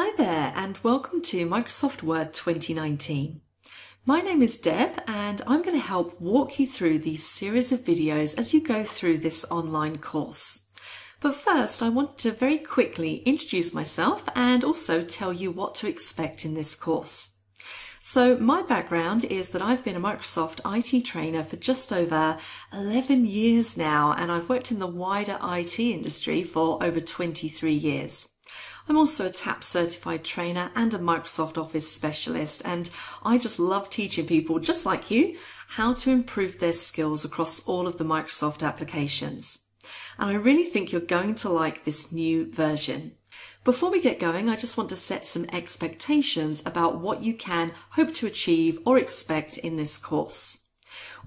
Hi there and welcome to Microsoft Word 2019. My name is Deb and I'm going to help walk you through these series of videos as you go through this online course. But first I want to very quickly introduce myself and also tell you what to expect in this course. So my background is that I've been a Microsoft IT trainer for just over 11 years now, and I've worked in the wider IT industry for over 23 years. I'm also a TAP certified trainer and a Microsoft Office specialist, and I just love teaching people just like you how to improve their skills across all of the Microsoft applications. And I really think you're going to like this new version. Before we get going, I just want to set some expectations about what you can hope to achieve or expect in this course.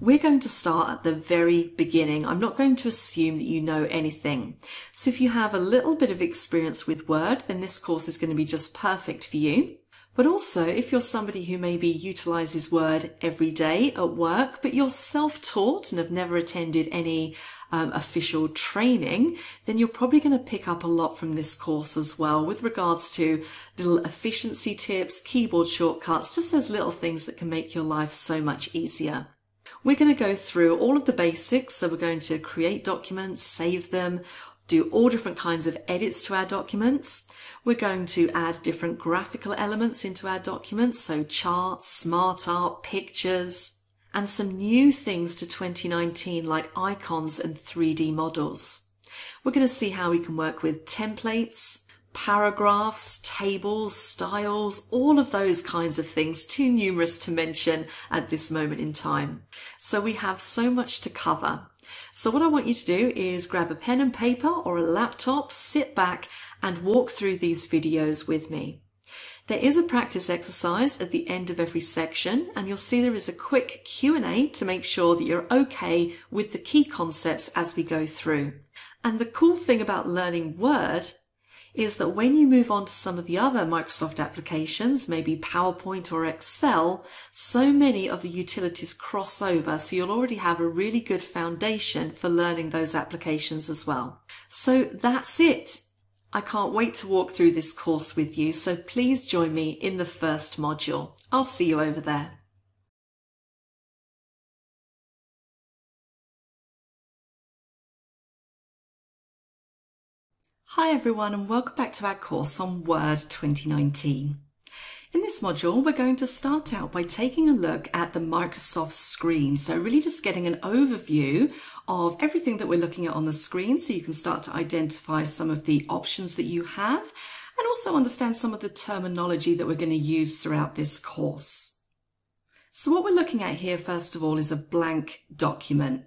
We're going to start at the very beginning. I'm not going to assume that you know anything. So if you have a little bit of experience with Word, then this course is going to be just perfect for you. But also, if you're somebody who maybe utilizes Word every day at work, but you're self-taught and have never attended any official training, then you're probably going to pick up a lot from this course as well with regards to little efficiency tips, keyboard shortcuts, just those little things that can make your life so much easier. We're going to go through all of the basics, so we're going to create documents, save them, do all different kinds of edits to our documents. We're going to add different graphical elements into our documents, so charts, smart art, pictures, and some new things to 2019 like icons and 3D models. We're going to see how we can work with templates, paragraphs, tables, styles, all of those kinds of things, too numerous to mention at this moment in time. So we have so much to cover. So what I want you to do is grab a pen and paper or a laptop, sit back and walk through these videos with me. There is a practice exercise at the end of every section, and you'll see there is a quick Q&A to make sure that you're okay with the key concepts as we go through. And the cool thing about learning Word is that when you move on to some of the other Microsoft applications, maybe PowerPoint or Excel, so many of the utilities cross over, so you'll already have a really good foundation for learning those applications as well. So that's it. I can't wait to walk through this course with you, so please join me in the first module. I'll see you over there. Hi everyone and welcome back to our course on Word 2019. In this module we're going to start out by taking a look at the Microsoft screen, so really just getting an overview of everything that we're looking at on the screen so you can start to identify some of the options that you have and also understand some of the terminology that we're going to use throughout this course. So what we're looking at here, first of all, is a blank document.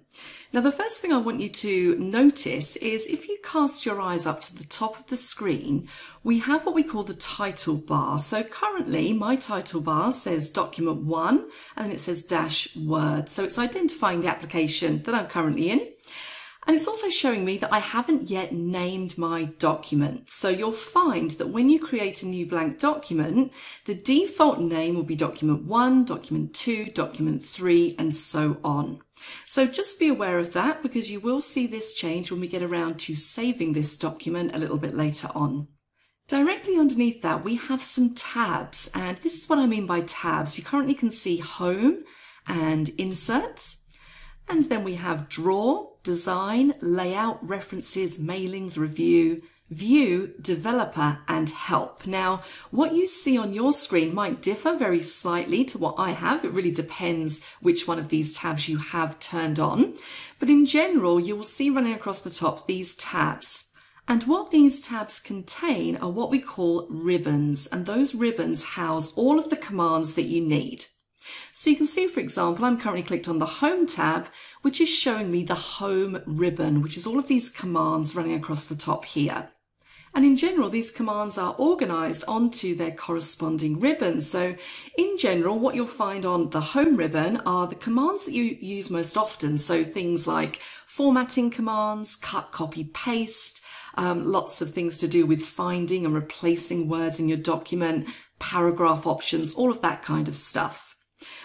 Now, the first thing I want you to notice is if you cast your eyes up to the top of the screen, we have what we call the title bar. So currently, my title bar says document 1, and then it says -Word. So it's identifying the application that I'm currently in. And it's also showing me that I haven't yet named my document. So you'll find that when you create a new blank document, the default name will be document 1, document 2, document 3, and so on. So just be aware of that because you will see this change when we get around to saving this document a little bit later on. Directly underneath that, we have some tabs. And this is what I mean by tabs. You currently can see Home and Insert. And then we have Draw, Design, Layout, References, Mailings, Review, View, Developer, and Help. Now, what you see on your screen might differ very slightly to what I have. It really depends which one of these tabs you have turned on. But in general, you will see running across the top these tabs. And what these tabs contain are what we call ribbons. And those ribbons house all of the commands that you need. So you can see, for example, I'm currently clicked on the Home tab, which is showing me the Home ribbon, which is all of these commands running across the top here. And in general, these commands are organized onto their corresponding ribbons. So in general, what you'll find on the Home ribbon are the commands that you use most often. So things like formatting commands, cut, copy, paste, lots of things to do with finding and replacing words in your document, paragraph options, all of that kind of stuff.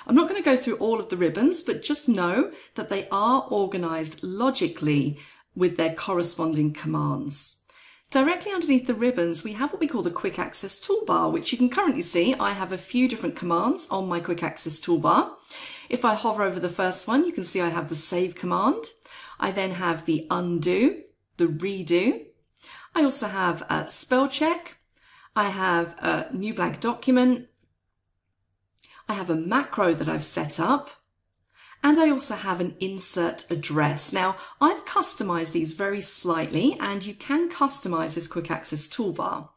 I'm not going to go through all of the ribbons, but just know that they are organized logically with their corresponding commands. Directly underneath the ribbons, we have what we call the Quick Access Toolbar, which you can currently see I have a few different commands on my Quick Access Toolbar. If I hover over the first one, you can see I have the Save command. I then have the Undo, the Redo. I also have a Spell Check. I have a New Blank Document. I have a macro that I've set up. And I also have an insert address. Now, I've customized these very slightly, and you can customize this Quick Access Toolbar.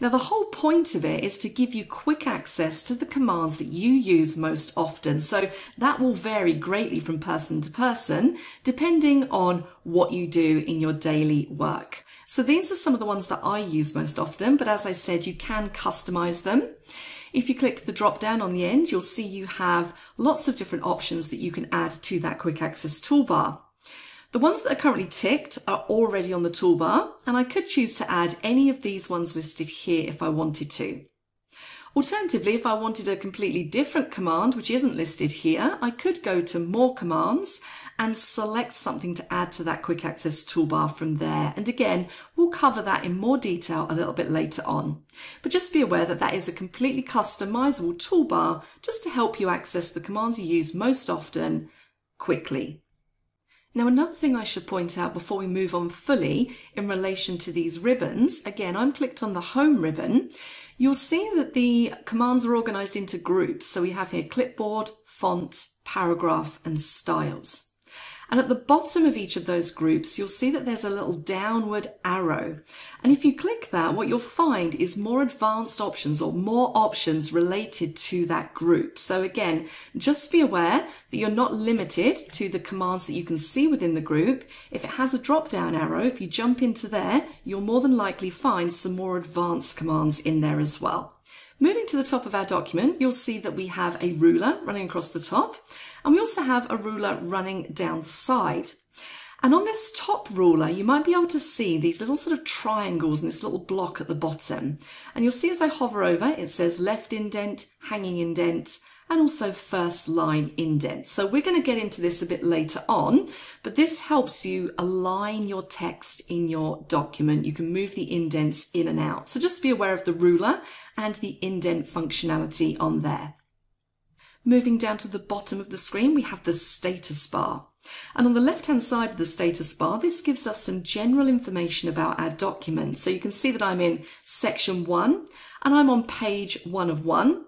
Now, the whole point of it is to give you quick access to the commands that you use most often. So that will vary greatly from person to person, depending on what you do in your daily work. So these are some of the ones that I use most often, but as I said, you can customize them. If you click the drop down on the end, you'll see you have lots of different options that you can add to that Quick Access Toolbar. The ones that are currently ticked are already on the toolbar, and I could choose to add any of these ones listed here if I wanted to. Alternatively, if I wanted a completely different command, which isn't listed here, I could go to More Commands and select something to add to that Quick Access Toolbar from there. And again, we'll cover that in more detail a little bit later on. But just be aware that that is a completely customizable toolbar just to help you access the commands you use most often quickly. Now, another thing I should point out before we move on fully in relation to these ribbons, again, I'm clicked on the Home ribbon. You'll see that the commands are organized into groups. So we have here Clipboard, Font, Paragraph, and Styles. And at the bottom of each of those groups, you'll see that there's a little downward arrow. And if you click that, what you'll find is more advanced options or more options related to that group. So again, just be aware that you're not limited to the commands that you can see within the group. If it has a drop-down arrow, if you jump into there, you'll more than likely find some more advanced commands in there as well. Moving to the top of our document, you'll see that we have a ruler running across the top, and we also have a ruler running down the side. And on this top ruler, you might be able to see these little sort of triangles and this little block at the bottom. And you'll see as I hover over, it says left indent, hanging indent, and also first line indent. So we're going to get into this a bit later on, but this helps you align your text in your document. You can move the indents in and out. So just be aware of the ruler and the indent functionality on there. Moving down to the bottom of the screen, we have the status bar. And on the left-hand side of the status bar, this gives us some general information about our document. So you can see that I'm in section 1, and I'm on page 1 of 1.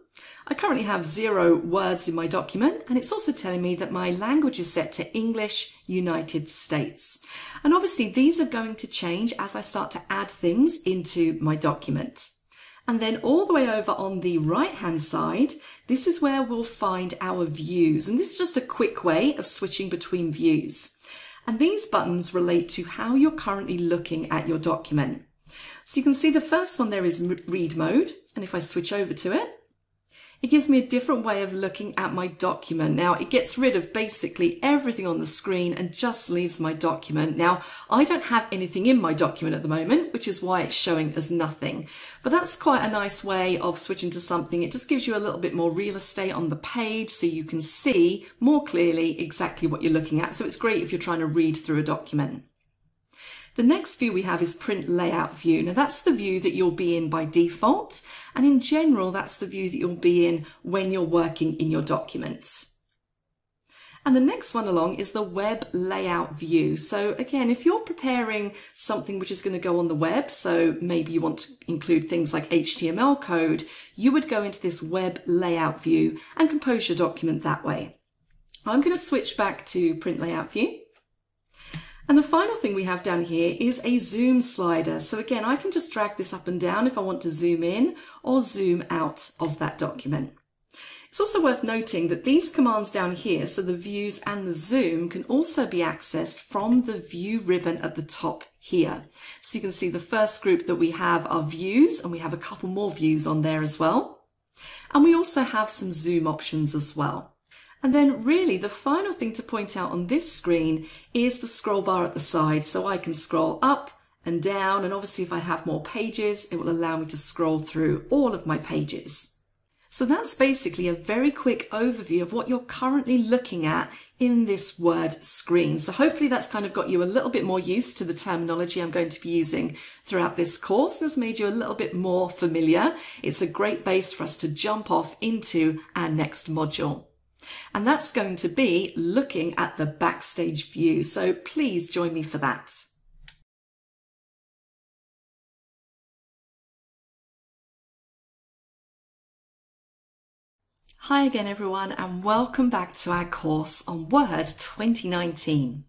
I currently have 0 words in my document, and it's also telling me that my language is set to English, United States. And obviously these are going to change as I start to add things into my document. And then all the way over on the right-hand side, this is where we'll find our views. And this is just a quick way of switching between views. And these buttons relate to how you're currently looking at your document. So you can see the first one there is Read Mode. And if I switch over to it, it gives me a different way of looking at my document. Now, it gets rid of basically everything on the screen and just leaves my document. Now, I don't have anything in my document at the moment, which is why it's showing as nothing. But that's quite a nice way of switching to something. It just gives you a little bit more real estate on the page so you can see more clearly exactly what you're looking at. So it's great if you're trying to read through a document. The next view we have is Print Layout View. Now that's the view that you'll be in by default, and in general that's the view that you'll be in when you're working in your documents. And the next one along is the Web Layout View. So again, if you're preparing something which is going to go on the web, so maybe you want to include things like HTML code, you would go into this Web Layout View and compose your document that way. I'm going to switch back to Print Layout View. And the final thing we have down here is a zoom slider. So again, I can just drag this up and down if I want to zoom in or zoom out of that document. It's also worth noting that these commands down here, so the views and the zoom, can also be accessed from the view ribbon at the top here. So you can see the first group that we have are views, and we have a couple more views on there as well. And we also have some zoom options as well. And then really the final thing to point out on this screen is the scroll bar at the side. So I can scroll up and down, and obviously if I have more pages, it will allow me to scroll through all of my pages. So that's basically a very quick overview of what you're currently looking at in this Word screen. So hopefully that's kind of got you a little bit more used to the terminology I'm going to be using throughout this course and has made you a little bit more familiar. It's a great base for us to jump off into our next module. And that's going to be looking at the Backstage View. So please join me for that. Hi again everyone, and welcome back to our course on Word 2019.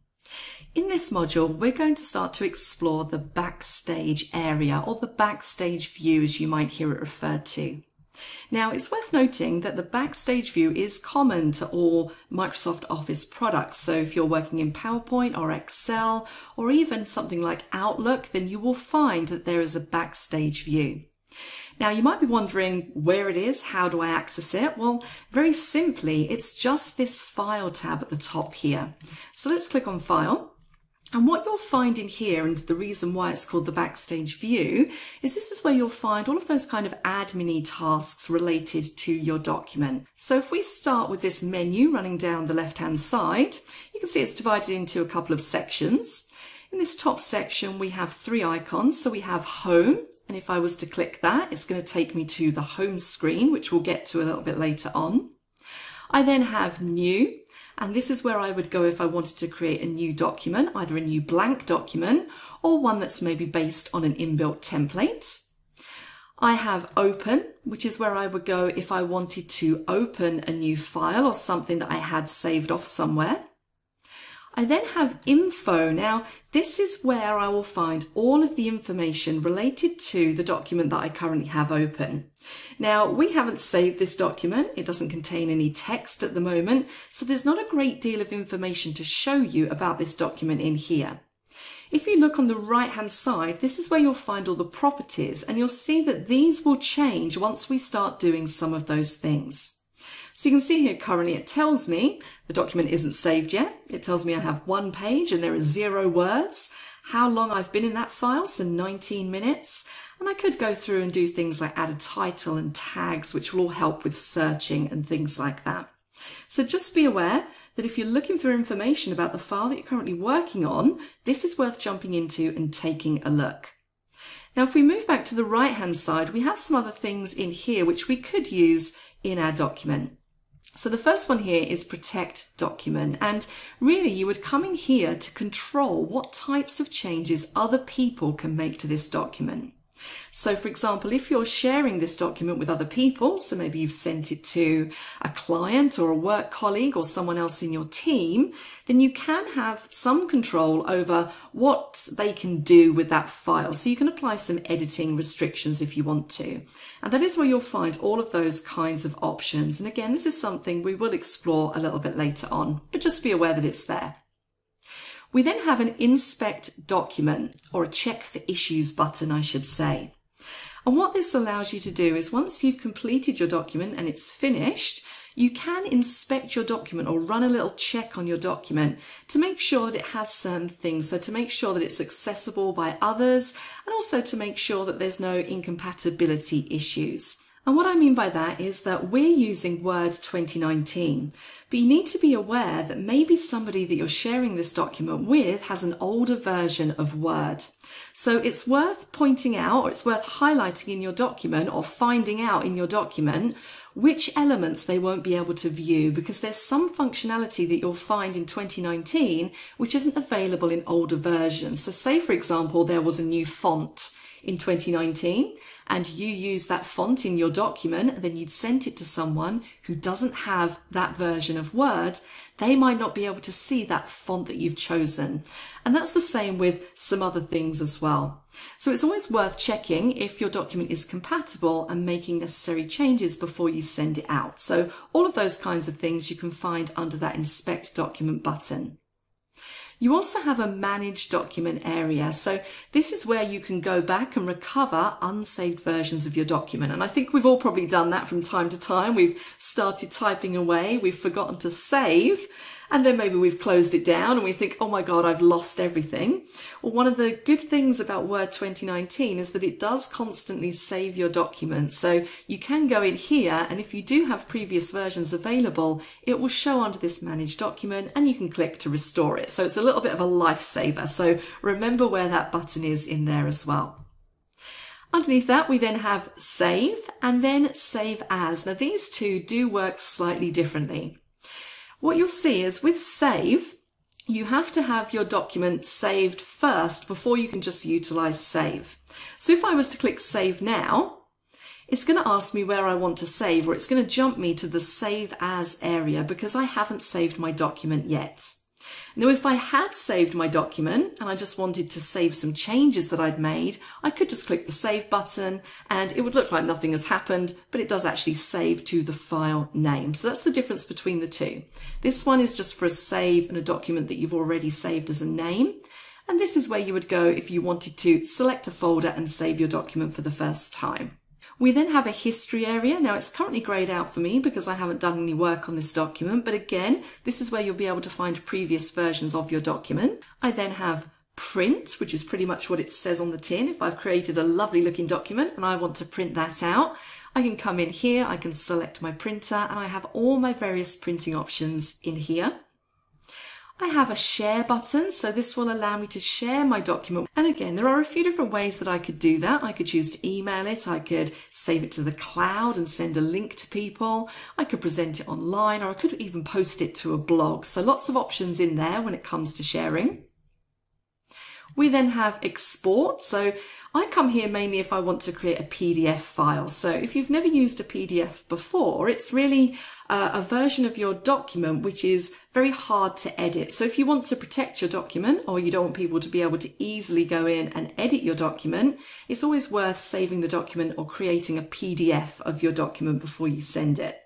In this module we're going to start to explore the backstage area, or the backstage view as you might hear it referred to. Now it's worth noting that the backstage view is common to all Microsoft Office products, so if you're working in PowerPoint or Excel or even something like Outlook, then you will find that there is a backstage view. Now you might be wondering where it is, how do I access it? Well, very simply, it's just this File tab at the top here. So let's click on File. And what you'll find in here, and the reason why it's called the Backstage View, is this is where you'll find all of those kind of admin tasks related to your document. So if we start with this menu running down the left-hand side, you can see it's divided into a couple of sections. In this top section, we have three icons. So we have Home. And if I was to click that, it's going to take me to the home screen, which we'll get to a little bit later on. I then have New, and this is where I would go if I wanted to create a new document, either a new blank document or one that's maybe based on an inbuilt template. I have Open, which is where I would go if I wanted to open a new file or something that I had saved off somewhere. I then have Info. Now, this is where I will find all of the information related to the document that I currently have open. Now, we haven't saved this document. It doesn't contain any text at the moment, so there's not a great deal of information to show you about this document in here. If you look on the right-hand side, this is where you'll find all the properties, and you'll see that these will change once we start doing some of those things. So you can see here currently it tells me the document isn't saved yet. It tells me I have one page and there are 0 words. How long I've been in that file, so 19 minutes. And I could go through and do things like add a title and tags, which will all help with searching and things like that. So just be aware that if you're looking for information about the file that you're currently working on, this is worth jumping into and taking a look. Now, if we move back to the right-hand side, we have some other things in here which we could use in our document. So the first one here is Protect Document, and really you would come in here to control what types of changes other people can make to this document. So for example, if you're sharing this document with other people, so maybe you've sent it to a client or a work colleague or someone else in your team, then you can have some control over what they can do with that file. So you can apply some editing restrictions if you want to. And that is where you'll find all of those kinds of options. And again, this is something we will explore a little bit later on, but just be aware that it's there. We then have an Inspect Document, or a Check for Issues button, I should say. And what this allows you to do is once you've completed your document and it's finished, you can inspect your document or run a little check on your document to make sure that it has certain things. So to make sure that it's accessible by others, and also to make sure that there's no incompatibility issues. And what I mean by that is that we're using Word 2019, but you need to be aware that maybe somebody that you're sharing this document with has an older version of Word. So it's worth pointing out, or it's worth highlighting in your document or finding out in your document which elements they won't be able to view, because there's some functionality that you'll find in 2019 which isn't available in older versions. So say, for example, there was a new font in 2019 and you use that font in your document, then you'd send it to someone who doesn't have that version of Word, they might not be able to see that font that you've chosen. And that's the same with some other things as well. So it's always worth checking if your document is compatible and making necessary changes before you send it out. So all of those kinds of things you can find under that Inspect Document button. You also have a Manage Document area. So this is where you can go back and recover unsaved versions of your document. And I think we've all probably done that from time to time. We've started typing away, we've forgotten to save, And then maybe we've closed it down and we think, oh my God, I've lost everything. Well, one of the good things about Word 2019 is that it does constantly save your document. So you can go in here, and if you do have previous versions available, it will show under this Manage Document and you can click to restore it. So it's a little bit of a lifesaver. So remember where that button is in there as well. Underneath that, we then have Save and then Save As. Now, these two do work slightly differently. What you'll see is with Save, you have to have your document saved first before you can just utilize Save. So if I was to click Save now, it's going to ask me where I want to save, or it's going to jump me to the Save As area because I haven't saved my document yet. Now, if I had saved my document and I just wanted to save some changes that I'd made, I could just click the Save button and it would look like nothing has happened, but it does actually save to the file name. So that's the difference between the two. This one is just for a save and a document that you've already saved as a name. And this is where you would go if you wanted to select a folder and save your document for the first time. We then have a history area. Now, it's currently greyed out for me because I haven't done any work on this document, but again, this is where you'll be able to find previous versions of your document. I then have print, which is pretty much what it says on the tin. If I've created a lovely looking document and I want to print that out, I can come in here, I can select my printer, and I have all my various printing options in here. I have a share button, so this will allow me to share my document. And again, there are a few different ways that I could do that. I could choose to email it, I could save it to the cloud and send a link to people, I could present it online, or I could even post it to a blog. So lots of options in there when it comes to sharing. We then have export. So I come here mainly if I want to create a PDF file. So if you've never used a PDF before, it's really a version of your document which is very hard to edit. So if you want to protect your document, or you don't want people to be able to easily go in and edit your document, it's always worth saving the document or creating a PDF of your document before you send it.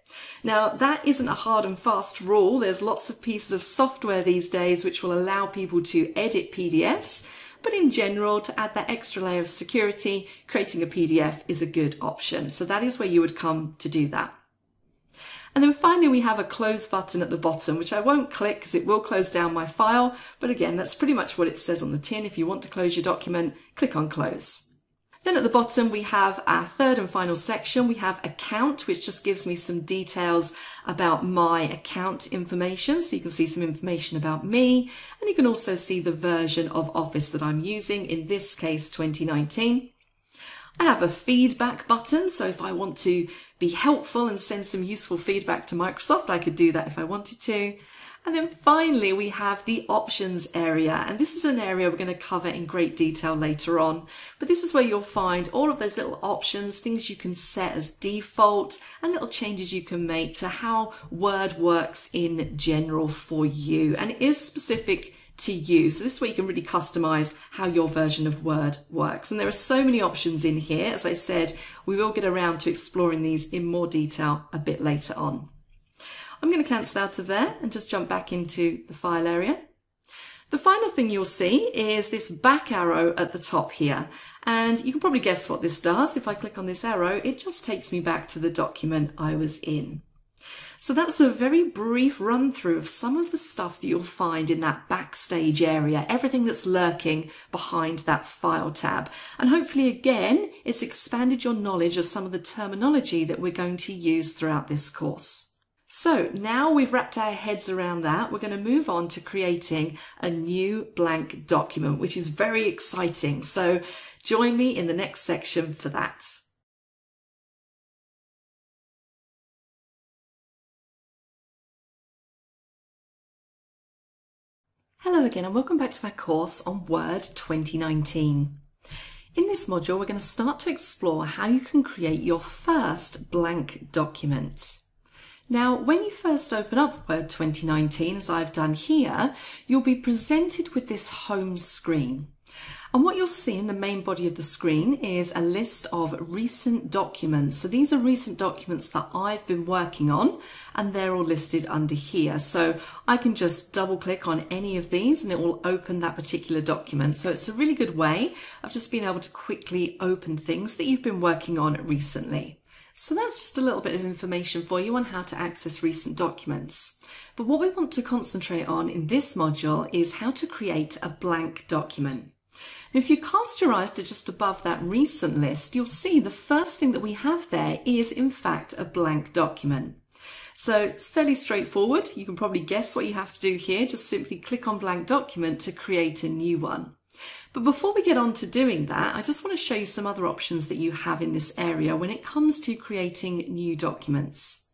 Now, that isn't a hard and fast rule. There's lots of pieces of software these days which will allow people to edit PDFs, but in general, to add that extra layer of security, creating a PDF is a good option. So that is where you would come to do that. And then finally, we have a close button at the bottom, which I won't click because it will close down my file. But again, that's pretty much what it says on the tin. If you want to close your document, click on Close. Then at the bottom, we have our third and final section. We have Account, which just gives me some details about my account information. So you can see some information about me, and you can also see the version of Office that I'm using, in this case, 2019. I have a feedback button, so if I want to be helpful and send some useful feedback to Microsoft, I could do that if I wanted to. And then finally, we have the options area, and this is an area we're going to cover in great detail later on, but this is where you'll find all of those little options, things you can set as default and little changes you can make to how Word works in general for you, and it is specific to you. So this way you can really customize how your version of Word works. And there are so many options in here. As I said, we will get around to exploring these in more detail a bit later on. I'm going to cancel out of there and just jump back into the file area. The final thing you'll see is this back arrow at the top here. And you can probably guess what this does. If I click on this arrow, it just takes me back to the document I was in. So that's a very brief run through of some of the stuff that you'll find in that backstage area, everything that's lurking behind that file tab. And hopefully, again, it's expanded your knowledge of some of the terminology that we're going to use throughout this course. So now we've wrapped our heads around that, we're going to move on to creating a new blank document, which is very exciting. So join me in the next section for that. Hello again, and welcome back to my course on Word 2019. In this module, we're going to start to explore how you can create your first blank document. Now, when you first open up Word 2019, as I've done here, you'll be presented with this home screen. And what you'll see in the main body of the screen is a list of recent documents. So these are recent documents that I've been working on, and they're all listed under here. So I can just double click on any of these and it will open that particular document. So it's a really good way of just being able to quickly open things that you've been working on recently. So that's just a little bit of information for you on how to access recent documents. But what we want to concentrate on in this module is how to create a blank document. Now, if you cast your eyes to just above that recent list, you'll see the first thing that we have there is in fact a blank document. So it's fairly straightforward. You can probably guess what you have to do here. Just simply click on blank document to create a new one. But before we get on to doing that, I just want to show you some other options that you have in this area when it comes to creating new documents.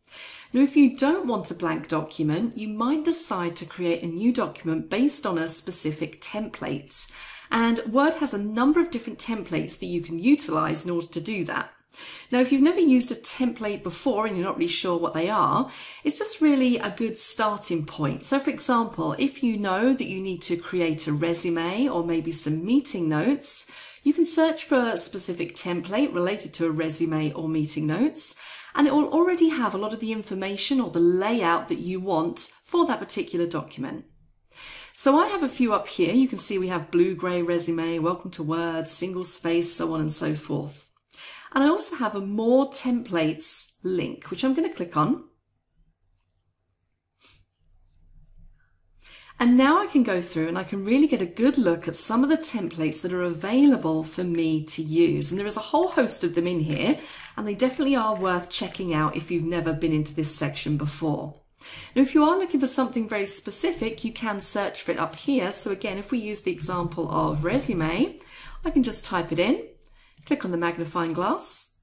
Now, if you don't want a blank document, you might decide to create a new document based on a specific template. And Word has a number of different templates that you can utilize in order to do that. Now, if you've never used a template before and you're not really sure what they are, it's just really a good starting point. So, for example, if you know that you need to create a resume or maybe some meeting notes, you can search for a specific template related to a resume or meeting notes, and it will already have a lot of the information or the layout that you want for that particular document. So I have a few up here. You can see we have blue, grey, resume, welcome to Word, single space, so on and so forth. And I also have a More Templates link, which I'm going to click on. And now I can go through and I can really get a good look at some of the templates that are available for me to use. And there is a whole host of them in here, and they definitely are worth checking out if you've never been into this section before. Now, if you are looking for something very specific, you can search for it up here. So again, if we use the example of resume, I can just type it in, click on the magnifying glass.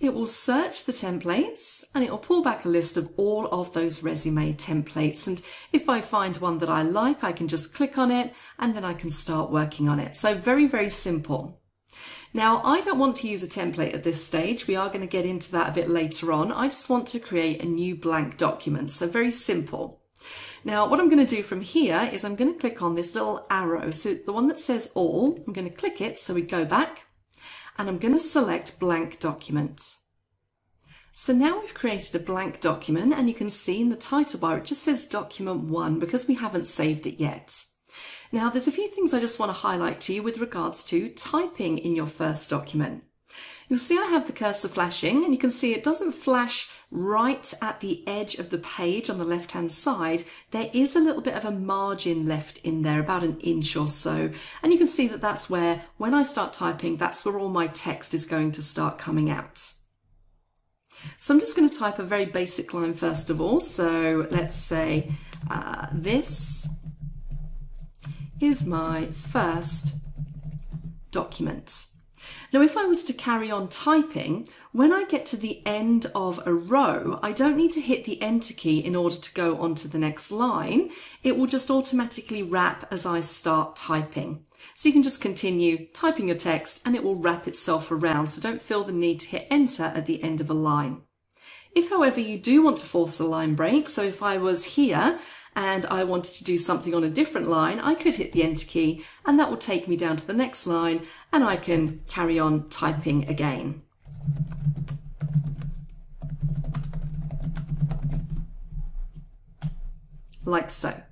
It will search the templates and it will pull back a list of all of those resume templates. And if I find one that I like, I can just click on it and then I can start working on it. So very, very simple. Now, I don't want to use a template at this stage. We are going to get into that a bit later on. I just want to create a new blank document. So very simple. Now, what I'm going to do from here is I'm going to click on this little arrow. So the one that says all, I'm going to click it. So we go back and I'm going to select blank document. So now we've created a blank document, and you can see in the title bar, it just says document 1 because we haven't saved it yet. Now, there's a few things I just want to highlight to you with regards to typing in your first document. You'll see I have the cursor flashing, and you can see it doesn't flash right at the edge of the page on the left-hand side. There is a little bit of a margin left in there, about an inch or so. And you can see that that's where, when I start typing, that's where all my text is going to start coming out. So I'm just going to type a very basic line first of all. So let's say this is my first document. Now, if I was to carry on typing, when I get to the end of a row, I don't need to hit the enter key in order to go on to the next line. It will just automatically wrap as I start typing. So you can just continue typing your text and it will wrap itself around. So don't feel the need to hit enter at the end of a line. If, however, you do want to force a line break, so if I was here and I wanted to do something on a different line, I could hit the enter key and that will take me down to the next line and I can carry on typing again. Like so.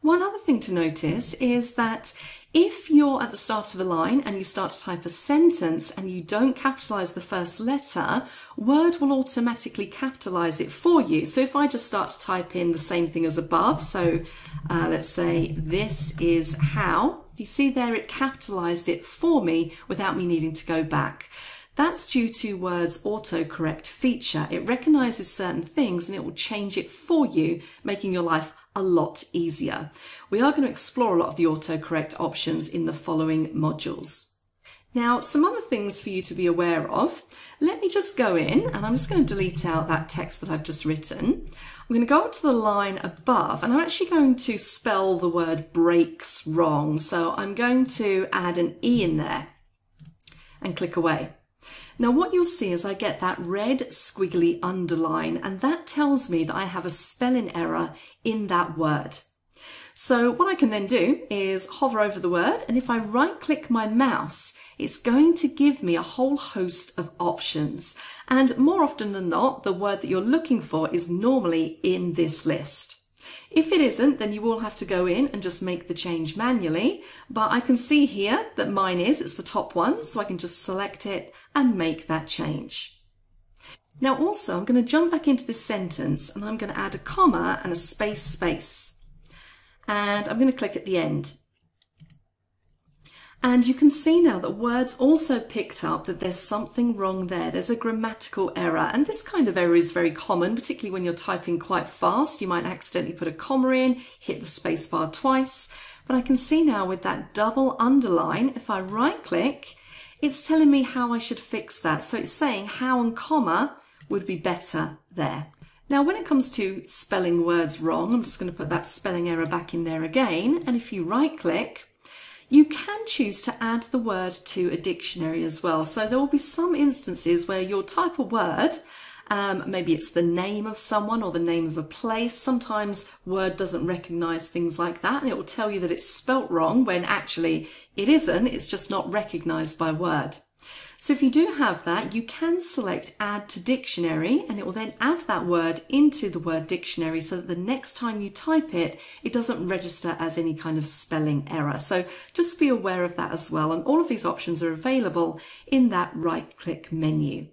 One other thing to notice is that if you're at the start of a line and you start to type a sentence and you don't capitalize the first letter, Word will automatically capitalize it for you. So if I just start to type in the same thing as above, so let's say this is how, you see there it capitalized it for me without me needing to go back. That's due to Word's AutoCorrect feature. It recognizes certain things and it will change it for you, making your life a lot easier. We are going to explore a lot of the AutoCorrect options in the following modules. Now, some other things for you to be aware of. Let me just go in and I'm just going to delete out that text that I've just written. I'm going to go up to the line above and I'm actually going to spell the word breaks wrong. So I'm going to add an E in there and click away. Now what you'll see is I get that red squiggly underline, and that tells me that I have a spelling error in that word. So what I can then do is hover over the word, and if I right click my mouse, it's going to give me a whole host of options. And more often than not, the word that you're looking for is normally in this list. If it isn't, then you will have to go in and just make the change manually, but I can see here that mine is, it's the top one, so I can just select it and make that change. Now also, I'm going to jump back into this sentence and I'm going to add a comma and a space, and I'm going to click at the end. And you can see now that Word's also picked up that there's something wrong there. There's a grammatical error, and this kind of error is very common, particularly when you're typing quite fast. You might accidentally put a comma in, hit the spacebar twice, but I can see now with that double underline, if I right click, it's telling me how I should fix that. So it's saying how and comma would be better there. Now when it comes to spelling words wrong, I'm just going to put that spelling error back in there again, and if you right click, you can choose to add the word to a dictionary as well. So there will be some instances where you'll type a word, maybe it's the name of someone or the name of a place. Sometimes Word doesn't recognize things like that, and it will tell you that it's spelt wrong when actually it isn't, it's just not recognized by Word. So if you do have that, you can select Add to Dictionary, and it will then add that word into the Word Dictionary so that the next time you type it, it doesn't register as any kind of spelling error. So just be aware of that as well, and all of these options are available in that right-click menu.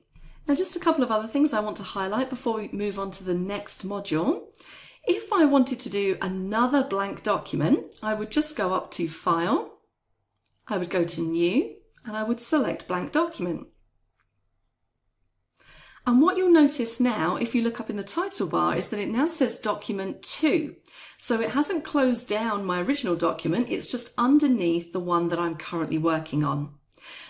Now just a couple of other things I want to highlight before we move on to the next module. If I wanted to do another blank document, I would just go up to File, I would go to New, and I would select Blank Document. And what you'll notice now, if you look up in the title bar, is that it now says Document 2. So it hasn't closed down my original document, it's just underneath the one that I'm currently working on.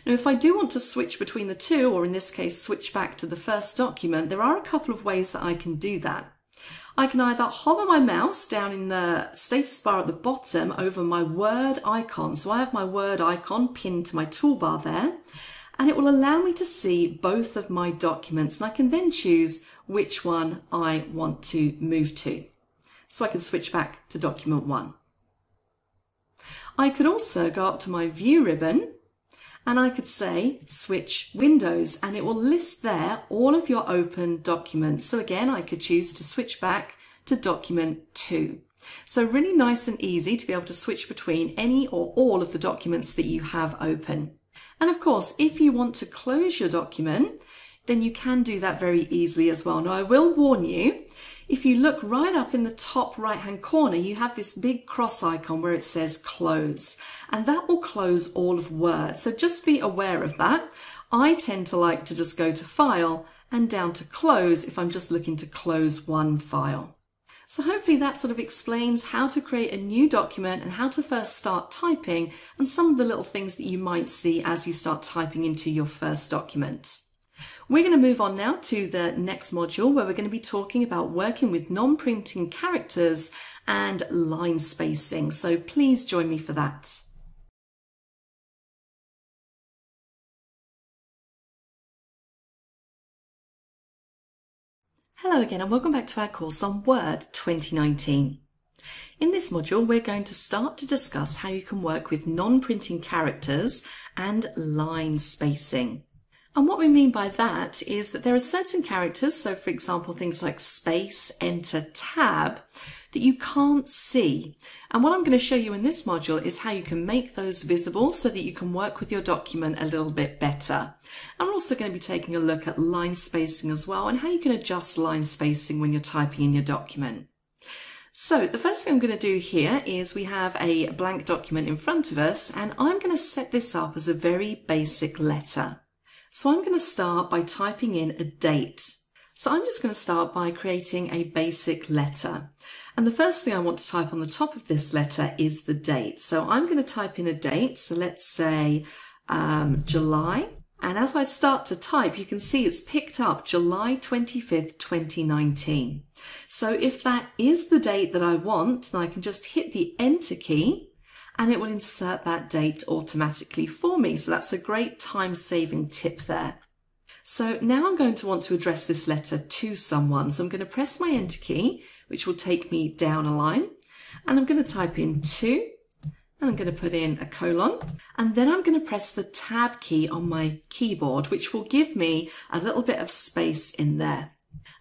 Now if I do want to switch between the two, or in this case switch back to the first document, there are a couple of ways that I can do that. I can either hover my mouse down in the status bar at the bottom over my Word icon. So I have my Word icon pinned to my toolbar there, and it will allow me to see both of my documents, and I can then choose which one I want to move to. So I can switch back to document one. I could also go up to my View ribbon, and I could say switch windows, and it will list there all of your open documents. So again, I could choose to switch back to document 2. So really nice and easy to be able to switch between any or all of the documents that you have open. And of course, if you want to close your document, then you can do that very easily as well. Now I will warn you, if you look right up in the top right hand corner, you have this big cross icon where it says close, and that will close all of Word. So just be aware of that. I tend to like to just go to File and down to Close if I'm just looking to close one file. So hopefully that sort of explains how to create a new document and how to first start typing, and some of the little things that you might see as you start typing into your first document. We're going to move on now to the next module, where we're going to be talking about working with non-printing characters and line spacing. So please join me for that. Hello again, and welcome back to our course on Word 2019. In this module, we're going to start to discuss how you can work with non-printing characters and line spacing. And what we mean by that is that there are certain characters, so for example things like space, enter, tab, that you can't see. And what I'm going to show you in this module is how you can make those visible so that you can work with your document a little bit better. And we're also going to be taking a look at line spacing as well, and how you can adjust line spacing when you're typing in your document. So the first thing I'm going to do here is we have a blank document in front of us, and I'm going to set this up as a very basic letter. So I'm going to start by typing in a date. So I'm just going to start by creating a basic letter. And the first thing I want to type on the top of this letter is the date. So I'm going to type in a date. So let's say July. And as I start to type, you can see it's picked up July 25th, 2019. So if that is the date that I want, then I can just hit the Enter key, and it will insert that date automatically for me. So that's a great time-saving tip there. So now I'm going to want to address this letter to someone. So I'm going to press my Enter key, which will take me down a line, and I'm going to type in to, and I'm going to put in a colon, and then I'm going to press the Tab key on my keyboard, which will give me a little bit of space in there.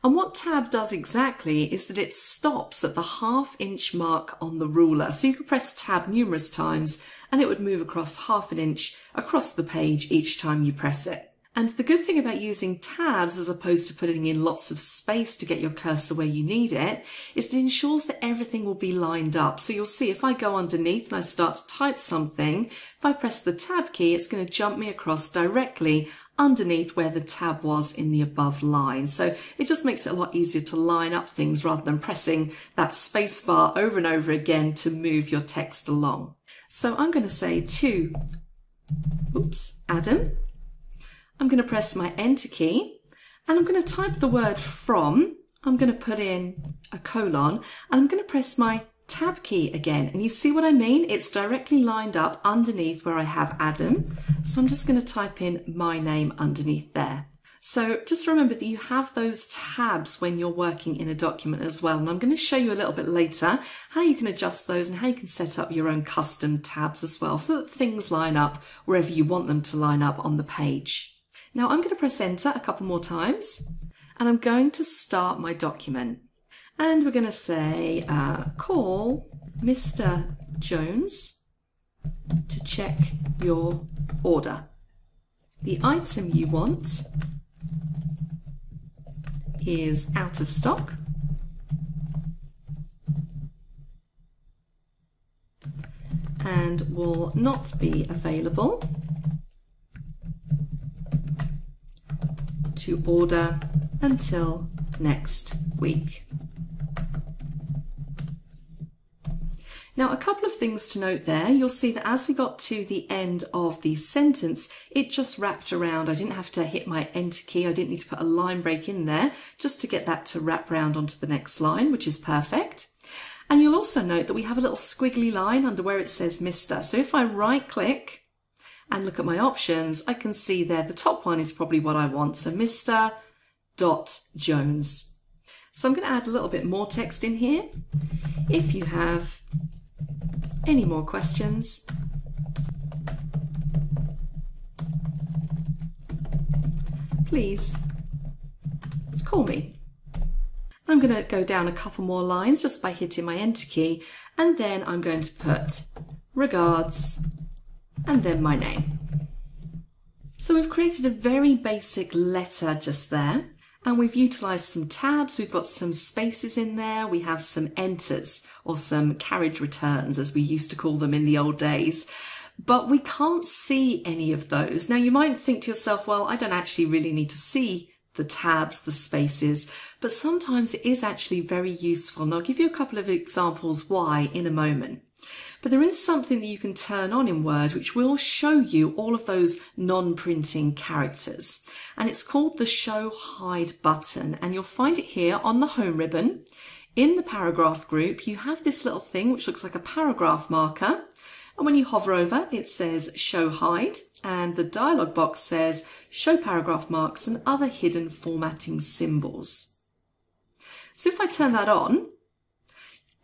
And what tab does exactly is that it stops at the ½ inch mark on the ruler. So you could press tab numerous times and it would move across ½ inch across the page each time you press it. And the good thing about using tabs as opposed to putting in lots of space to get your cursor where you need it is it ensures that everything will be lined up. So you'll see if I go underneath and I start to type something, if I press the tab key, it's going to jump me across directly underneath where the tab was in the above line. So it just makes it a lot easier to line up things rather than pressing that space bar over and over again to move your text along. So I'm going to say to, Adam. I'm going to press my enter key and I'm going to type the word from. I'm going to put in a colon and I'm going to press my tab key again. And you see what I mean? It's directly lined up underneath where I have Adam. So I'm just going to type in my name underneath there. So just remember that you have those tabs when you're working in a document as well. And I'm going to show you a little bit later how you can adjust those and how you can set up your own custom tabs as well so that things line up wherever you want them to line up on the page. Now I'm going to press enter a couple more times and I'm going to start my document. And we're going to say call Mr. Jones to check your order. The item you want is out of stock. And will not be available to order until next week. Now, a couple of things to note there. You'll see that as we got to the end of the sentence, it just wrapped around. I didn't have to hit my enter key. I didn't need to put a line break in there just to get that to wrap round onto the next line, which is perfect. And you'll also note that we have a little squiggly line under where it says Mr. So if I right click and look at my options, I can see there the top one is probably what I want, so Mr. Jones. So I'm going to add a little bit more text in here. If you have any more questions, please call me. I'm going to go down a couple more lines just by hitting my enter key, and then I'm going to put regards, and then my name. So we've created a very basic letter just there, and we've utilized some tabs, we've got some spaces in there, we have some enters or some carriage returns as we used to call them in the old days, but we can't see any of those. Now you might think to yourself, well, I don't actually really need to see the tabs, the spaces, but sometimes it is actually very useful. And I'll give you a couple of examples why in a moment. But there is something that you can turn on in Word which will show you all of those non-printing characters. And it's called the Show Hide button. And you'll find it here on the home ribbon. In the paragraph group, you have this little thing which looks like a paragraph marker. And when you hover over, it says Show Hide. And the dialog box says Show Paragraph Marks and Other Hidden Formatting Symbols. So if I turn that on,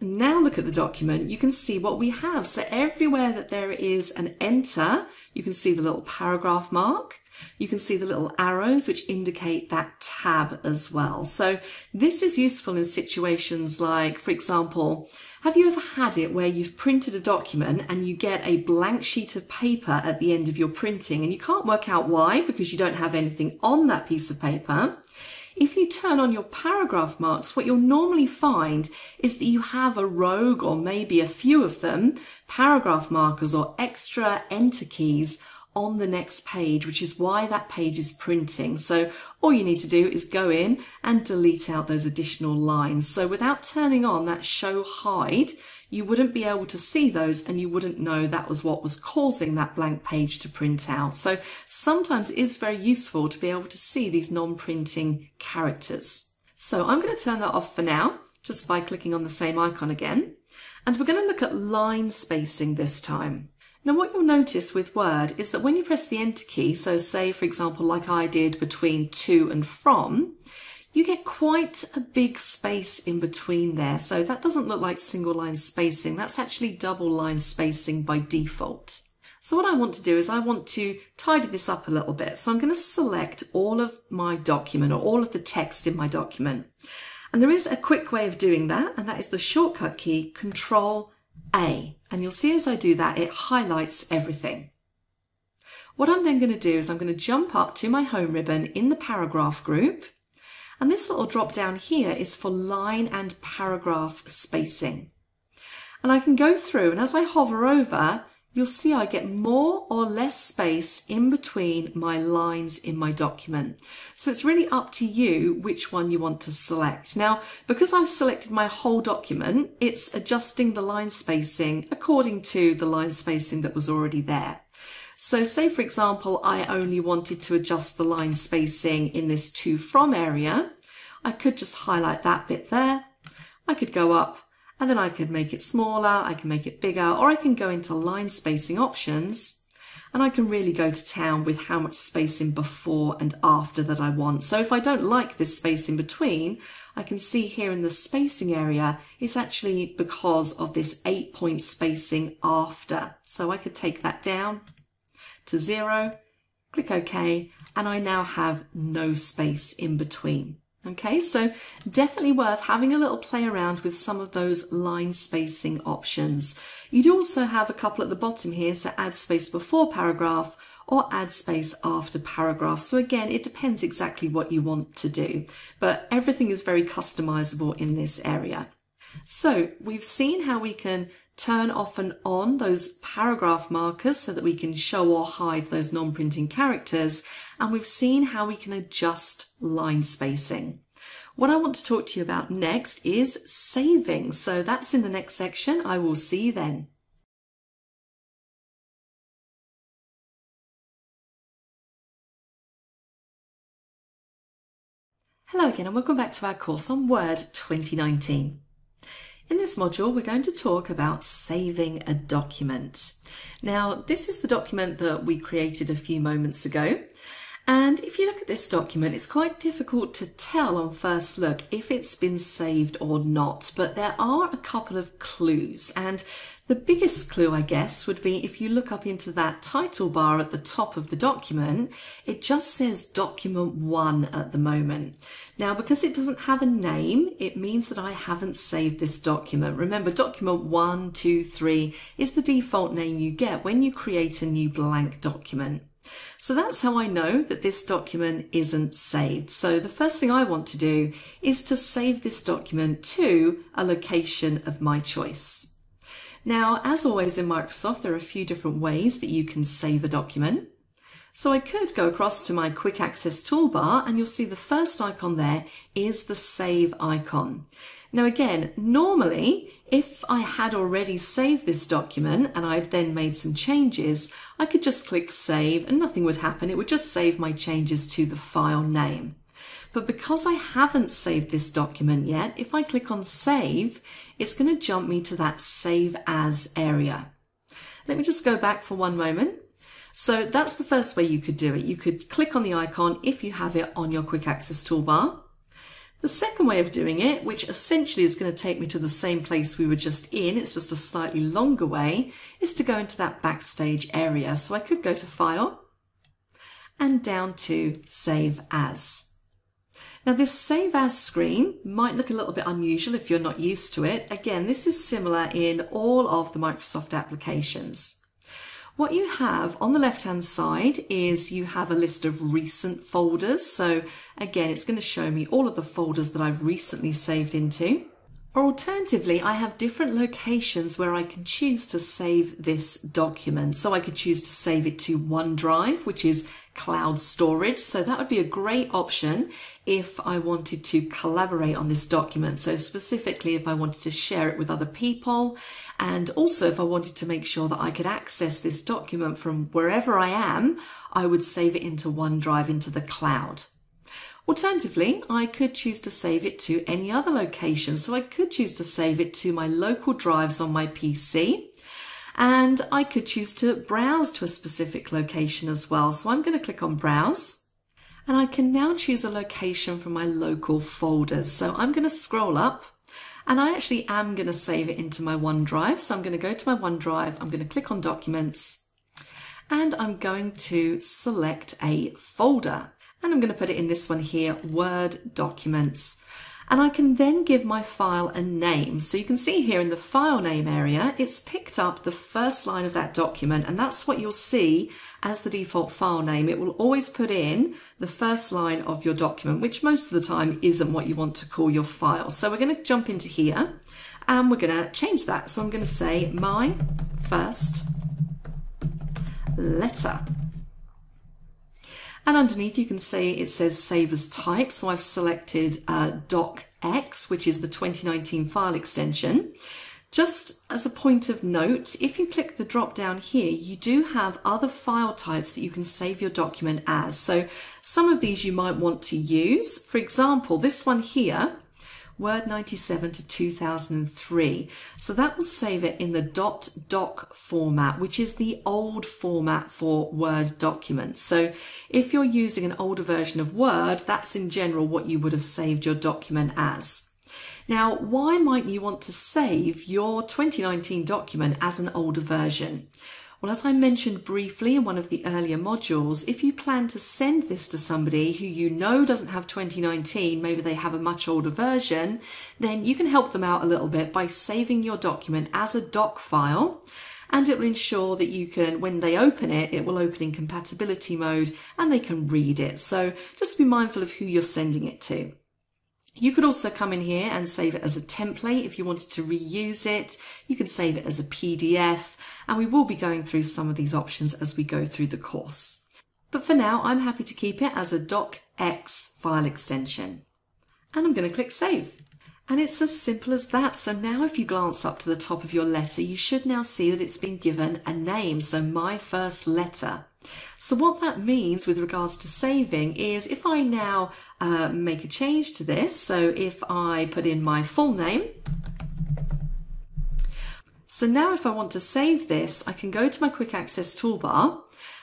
now look at the document, you can see what we have. So everywhere that there is an enter, you can see the little paragraph mark. You can see the little arrows which indicate that tab as well. So this is useful in situations like, for example, have you ever had it where you've printed a document and you get a blank sheet of paper at the end of your printing and you can't work out why because you don't have anything on that piece of paper? If you turn on your paragraph marks, what you'll normally find is that you have a rogue or maybe a few of them, paragraph markers or extra enter keys on the next page, which is why that page is printing. So all you need to do is go in and delete out those additional lines. So without turning on that show hide, you wouldn't be able to see those and you wouldn't know that was what was causing that blank page to print out. So sometimes it is very useful to be able to see these non-printing characters. So I'm going to turn that off for now, just by clicking on the same icon again. And we're going to look at line spacing this time. Now what you'll notice with Word is that when you press the enter key, so say for example like I did between to and from, you get quite a big space in between there. So that doesn't look like single line spacing. That's actually double line spacing by default. So what I want to do is I want to tidy this up a little bit. So I'm going to select all of my document, or all of the text in my document. And there is a quick way of doing that, and that is the shortcut key Control A. And you'll see as I do that, it highlights everything. What I'm then going to do is I'm going to jump up to my home ribbon in the paragraph group. And this little drop down here is for line and paragraph spacing. And I can go through, and as I hover over, you'll see I get more or less space in between my lines in my document. So it's really up to you which one you want to select. Now, because I've selected my whole document, it's adjusting the line spacing according to the line spacing that was already there. So say, for example, I only wanted to adjust the line spacing in this to from area. I could just highlight that bit there. I could go up and then I could make it smaller. I can make it bigger, or I can go into line spacing options and I can really go to town with how much spacing before and after that I want. So if I don't like this space in between, I can see here in the spacing area, it's actually because of this 8-point spacing after. So I could take that down to 0, click OK, and I now have no space in between. Okay, so definitely worth having a little play around with some of those line spacing options. You do also have a couple at the bottom here, so add space before paragraph or add space after paragraph. So again, it depends exactly what you want to do, but everything is very customizable in this area. So we've seen how we can turn off and on those paragraph markers so that we can show or hide those non-printing characters, and we've seen how we can adjust line spacing. What I want to talk to you about next is saving, so that's in the next section. I will see you then. Hello again and welcome back to our course on Word 2019. In this module, we're going to talk about saving a document. Now, this is the document that we created a few moments ago. And if you look at this document, it's quite difficult to tell on first look if it's been saved or not, but there are a couple of clues. And the biggest clue, I guess, would be if you look up into that title bar at the top of the document, it just says document 1 at the moment. Now, because it doesn't have a name, it means that I haven't saved this document. Remember, document 1, 2, 3 is the default name you get when you create a new blank document. So that's how I know that this document isn't saved. So the first thing I want to do is to save this document to a location of my choice. Now, as always in Microsoft, there are a few different ways that you can save a document. So I could go across to my quick access toolbar, and you'll see the first icon there is the save icon. Now again, normally, if I had already saved this document and I'd then made some changes, I could just click save and nothing would happen. It would just save my changes to the file name. But because I haven't saved this document yet, if I click on save, it's going to jump me to that save as area. Let me just go back for one moment. So that's the first way you could do it. You could click on the icon if you have it on your quick access toolbar. The second way of doing it, which essentially is going to take me to the same place we were just in, it's just a slightly longer way, is to go into that Backstage area. So I could go to File and down to Save As. Now this Save As screen might look a little bit unusual if you're not used to it. Again, this is similar in all of the Microsoft applications. What you have on the left-hand side is you have a list of recent folders. So again, it's going to show me all of the folders that I've recently saved into. Or alternatively, I have different locations where I can choose to save this document. So I could choose to save it to OneDrive, which is cloud storage. So that would be a great option if I wanted to collaborate on this document. So specifically, if I wanted to share it with other people, and also if I wanted to make sure that I could access this document from wherever I am, I would save it into OneDrive, into the cloud. Alternatively, I could choose to save it to any other location. So I could choose to save it to my local drives on my PC, and I could choose to browse to a specific location as well. So I'm going to click on Browse, and I can now choose a location from my local folders. So I'm going to scroll up, and I actually am going to save it into my OneDrive. So I'm going to go to my OneDrive, I'm going to click on Documents, and I'm going to select a folder, and I'm going to put it in this one here, Word Documents. And I can then give my file a name. So you can see here in the file name area, it's picked up the first line of that document, and that's what you'll see as the default file name. It will always put in the first line of your document, which most of the time isn't what you want to call your file. So we're going to jump into here and we're going to change that. So I'm going to say my first letter. And underneath you can see it says save as type, so I've selected docx, which is the 2019 file extension. Just as a point of note, if you click the drop down here, you do have other file types that you can save your document as. So some of these you might want to use. For example, this one here, Word 97 to 2003. So that will save it in the .doc format, which is the old format for Word documents. So if you're using an older version of Word, that's in general what you would have saved your document as. Now, why might you want to save your 2019 document as an older version? Well, as I mentioned briefly in one of the earlier modules, if you plan to send this to somebody who you know doesn't have 2019, maybe they have a much older version, then you can help them out a little bit by saving your document as a doc file, and it will ensure that you can, when they open it, it will open in compatibility mode and they can read it. So just be mindful of who you're sending it to. You could also come in here and save it as a template if you wanted to reuse it. You can save it as a PDF, and we will be going through some of these options as we go through the course. But for now, I'm happy to keep it as a docx file extension. And I'm going to click Save. And it's as simple as that. So now if you glance up to the top of your letter, you should now see that it's been given a name. So my first letter. So what that means with regards to saving is if I now make a change to this, so if I put in my full name, so now if I want to save this, I can go to my quick access toolbar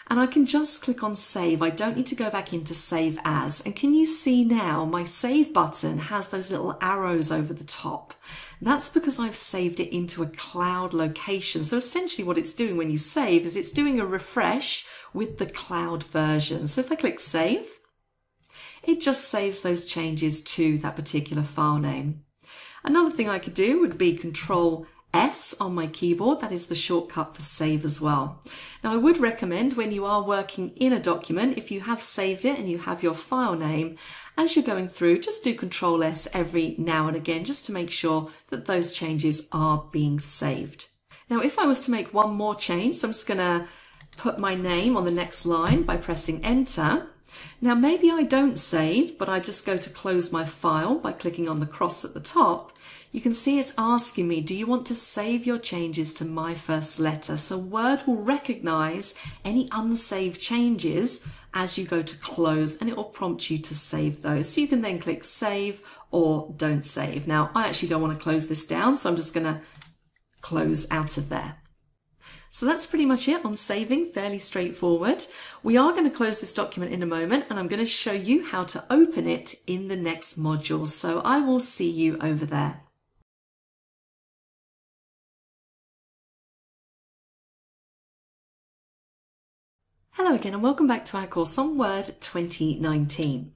and I can just click on save. I don't need to go back into save as. And can you see now my save button has those little arrows over the top? That's because I've saved it into a cloud location. So essentially what it's doing when you save is it's doing a refresh with the cloud version. So if I click save, it just saves those changes to that particular file name. Another thing I could do would be Control S on my keyboard. That is the shortcut for save as well. Now I would recommend when you are working in a document, if you have saved it and you have your file name, as you're going through, just do Control S every now and again, just to make sure that those changes are being saved. Now if I was to make one more change, so I'm just going to put my name on the next line by pressing enter. Now maybe I don't save, but I just go to close my file by clicking on the cross at the top. You can see it's asking me, do you want to save your changes to my first letter? So Word will recognize any unsaved changes as you go to close, and it will prompt you to save those. So you can then click save or don't save. Now I actually don't want to close this down, so I'm just going to close out of there. So that's pretty much it on saving, fairly straightforward. We are going to close this document in a moment, and I'm going to show you how to open it in the next module. So I will see you over there. Hello again and welcome back to our course on Word 2019.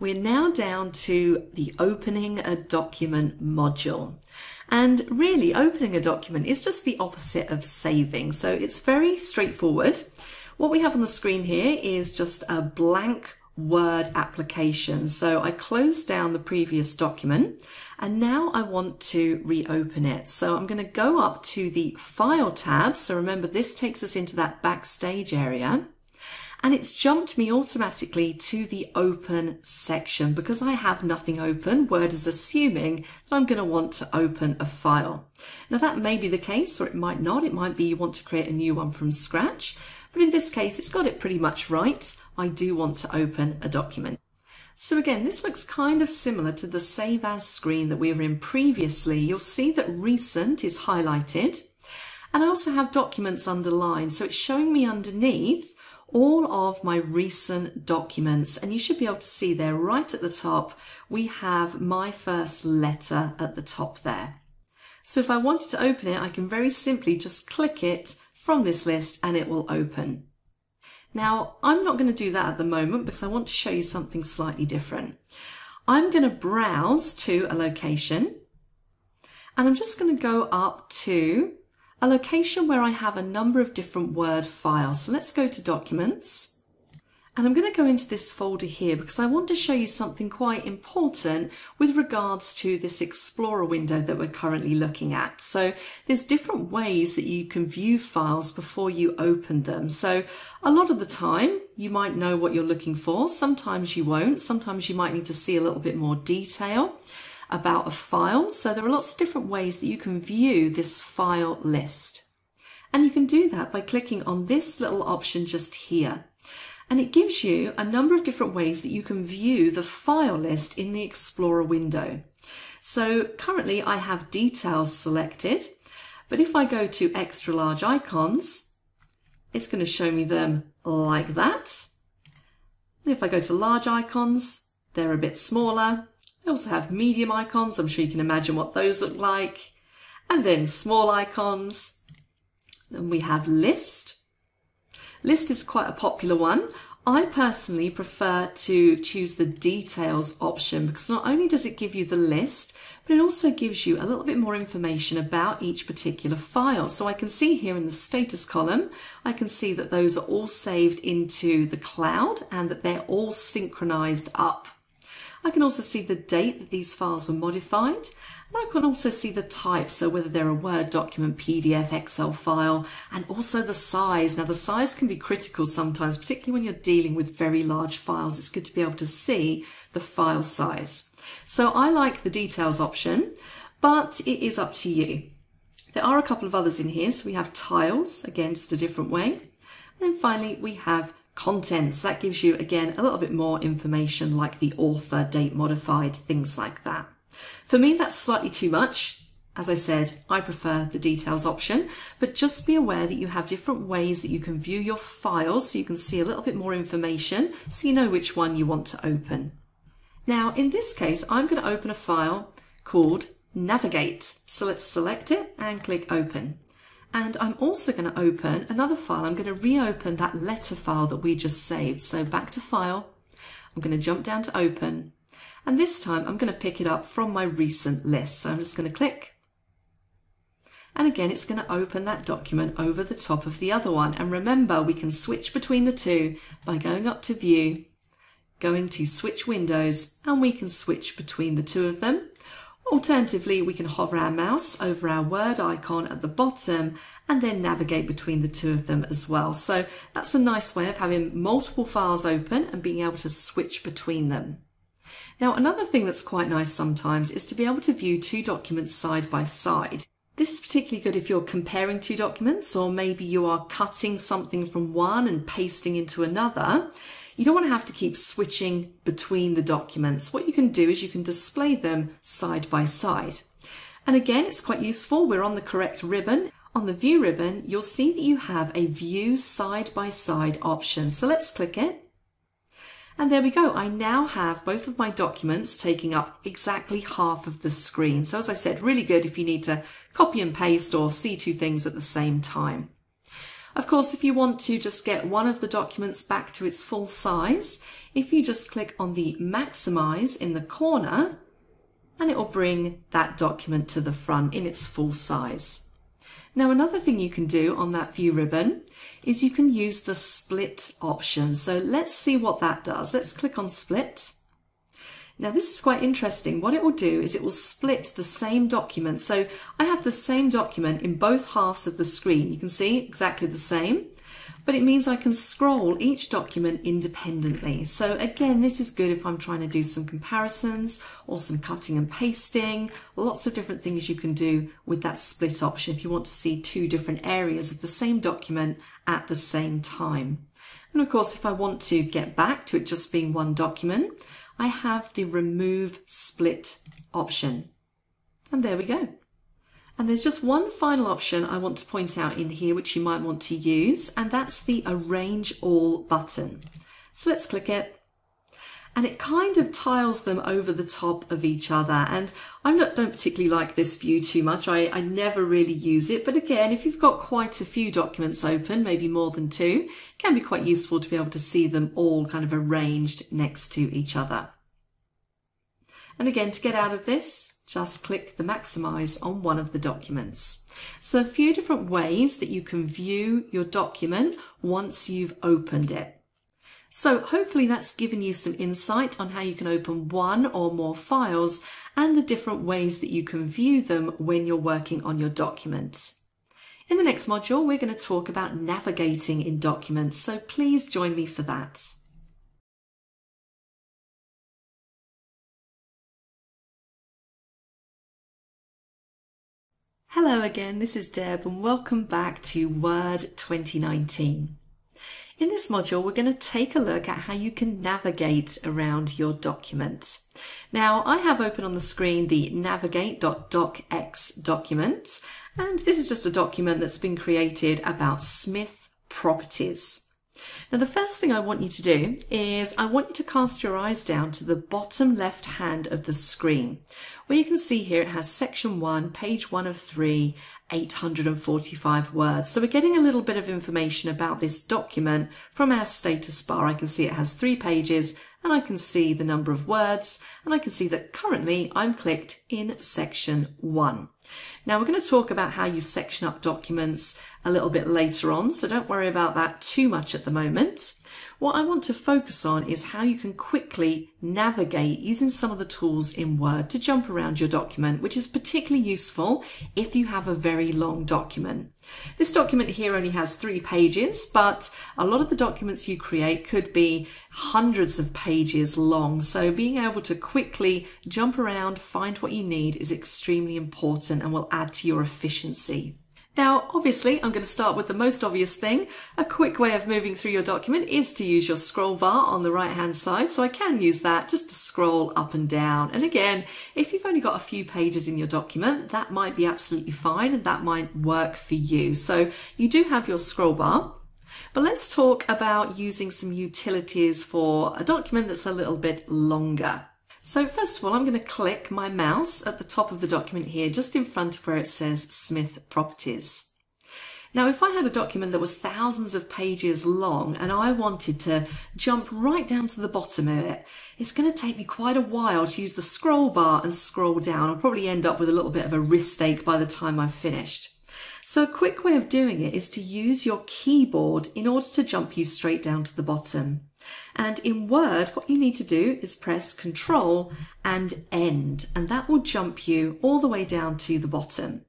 We're now down to the opening a document module. And really, opening a document is just the opposite of saving, so it's very straightforward. What we have on the screen here is just a blank Word application. So I closed down the previous document and now I want to reopen it. So I'm going to go up to the File tab. So remember, this takes us into that Backstage area. And it's jumped me automatically to the open section because I have nothing open. Word is assuming that I'm going to want to open a file. Now that may be the case, or it might not. It might be you want to create a new one from scratch. But in this case, it's got it pretty much right. I do want to open a document. So again, this looks kind of similar to the Save As screen that we were in previously. You'll see that Recent is highlighted. And I also have Documents underlined. So it's showing me underneath all of my recent documents, and you should be able to see there right at the top we have my first letter at the top there. So if I wanted to open it, I can very simply just click it from this list and it will open. Now, I'm not going to do that at the moment because I want to show you something slightly different. I'm going to browse to a location and I'm just going to go up to a location where I have a number of different Word files. So let's go to Documents, and I'm going to go into this folder here because I want to show you something quite important with regards to this Explorer window that we're currently looking at. So there's different ways that you can view files before you open them. So a lot of the time you might know what you're looking for, sometimes you won't, sometimes you might need to see a little bit more detail about a file. So there are lots of different ways that you can view this file list. And you can do that by clicking on this little option just here. And it gives you a number of different ways that you can view the file list in the Explorer window. So currently I have details selected, but if I go to extra large icons, it's going to show me them like that. And if I go to large icons, they're a bit smaller. I also have medium icons, I'm sure you can imagine what those look like, and then small icons. Then we have list. List is quite a popular one. I personally prefer to choose the details option because not only does it give you the list, but it also gives you a little bit more information about each particular file. So I can see here in the status column, I can see that those are all saved into the cloud and that they're all synchronized up. I can also see the date that these files were modified, and I can also see the type, so whether they're a Word document, PDF, Excel file, and also the size. Now the size can be critical sometimes, particularly when you're dealing with very large files. It's good to be able to see the file size. So I like the details option, but it is up to you. There are a couple of others in here. So we have tiles, again, just a different way. And then finally we have contents. That gives you, again, a little bit more information like the author, date modified, things like that. For me, that's slightly too much. As I said, I prefer the details option, but just be aware that you have different ways that you can view your files so you can see a little bit more information so you know which one you want to open. Now, in this case, I'm going to open a file called Navigate. So let's select it and click Open. And I'm also going to open another file. I'm going to reopen that letter file that we just saved. So back to File, I'm going to jump down to Open, and this time I'm going to pick it up from my recent list. So I'm just going to click, and again it's going to open that document over the top of the other one. And remember, we can switch between the two by going up to View, going to Switch Windows, and we can switch between the two of them. Alternatively, we can hover our mouse over our Word icon at the bottom and then navigate between the two of them as well. So that's a nice way of having multiple files open and being able to switch between them. Now, another thing that's quite nice sometimes is to be able to view two documents side by side. This is particularly good if you're comparing two documents, or maybe you are cutting something from one and pasting into another. You don't want to have to keep switching between the documents. What you can do is you can display them side by side. And again, it's quite useful. We're on the correct ribbon. On the View ribbon, you'll see that you have a View Side by Side option. So let's click it. And there we go. I now have both of my documents taking up exactly half of the screen. So as I said, really good if you need to copy and paste or see two things at the same time. Of course, if you want to just get one of the documents back to its full size, if you just click on the maximize in the corner, and it will bring that document to the front in its full size. Now, another thing you can do on that View ribbon is you can use the split option. So let's see what that does. Let's click on split. Now, this is quite interesting. What it will do is it will split the same document. So I have the same document in both halves of the screen. You can see exactly the same, but it means I can scroll each document independently. So again, this is good if I'm trying to do some comparisons or some cutting and pasting. Lots of different things you can do with that split option if you want to see two different areas of the same document at the same time. And of course, if I want to get back to it just being one document, I have the remove split option. And there we go. And there's just one final option I want to point out in here which you might want to use, and that's the arrange all button. So let's click it. and it kind of tiles them over the top of each other. And I don't particularly like this view too much. I never really use it, but again, if you've got quite a few documents open, maybe more than two, it can be quite useful to be able to see them all kind of arranged next to each other. And again, to get out of this, just click the maximize on one of the documents. So a few different ways that you can view your document once you've opened it. So hopefully that's given you some insight on how you can open one or more files and the different ways that you can view them when you're working on your document. In the next module, we're going to talk about navigating in documents, so please join me for that. Hello again, this is Deb and welcome back to Word 2019. In this module, we're going to take a look at how you can navigate around your document. Now, I have open on the screen the navigate.docx document, and this is just a document that's been created about Smith properties. Now, the first thing I want you to do is I want you to cast your eyes down to the bottom left hand of the screen, where you can see here it has section 1, page 1 of 3, 845 words. So we're getting a little bit of information about this document from our status bar. I can see it has 3 pages and I can see the number of words and I can see that currently I'm clicked in section 1. Now we're going to talk about how you section up documents a little bit later on, so don't worry about that too much at the moment. What I want to focus on is how you can quickly navigate using some of the tools in Word to jump around your document, which is particularly useful if you have a very long document. This document here only has 3 pages, but a lot of the documents you create could be hundreds of pages long, so being able to quickly jump around, find what you need is extremely important and will add to your efficiency. Now, obviously, I'm going to start with the most obvious thing. A quick way of moving through your document is to use your scroll bar on the right-hand side, so I can use that just to scroll up and down. And again, if you've only got a few pages in your document, that might be absolutely fine and that might work for you. So you do have your scroll bar. But let's talk about using some utilities for a document that's a little bit longer. So first of all, I'm going to click my mouse at the top of the document here, just in front of where it says Smith Properties. Now, if I had a document that was thousands of pages long and I wanted to jump right down to the bottom of it, it's going to take me quite a while to use the scroll bar and scroll down. I'll probably end up with a little bit of a wrist ache by the time I've finished. So a quick way of doing it is to use your keyboard in order to jump you straight down to the bottom. And in Word, what you need to do is press Control and End, and that will jump you all the way down to the bottom.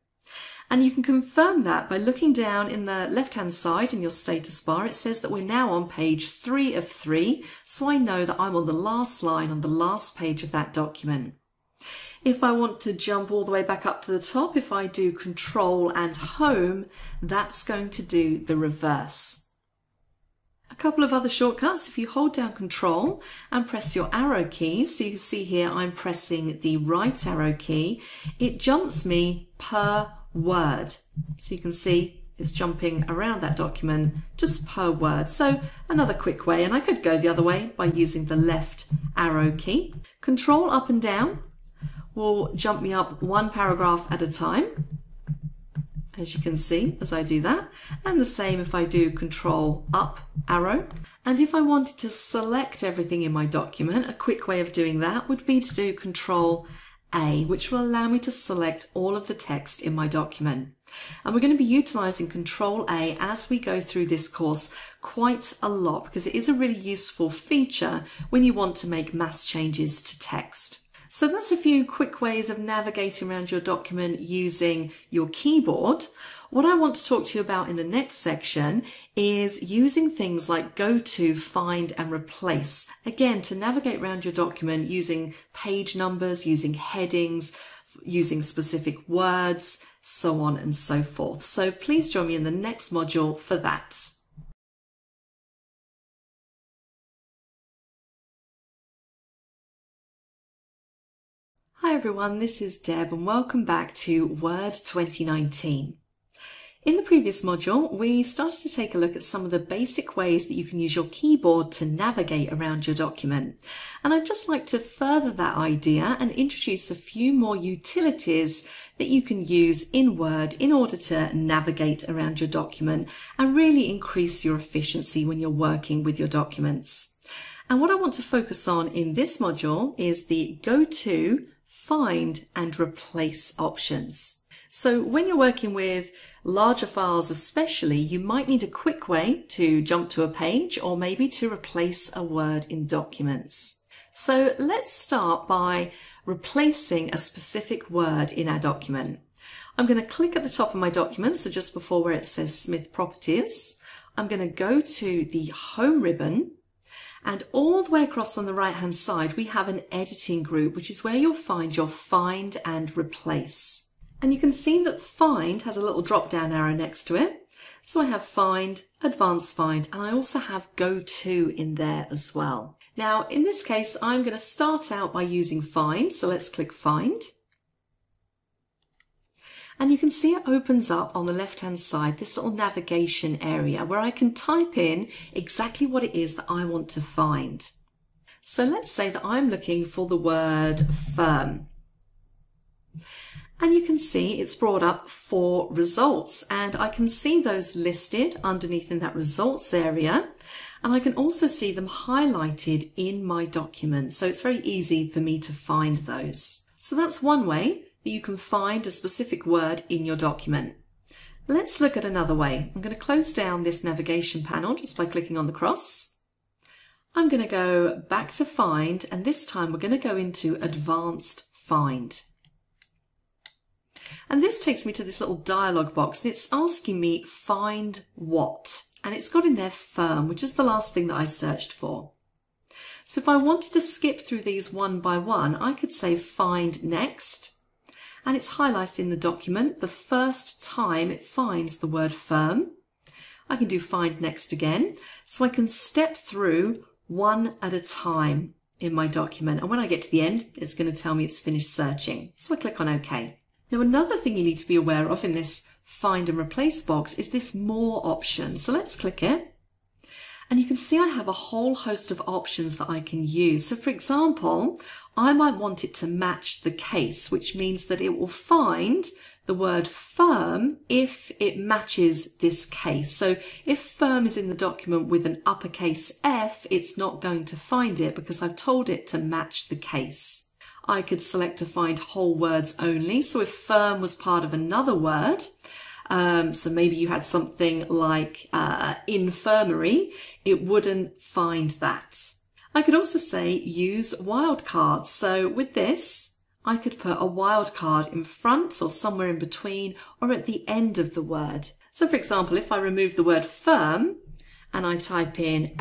And you can confirm that by looking down in the left-hand side in your status bar. It says that we're now on page 3 of 3, so I know that I'm on the last line on the last page of that document. If I want to jump all the way back up to the top, if I do Control and Home, that's going to do the reverse. A couple of other shortcuts: if you hold down Control and press your arrow key, so you can see here I'm pressing the right arrow key, it jumps me per word. So you can see it's jumping around that document just per word. So another quick way, and I could go the other way by using the left arrow key. Control up and down will jump me up 1 paragraph at a time, as you can see as I do that, and the same if I do Control up arrow. And if I wanted to select everything in my document, a quick way of doing that would be to do Control A, which will allow me to select all of the text in my document. And we're going to be utilizing Control A as we go through this course quite a lot, because it is a really useful feature when you want to make mass changes to text. So that's a few quick ways of navigating around your document using your keyboard. What I want to talk to you about in the next section is using things like GoTo, Find and Replace, again to navigate around your document using page numbers, using headings, using specific words, so on and so forth. So please join me in the next module for that. Hi everyone, this is Deb and welcome back to Word 2019. In the previous module, we started to take a look at some of the basic ways that you can use your keyboard to navigate around your document. And I'd just like to further that idea and introduce a few more utilities that you can use in Word in order to navigate around your document and really increase your efficiency when you're working with your documents. And what I want to focus on in this module is the GoTo, Find and Replace options. So when you're working with larger files especially, you might need a quick way to jump to a page or maybe to replace a word in documents. So let's start by replacing a specific word in our document. I'm going to click at the top of my document, so just before where it says Smith Properties, I'm going to go to the Home ribbon, and all the way across on the right hand side we have an editing group, which is where you'll find your Find and Replace. And you can see that Find has a little drop down arrow next to it. So I have Find, Advanced Find, and I also have GoTo in there as well. Now in this case, I'm going to start out by using Find. So let's click Find. And you can see it opens up on the left hand side this little navigation area where I can type in exactly what it is that I want to find. So let's say that I'm looking for the word firm. And you can see it's brought up 4 results, and I can see those listed underneath in that results area, and I can also see them highlighted in my document, so it's very easy for me to find those. So that's one way that you can find a specific word in your document. Let's look at another way. I'm going to close down this navigation panel just by clicking on the cross. I'm going to go back to Find, and this time we're going to go into Advanced Find. And this takes me to this little dialog box, and it's asking me find what, and it's got in there firm, which is the last thing that I searched for. So if I wanted to skip through these one by one, I could say find next, and it's highlighted in the document the first time it finds the word firm. I can do find next again, so I can step through one at a time in my document, and when I get to the end it's going to tell me it's finished searching, so I click on OK. Now another thing you need to be aware of in this Find and Replace box is this More option. So let's click it, and you can see I have a whole host of options that I can use. So for example, I might want it to match the case, which means that it will find the word firm if it matches this case. So if firm is in the document with an uppercase F, it's not going to find it because I've told it to match the case. I could select to find whole words only. So if firm was part of another word, so maybe you had something like infirmary, it wouldn't find that. I could also say use wildcards. So with this, I could put a wildcard in front or somewhere in between or at the end of the word. So for example, if I remove the word firm and I type in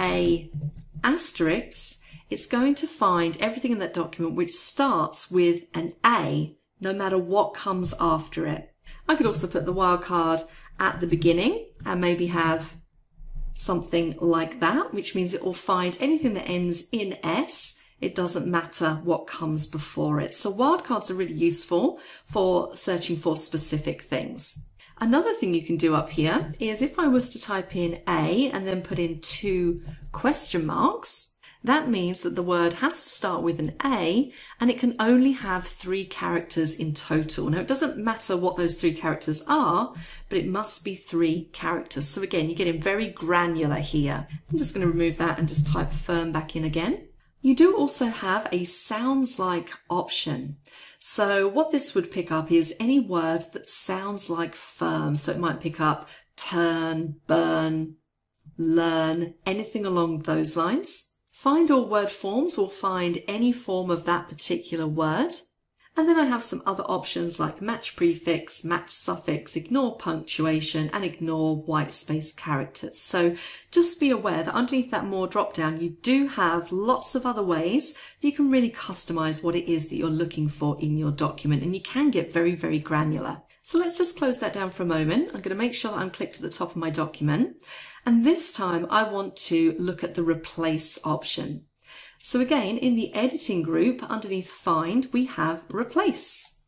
asterisk, it's going to find everything in that document which starts with an A, no matter what comes after it. I could also put the wildcard at the beginning and maybe have something like that, which means it will find anything that ends in S. It doesn't matter what comes before it. So wildcards are really useful for searching for specific things. Another thing you can do up here is if I was to type in A and then put in 2 question marks, that means that the word has to start with an A, and it can only have 3 characters in total. Now, it doesn't matter what those 3 characters are, but it must be 3 characters. So again, you're getting very granular here. I'm just going to remove that and just type firm back in again. You do also have a sounds like option. So what this would pick up is any word that sounds like firm. So it might pick up turn, burn, learn, anything along those lines. Find all word forms will find any form of that particular word. And then I have some other options like match prefix, match suffix, ignore punctuation, and ignore white space characters. So just be aware that underneath that More drop down, you do have lots of other ways you can really customize what it is that you're looking for in your document, and you can get very, very granular. So let's just close that down for a moment. I'm going to make sure that I'm clicked at the top of my document. And this time I want to look at the Replace option. So again, in the editing group underneath Find, we have Replace.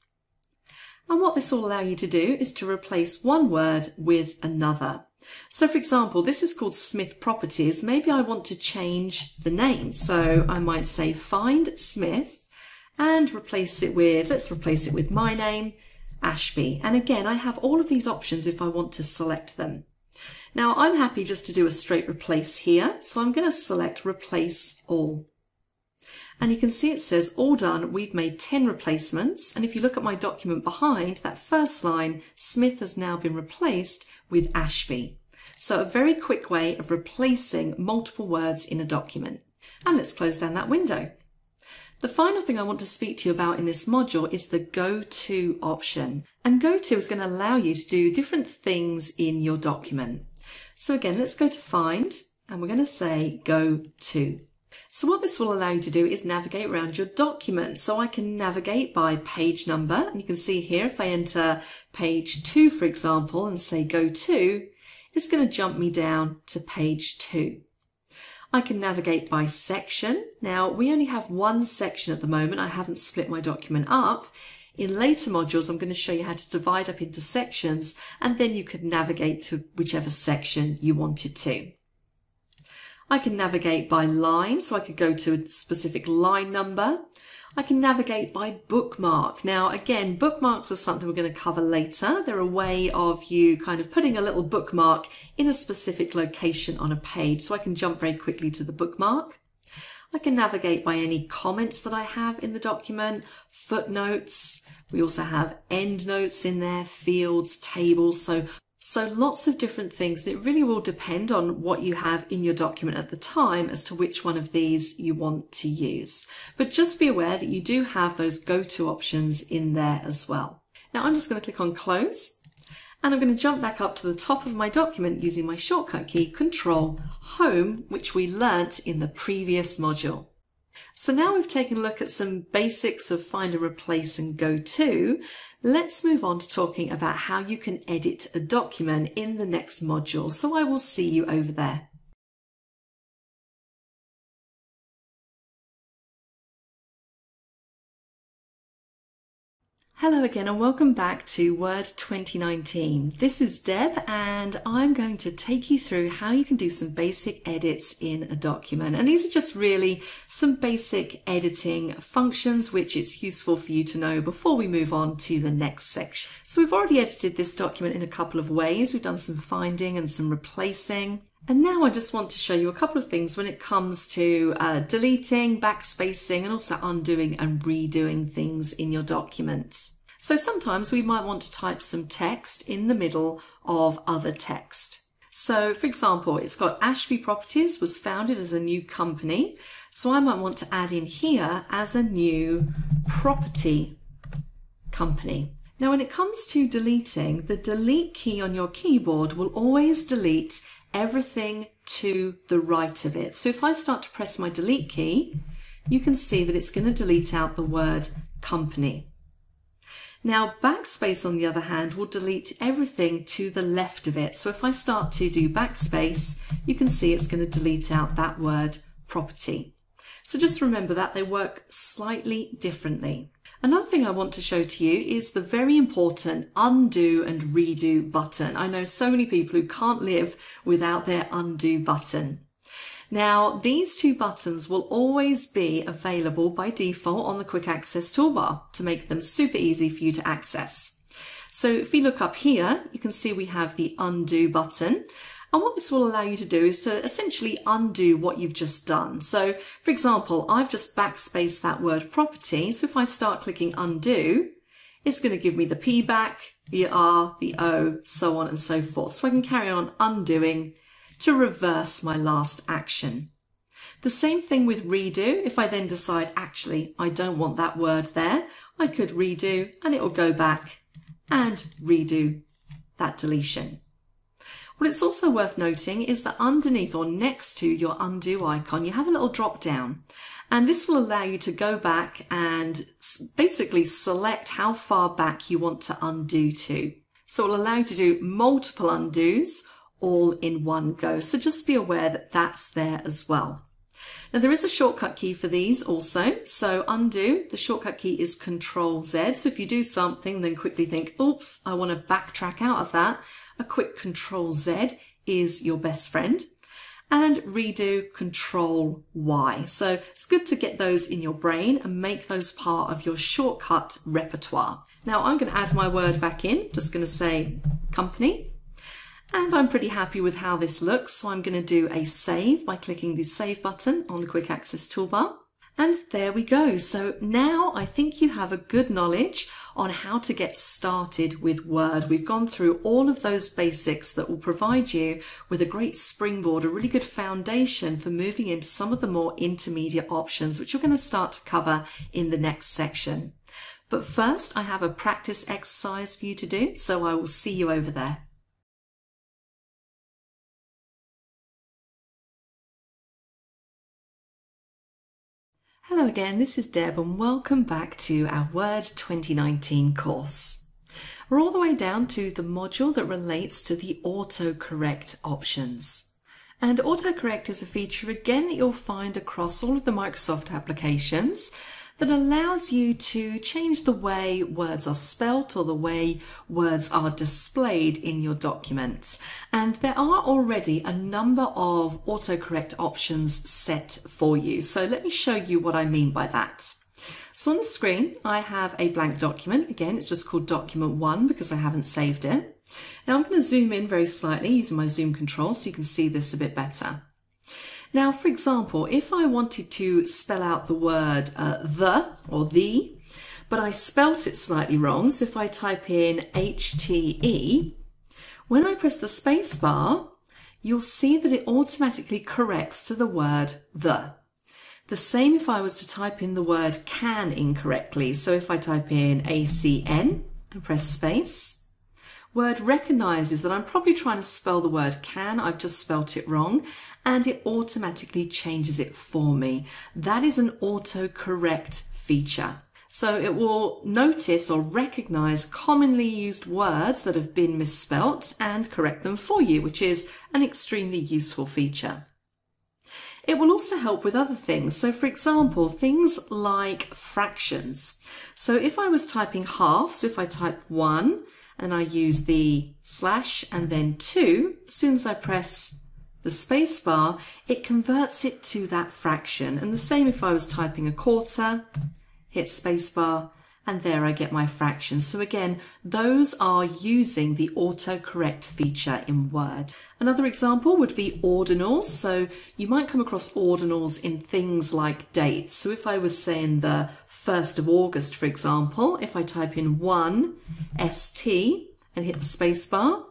And what this will allow you to do is to replace one word with another. So for example, this is called Smith Properties. Maybe I want to change the name. So I might say find Smith and replace it with, let's replace it with my name, Ashby. And again, I have all of these options if I want to select them. Now I'm happy just to do a straight replace here. So I'm going to select replace all. And you can see it says all done, we've made 10 replacements. And if you look at my document behind, that first line, Smith has now been replaced with Ashby. So a very quick way of replacing multiple words in a document. And let's close down that window. The final thing I want to speak to you about in this module is the GoTo option. And GoTo is going to allow you to do different things in your document. So again, let's go to Find and we're going to say GoTo. So what this will allow you to do is navigate around your document. So I can navigate by page number, and you can see here if I enter page 2, for example, and say go to, it's going to jump me down to page 2. I can navigate by section. Now we only have one section at the moment. I haven't split my document up. In later modules, I'm going to show you how to divide up into sections, and then you could navigate to whichever section you wanted to. I can navigate by line, so I could go to a specific line number. I can navigate by bookmark. Now again, bookmarks are something we're going to cover later. They're a way of you kind of putting a little bookmark in a specific location on a page. So I can jump very quickly to the bookmark. I can navigate by any comments that I have in the document, footnotes. We also have endnotes in there, fields, tables. So lots of different things. It really will depend on what you have in your document at the time as to which one of these you want to use. But just be aware that you do have those go-to options in there as well. Now I'm just going to click on Close, and I'm going to jump back up to the top of my document using my shortcut key Control Home, which we learnt in the previous module. So now we've taken a look at some basics of Find and Replace and GoTo. Let's move on to talking about how you can edit a document in the next module. So I will see you over there. Hello again and welcome back to Word 2019. This is Deb and I'm going to take you through how you can do some basic edits in a document. And these are just really some basic editing functions which it's useful for you to know before we move on to the next section. So we've already edited this document in a couple of ways. We've done some finding and some replacing. And now I just want to show you a couple of things when it comes to deleting, backspacing, and also undoing and redoing things in your document. So sometimes we might want to type some text in the middle of other text. So for example, it's got Ashby Properties was founded as a new company. So I might want to add in here as a new property company. Now when it comes to deleting, the delete key on your keyboard will always delete everything to the right of it. So if I start to press my delete key, you can see that it's going to delete out the word company. Now backspace on the other hand will delete everything to the left of it. So if I start to do backspace, you can see it's going to delete out that word property. So just remember that they work slightly differently. Another thing I want to show to you is the very important undo and redo button. I know so many people who can't live without their undo button. Now, these two buttons will always be available by default on the Quick Access toolbar to make them super easy for you to access. So if we look up here, you can see we have the undo button. And what this will allow you to do is to essentially undo what you've just done. So, for example, I've just backspaced that word property. So if I start clicking undo, it's going to give me the P back, the R, the O, so on and so forth. So I can carry on undoing to reverse my last action. The same thing with redo. If I then decide, actually, I don't want that word there, I could redo and it will go back and redo that deletion. What it's also worth noting is that underneath or next to your undo icon, you have a little drop down, and this will allow you to go back and basically select how far back you want to undo to. So it will allow you to do multiple undos all in one go. So just be aware that that's there as well. Now there is a shortcut key for these also, so undo, the shortcut key is Control Z, so if you do something then quickly think, oops, I want to backtrack out of that, a quick Control Z is your best friend. And redo, Control Y. So it's good to get those in your brain and make those part of your shortcut repertoire. Now I'm going to add my word back in, just going to say company. And I'm pretty happy with how this looks, so I'm going to do a save by clicking the save button on the quick access toolbar. And there we go. So now I think you have a good knowledge on how to get started with Word. We've gone through all of those basics that will provide you with a great springboard, a really good foundation for moving into some of the more intermediate options, which we're going to start to cover in the next section. But first, I have a practice exercise for you to do, so I will see you over there. Hello again, this is Deb and welcome back to our Word 2019 course. We're all the way down to the module that relates to the autocorrect options. And autocorrect is a feature again that you'll find across all of the Microsoft applications that allows you to change the way words are spelt or the way words are displayed in your document. And there are already a number of autocorrect options set for you. So let me show you what I mean by that. So on the screen, I have a blank document. Again, it's just called document 1 because I haven't saved it. Now I'm going to zoom in very slightly using my zoom control so you can see this a bit better. Now, for example, if I wanted to spell out the word the or the, but I spelt it slightly wrong, so if I type in HTE, when I press the space bar, you'll see that it automatically corrects to the word the. The same if I was to type in the word can incorrectly, so if I type in ACN and press space, Word recognises that I'm probably trying to spell the word can, I've just spelt it wrong, and it automatically changes it for me. That is an autocorrect feature. So it will notice or recognise commonly used words that have been misspelt and correct them for you, which is an extremely useful feature. It will also help with other things. So for example, things like fractions. So if I was typing half, so if I type 1, and I use the slash and then 2, as soon as I press the space bar, it converts it to that fraction. And the same if I was typing a quarter, hit space bar, and there I get my fraction. So again, those are using the autocorrect feature in Word. Another example would be ordinals. So you might come across ordinals in things like dates. So if I was saying the 1st of August, for example, if I type in 1 ST and hit the space bar,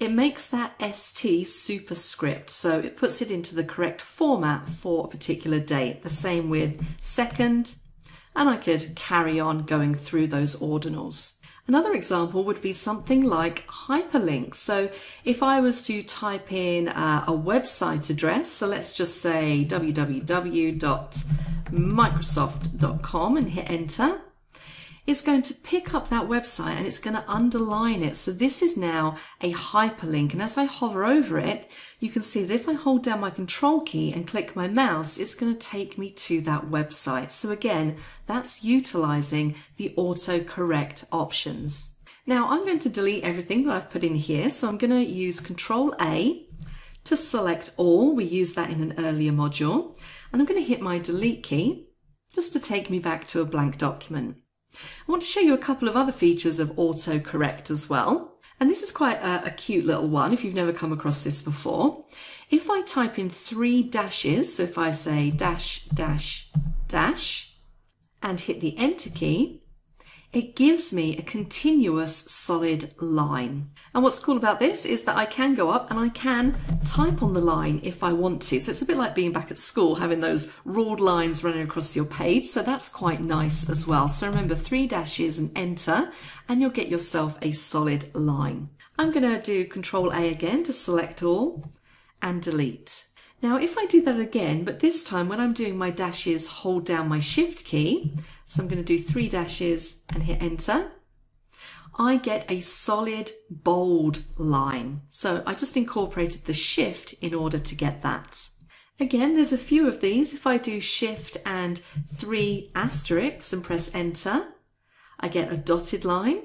it makes that ST superscript. So it puts it into the correct format for a particular date. The same with 2nd. And I could carry on going through those ordinals. Another example would be something like hyperlinks. So if I was to type in a website address, so let's just say www.microsoft.com and hit enter, it's going to pick up that website and it's going to underline it. So this is now a hyperlink. And as I hover over it, you can see that if I hold down my control key and click my mouse, it's going to take me to that website. So again, that's utilizing the autocorrect options. Now I'm going to delete everything that I've put in here. So I'm going to use Control A to select all. We used that in an earlier module. And I'm going to hit my delete key just to take me back to a blank document. I want to show you a couple of other features of autocorrect as well. And this is quite a cute little one if you've never come across this before. If I type in 3 dashes, so if I say dash, dash, dash, and hit the enter key, it gives me a continuous solid line. And what's cool about this is that I can go up and I can type on the line if I want to. So it's a bit like being back at school, having those ruled lines running across your page. So that's quite nice as well. So remember 3 dashes and enter, and you'll get yourself a solid line. I'm going to do Control A again to select all and delete. Now, if I do that again, but this time when I'm doing my dashes, hold down my shift key. So I'm going to do 3 dashes and hit enter. I get a solid bold line. So I just incorporated the shift in order to get that. Again, there's a few of these. If I do Shift and 3 asterisks and press Enter, I get a dotted line.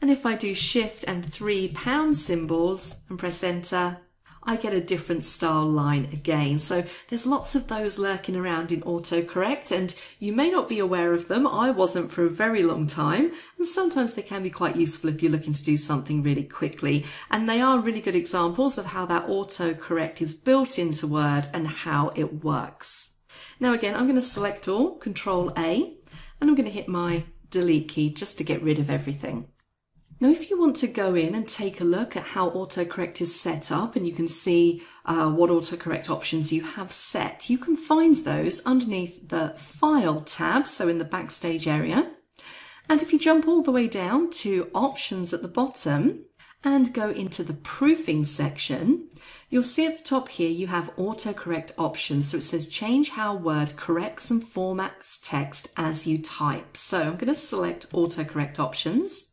And if I do Shift and 3 pound symbols and press Enter, I get a different style line again. So there's lots of those lurking around in AutoCorrect, and you may not be aware of them. I wasn't for a very long time, and sometimes they can be quite useful if you're looking to do something really quickly. And they are really good examples of how that AutoCorrect is built into Word and how it works. Now again, I'm going to select all, Control A, and I'm going to hit my Delete key just to get rid of everything. Now if you want to go in and take a look at how AutoCorrect is set up, and you can see what AutoCorrect options you have set, you can find those underneath the File tab, so in the Backstage area. And if you jump all the way down to Options at the bottom and go into the Proofing section, you'll see at the top here you have AutoCorrect options. So it says change how Word corrects and formats text as you type. So I'm going to select AutoCorrect options.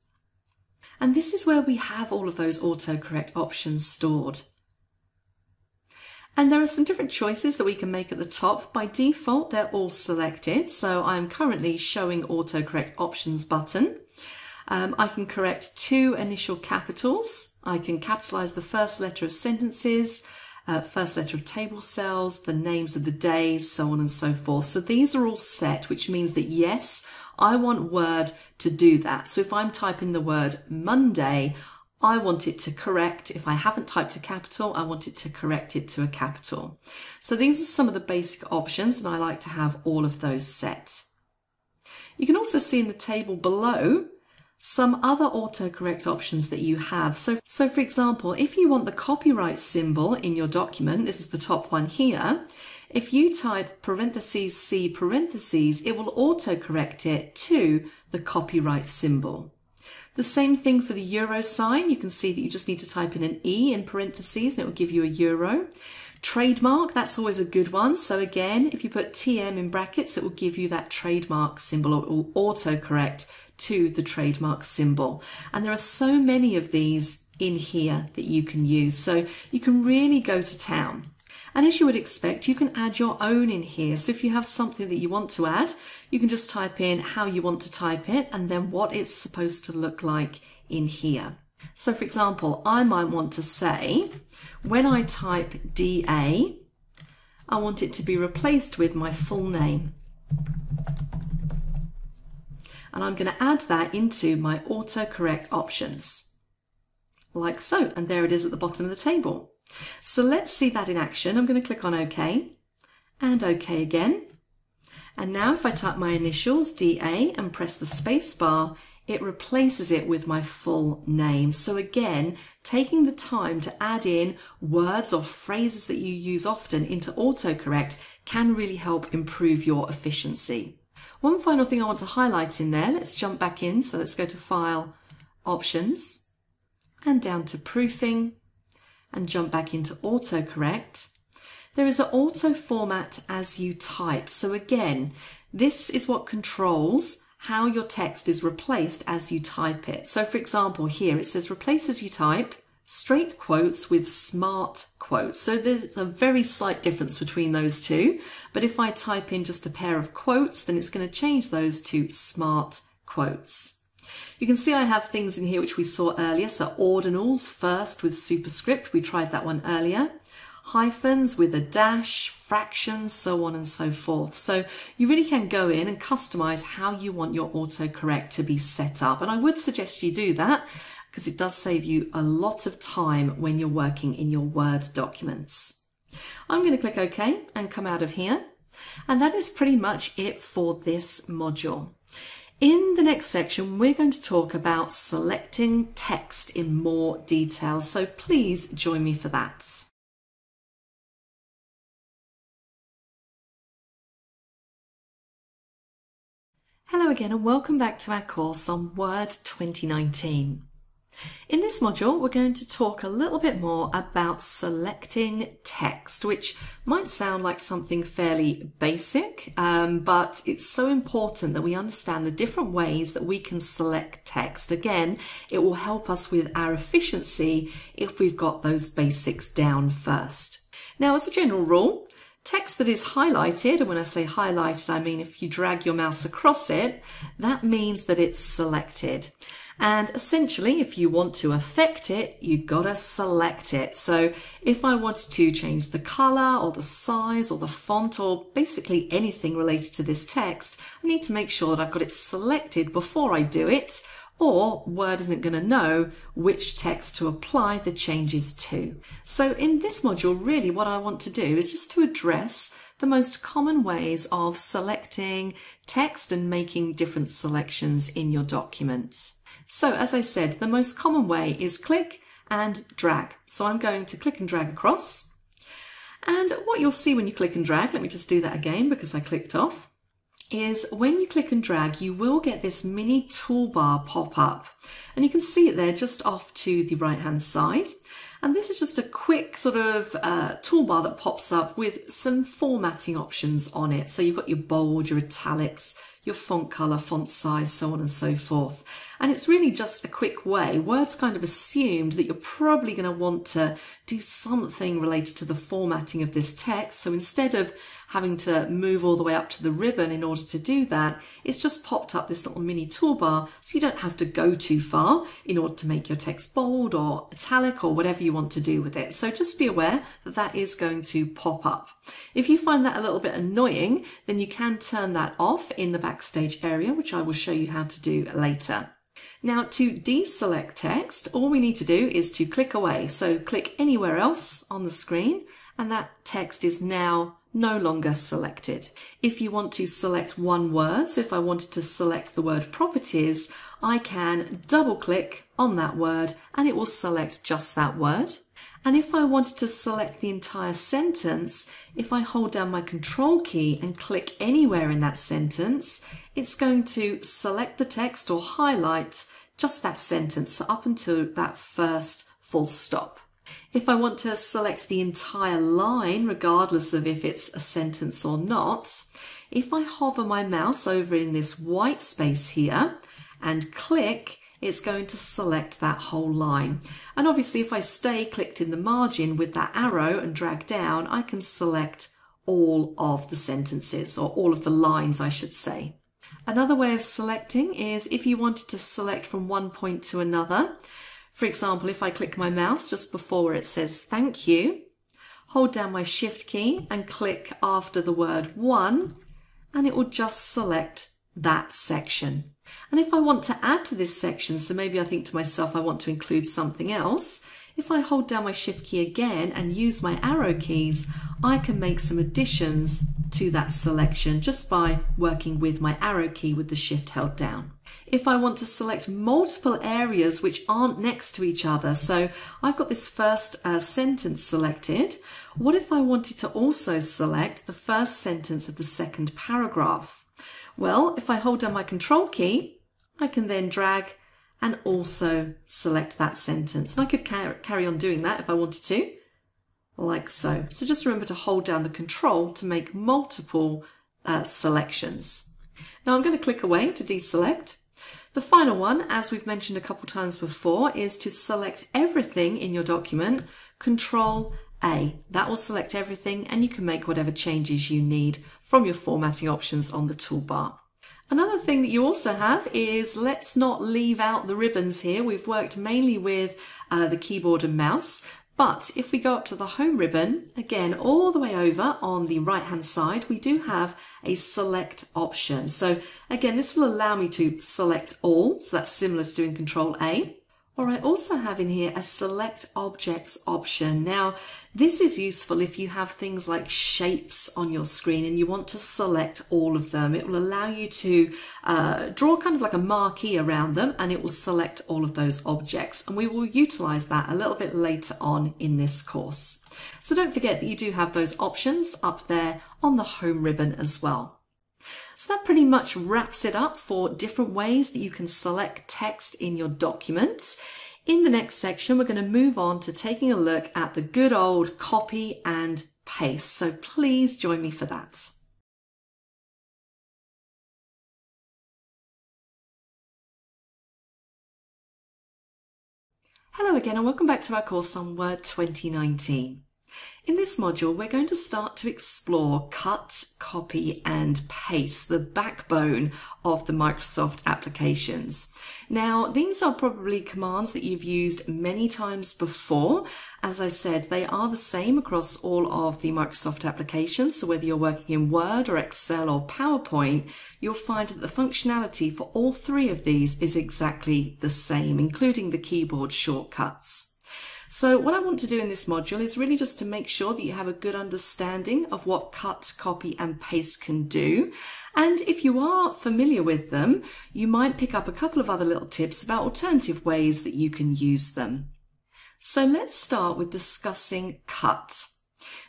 And this is where we have all of those AutoCorrect options stored. And there are some different choices that we can make at the top. By default, they're all selected. So I'm currently showing AutoCorrect options button. I can correct 2 initial capitals. I can capitalize the first letter of sentences, first letter of table cells, the names of the days, so on and so forth. So these are all set, which means that yes, I want Word to do that. So if I'm typing the word Monday, I want it to correct. If I haven't typed a capital, I want it to correct it to a capital. So these are some of the basic options, and I like to have all of those set. You can also see in the table below some other AutoCorrect options that you have. So for example, if you want the copyright symbol in your document, this is the top one here, if you type parentheses C parentheses, it will autocorrect it to the copyright symbol. The same thing for the euro sign. You can see that you just need to type in an E in parentheses and it will give you a euro. Trademark, that's always a good one. So again, if you put TM in brackets, it will give you that trademark symbol, or it will autocorrect to the trademark symbol. And there are so many of these in here that you can use. So you can really go to town. And as you would expect, you can add your own in here. So if you have something that you want to add, you can just type in how you want to type it and then what it's supposed to look like in here. So for example, I might want to say, when I type DA, I want it to be replaced with my full name. And I'm going to add that into my AutoCorrect options, like so. And there it is at the bottom of the table. So let's see that in action. I'm going to click on OK and OK again. And now if I type my initials DA and press the space bar, it replaces it with my full name. So again, taking the time to add in words or phrases that you use often into AutoCorrect can really help improve your efficiency. One final thing I want to highlight in there, let's jump back in. So let's go to File, Options, and down to Proofing, and jump back into AutoCorrect. There is an auto format as you type. So again, this is what controls how your text is replaced as you type it. So for example, here it says replace as you type straight quotes with smart quotes. So there's a very slight difference between those two. But if I type in just a pair of quotes, then it's going to change those to smart quotes. You can see I have things in here which we saw earlier. So ordinals first with superscript, we tried that one earlier. Hyphens with a dash, fractions, so on and so forth. So you really can go in and customize how you want your AutoCorrect to be set up. And I would suggest you do that because it does save you a lot of time when you're working in your Word documents. I'm going to click OK and come out of here. And that is pretty much it for this module. In the next section, we're going to talk about selecting text in more detail, so please join me for that. Hello again and welcome back to our course on Word 2019. In this module, we're going to talk a little bit more about selecting text, which might sound like something fairly basic, but it's so important that we understand the different ways that we can select text. Again, it will help us with our efficiency if we've got those basics down first. Now, as a general rule, text that is highlighted, and when I say highlighted, I mean if you drag your mouse across it, that means that it's selected. And essentially, if you want to affect it, you've got to select it. So if I wanted to change the color or the size or the font or basically anything related to this text, I need to make sure that I've got it selected before I do it, or Word isn't going to know which text to apply the changes to. So in this module, really what I want to do is just to address the most common ways of selecting text and making different selections in your document. So as I said, the most common way is click and drag. So I'm going to click and drag across. And what you'll see when you click and drag, let me just do that again because I clicked off, is when you click and drag, you will get this mini toolbar pop up. And you can see it there just off to the right-hand side. And this is just a quick sort of toolbar that pops up with some formatting options on it. So you've got your bold, your italics, your font color, font size, so on and so forth. And it's really just a quick way. Word's kind of assumed that you're probably going to want to do something related to the formatting of this text. So instead of having to move all the way up to the ribbon in order to do that, it's just popped up this little mini toolbar, so you don't have to go too far in order to make your text bold or italic or whatever you want to do with it. So just be aware that that is going to pop up. If you find that a little bit annoying, then you can turn that off in the Backstage area, which I will show you how to do later. Now, to deselect text, all we need to do is to click away. So click anywhere else on the screen, and that text is now no longer selected. If you want to select one word, so if I wanted to select the word properties, I can double click on that word and it will select just that word. And if I wanted to select the entire sentence, if I hold down my control key and click anywhere in that sentence, it's going to select the text or highlight just that sentence, so up until that first full stop. If I want to select the entire line, regardless of if it's a sentence or not, if I hover my mouse over in this white space here and click, it's going to select that whole line. And obviously, if I stay clicked in the margin with that arrow and drag down, I can select all of the sentences, or all of the lines, I should say. Another way of selecting is if you wanted to select from one point to another. For example, if I click my mouse just before where it says thank you, hold down my shift key and click after the word one, and it will just select that section. And if I want to add to this section, so maybe I think to myself I want to include something else, if I hold down my shift key again and use my arrow keys, I can make some additions to that selection just by working with my arrow key with the shift held down. If I want to select multiple areas which aren't next to each other, so I've got this first sentence selected, what if I wanted to also select the first sentence of the second paragraph? Well, if I hold down my control key, I can then drag and also select that sentence. And I could carry on doing that if I wanted to, like so. So just remember to hold down the control to make multiple selections. Now I'm going to click away to deselect. The final one, as we've mentioned a couple times before, is to select everything in your document, Control A. That will select everything, and you can make whatever changes you need from your formatting options on the toolbar. Another thing that you also have is let's not leave out the ribbons here. We've worked mainly with the keyboard and mouse, but if we go up to the home ribbon, again, all the way over on the right-hand side, we do have a select option. So again, this will allow me to select all, so that's similar to doing Control A. Or I also have in here a select objects option. Now, this is useful if you have things like shapes on your screen and you want to select all of them. It will allow you to draw kind of like a marquee around them, and it will select all of those objects. And we will utilize that a little bit later on in this course. So don't forget that you do have those options up there on the home ribbon as well. So that pretty much wraps it up for different ways that you can select text in your document. In the next section, we're going to move on to taking a look at the good old copy and paste. So please join me for that. Hello again, and welcome back to our course on Word 2019. In this module, we're going to start to explore cut, copy and paste, the backbone of the Microsoft applications. Now, these are probably commands that you've used many times before. As I said, they are the same across all of the Microsoft applications. So whether you're working in Word or Excel or PowerPoint, you'll find that the functionality for all three of these is exactly the same, including the keyboard shortcuts. So what I want to do in this module is really just to make sure that you have a good understanding of what cut, copy and paste can do. And if you are familiar with them, you might pick up a couple of other little tips about alternative ways that you can use them. So let's start with discussing cut.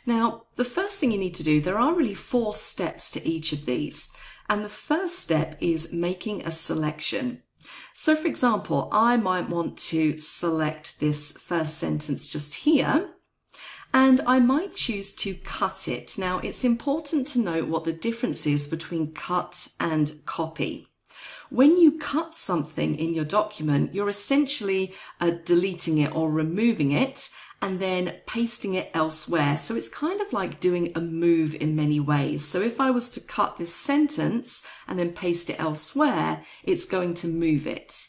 Now, the first thing you need to do, there are really four steps to each of these. And the first step is making a selection. So for example, I might want to select this first sentence just here, and I might choose to cut it. Now, it's important to note what the difference is between cut and copy. When you cut something in your document, you're essentially deleting it or removing it and then pasting it elsewhere. So it's kind of like doing a move in many ways. So if I was to cut this sentence and then paste it elsewhere, it's going to move it.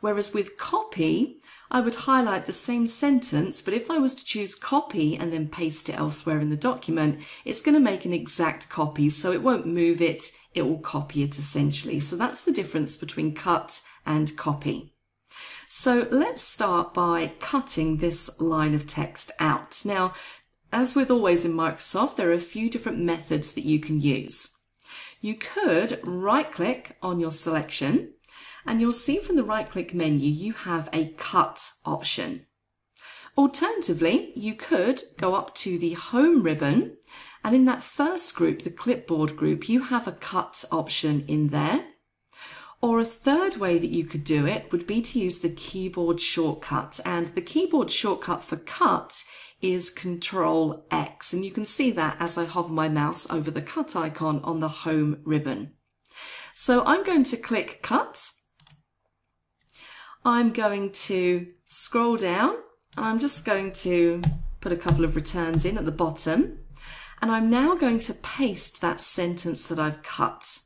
Whereas with copy, I would highlight the same sentence, but if I was to choose copy and then paste it elsewhere in the document, it's going to make an exact copy, so it won't move it, it will copy it essentially. So that's the difference between cut and copy. So let's start by cutting this line of text out. Now, as with always in Microsoft, there are a few different methods that you can use. You could right-click on your selection, and you'll see from the right-click menu you have a cut option. Alternatively, you could go up to the Home ribbon, and in that first group, the clipboard group, you have a cut option in there. Or a third way that you could do it would be to use the keyboard shortcut, and the keyboard shortcut for cut is Control X, and you can see that as I hover my mouse over the cut icon on the Home ribbon. So I'm going to click cut, I'm going to scroll down, and I'm just going to put a couple of returns in at the bottom, and I'm now going to paste that sentence that I've cut.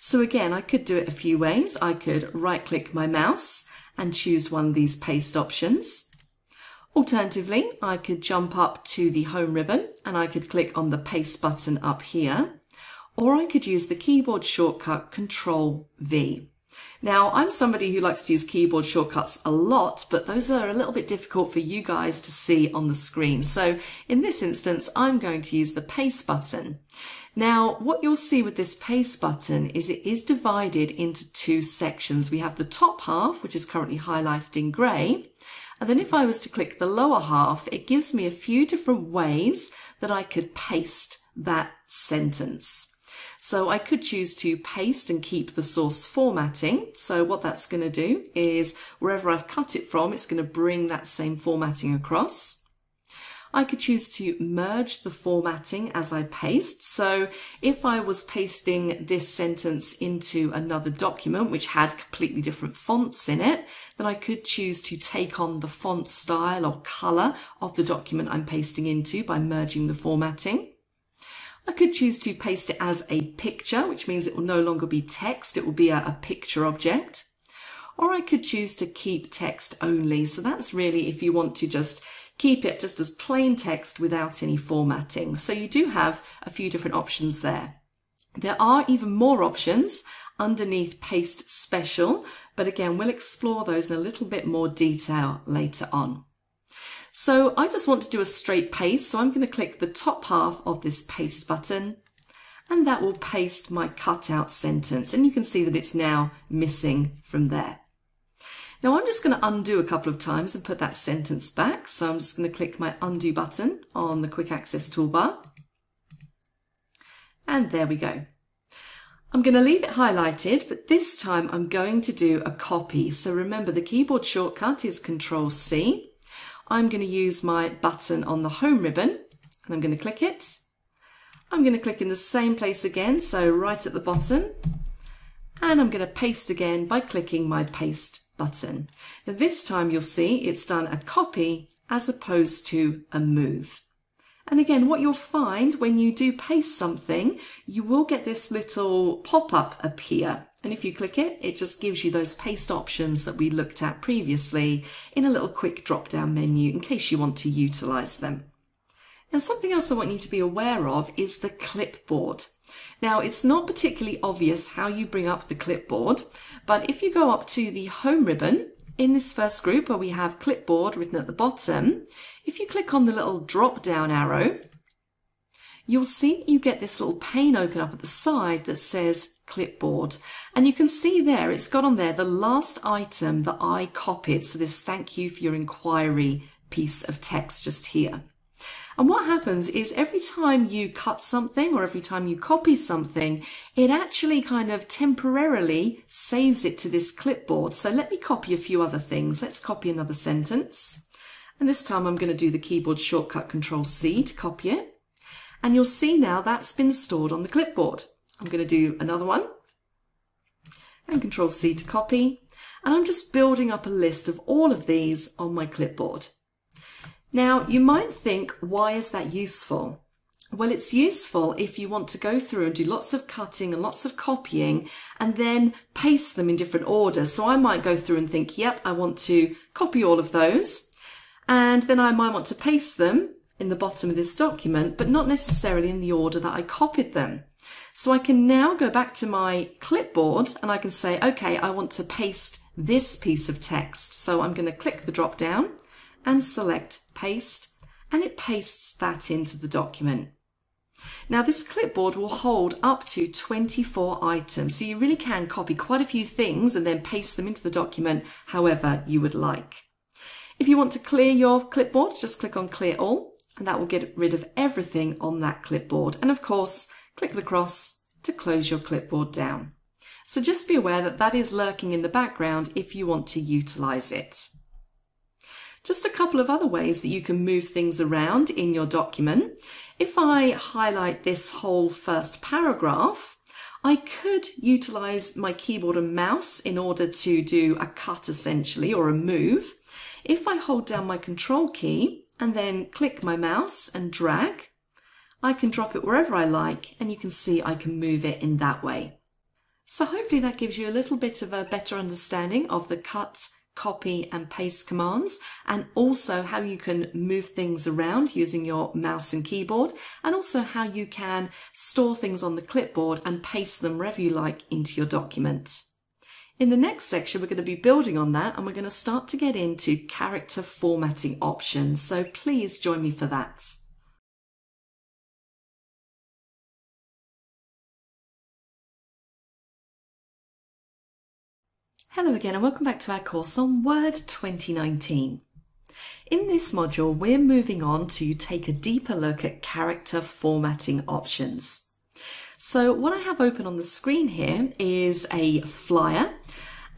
So again, I could do it a few ways. I could right-click my mouse and choose one of these paste options. Alternatively, I could jump up to the Home ribbon and I could click on the paste button up here, or I could use the keyboard shortcut Control V. Now, I'm somebody who likes to use keyboard shortcuts a lot, but those are a little bit difficult for you guys to see on the screen. So in this instance, I'm going to use the paste button. Now, what you'll see with this paste button is it is divided into two sections. We have the top half, which is currently highlighted in grey, and then if I was to click the lower half, it gives me a few different ways that I could paste that sentence. So I could choose to paste and keep the source formatting. So what that's going to do is wherever I've cut it from, it's going to bring that same formatting across. I could choose to merge the formatting as I paste. So if I was pasting this sentence into another document which had completely different fonts in it, then I could choose to take on the font style or colour of the document I'm pasting into by merging the formatting. I could choose to paste it as a picture, which means it will no longer be text, it will be a picture object. Or I could choose to keep text only. So that's really if you want to just keep it just as plain text without any formatting. So you do have a few different options there. There are even more options underneath Paste Special, but again, we'll explore those in a little bit more detail later on. So I just want to do a straight paste, so I'm going to click the top half of this paste button, and that will paste my cutout sentence, and you can see that it's now missing from there. Now I'm just going to undo a couple of times and put that sentence back, so I'm just going to click my undo button on the quick access toolbar, and there we go. I'm going to leave it highlighted, but this time I'm going to do a copy. So remember, the keyboard shortcut is Control C. I'm going to use my button on the Home ribbon, and I'm going to click it. I'm going to click in the same place again, so right at the bottom, and I'm going to paste again by clicking my paste button. Now this time you'll see it's done a copy as opposed to a move. And again, what you'll find when you do paste something, you will get this little pop-up appear. And if you click it, it just gives you those paste options that we looked at previously in a little quick drop-down menu in case you want to utilize them. Now, something else I want you to be aware of is the clipboard. Now, it's not particularly obvious how you bring up the clipboard, but if you go up to the Home ribbon, in this first group where we have clipboard written at the bottom, if you click on the little drop-down arrow, you'll see you get this little pane open up at the side that says clipboard. And you can see there, it's got on there the last item that I copied, so this thank you for your inquiry piece of text just here. And what happens is every time you cut something or every time you copy something, it actually kind of temporarily saves it to this clipboard. So let me copy a few other things. Let's copy another sentence. And this time I'm going to do the keyboard shortcut Control-C to copy it. And you'll see now that's been stored on the clipboard. I'm going to do another one and Control-C to copy. And I'm just building up a list of all of these on my clipboard. Now, you might think, why is that useful? Well, it's useful if you want to go through and do lots of cutting and lots of copying and then paste them in different orders. So I might go through and think, yep, I want to copy all of those. And then I might want to paste them in the bottom of this document, but not necessarily in the order that I copied them. So I can now go back to my clipboard and I can say, okay, I want to paste this piece of text. So I'm going to click the drop down and select paste, and it pastes that into the document. Now, this clipboard will hold up to 24 items, so you really can copy quite a few things and then paste them into the document however you would like. If you want to clear your clipboard, just click on Clear All, and that will get rid of everything on that clipboard. And of course, click the cross to close your clipboard down. So just be aware that that is lurking in the background if you want to utilize it. Just a couple of other ways that you can move things around in your document. If I highlight this whole first paragraph, I could utilize my keyboard and mouse in order to do a cut essentially, or a move. If I hold down my Control key and then click my mouse and drag, I can drop it wherever I like, and you can see I can move it in that way. So hopefully that gives you a little bit of a better understanding of the cut, copy and paste commands, and also how you can move things around using your mouse and keyboard, and also how you can store things on the clipboard and paste them wherever you like into your document. In the next section, we're going to be building on that, and we're going to start to get into character formatting options. So please join me for that. Hello again and welcome back to our course on Word 2019. In this module, we're moving on to take a deeper look at character formatting options. So what I have open on the screen here is a flyer,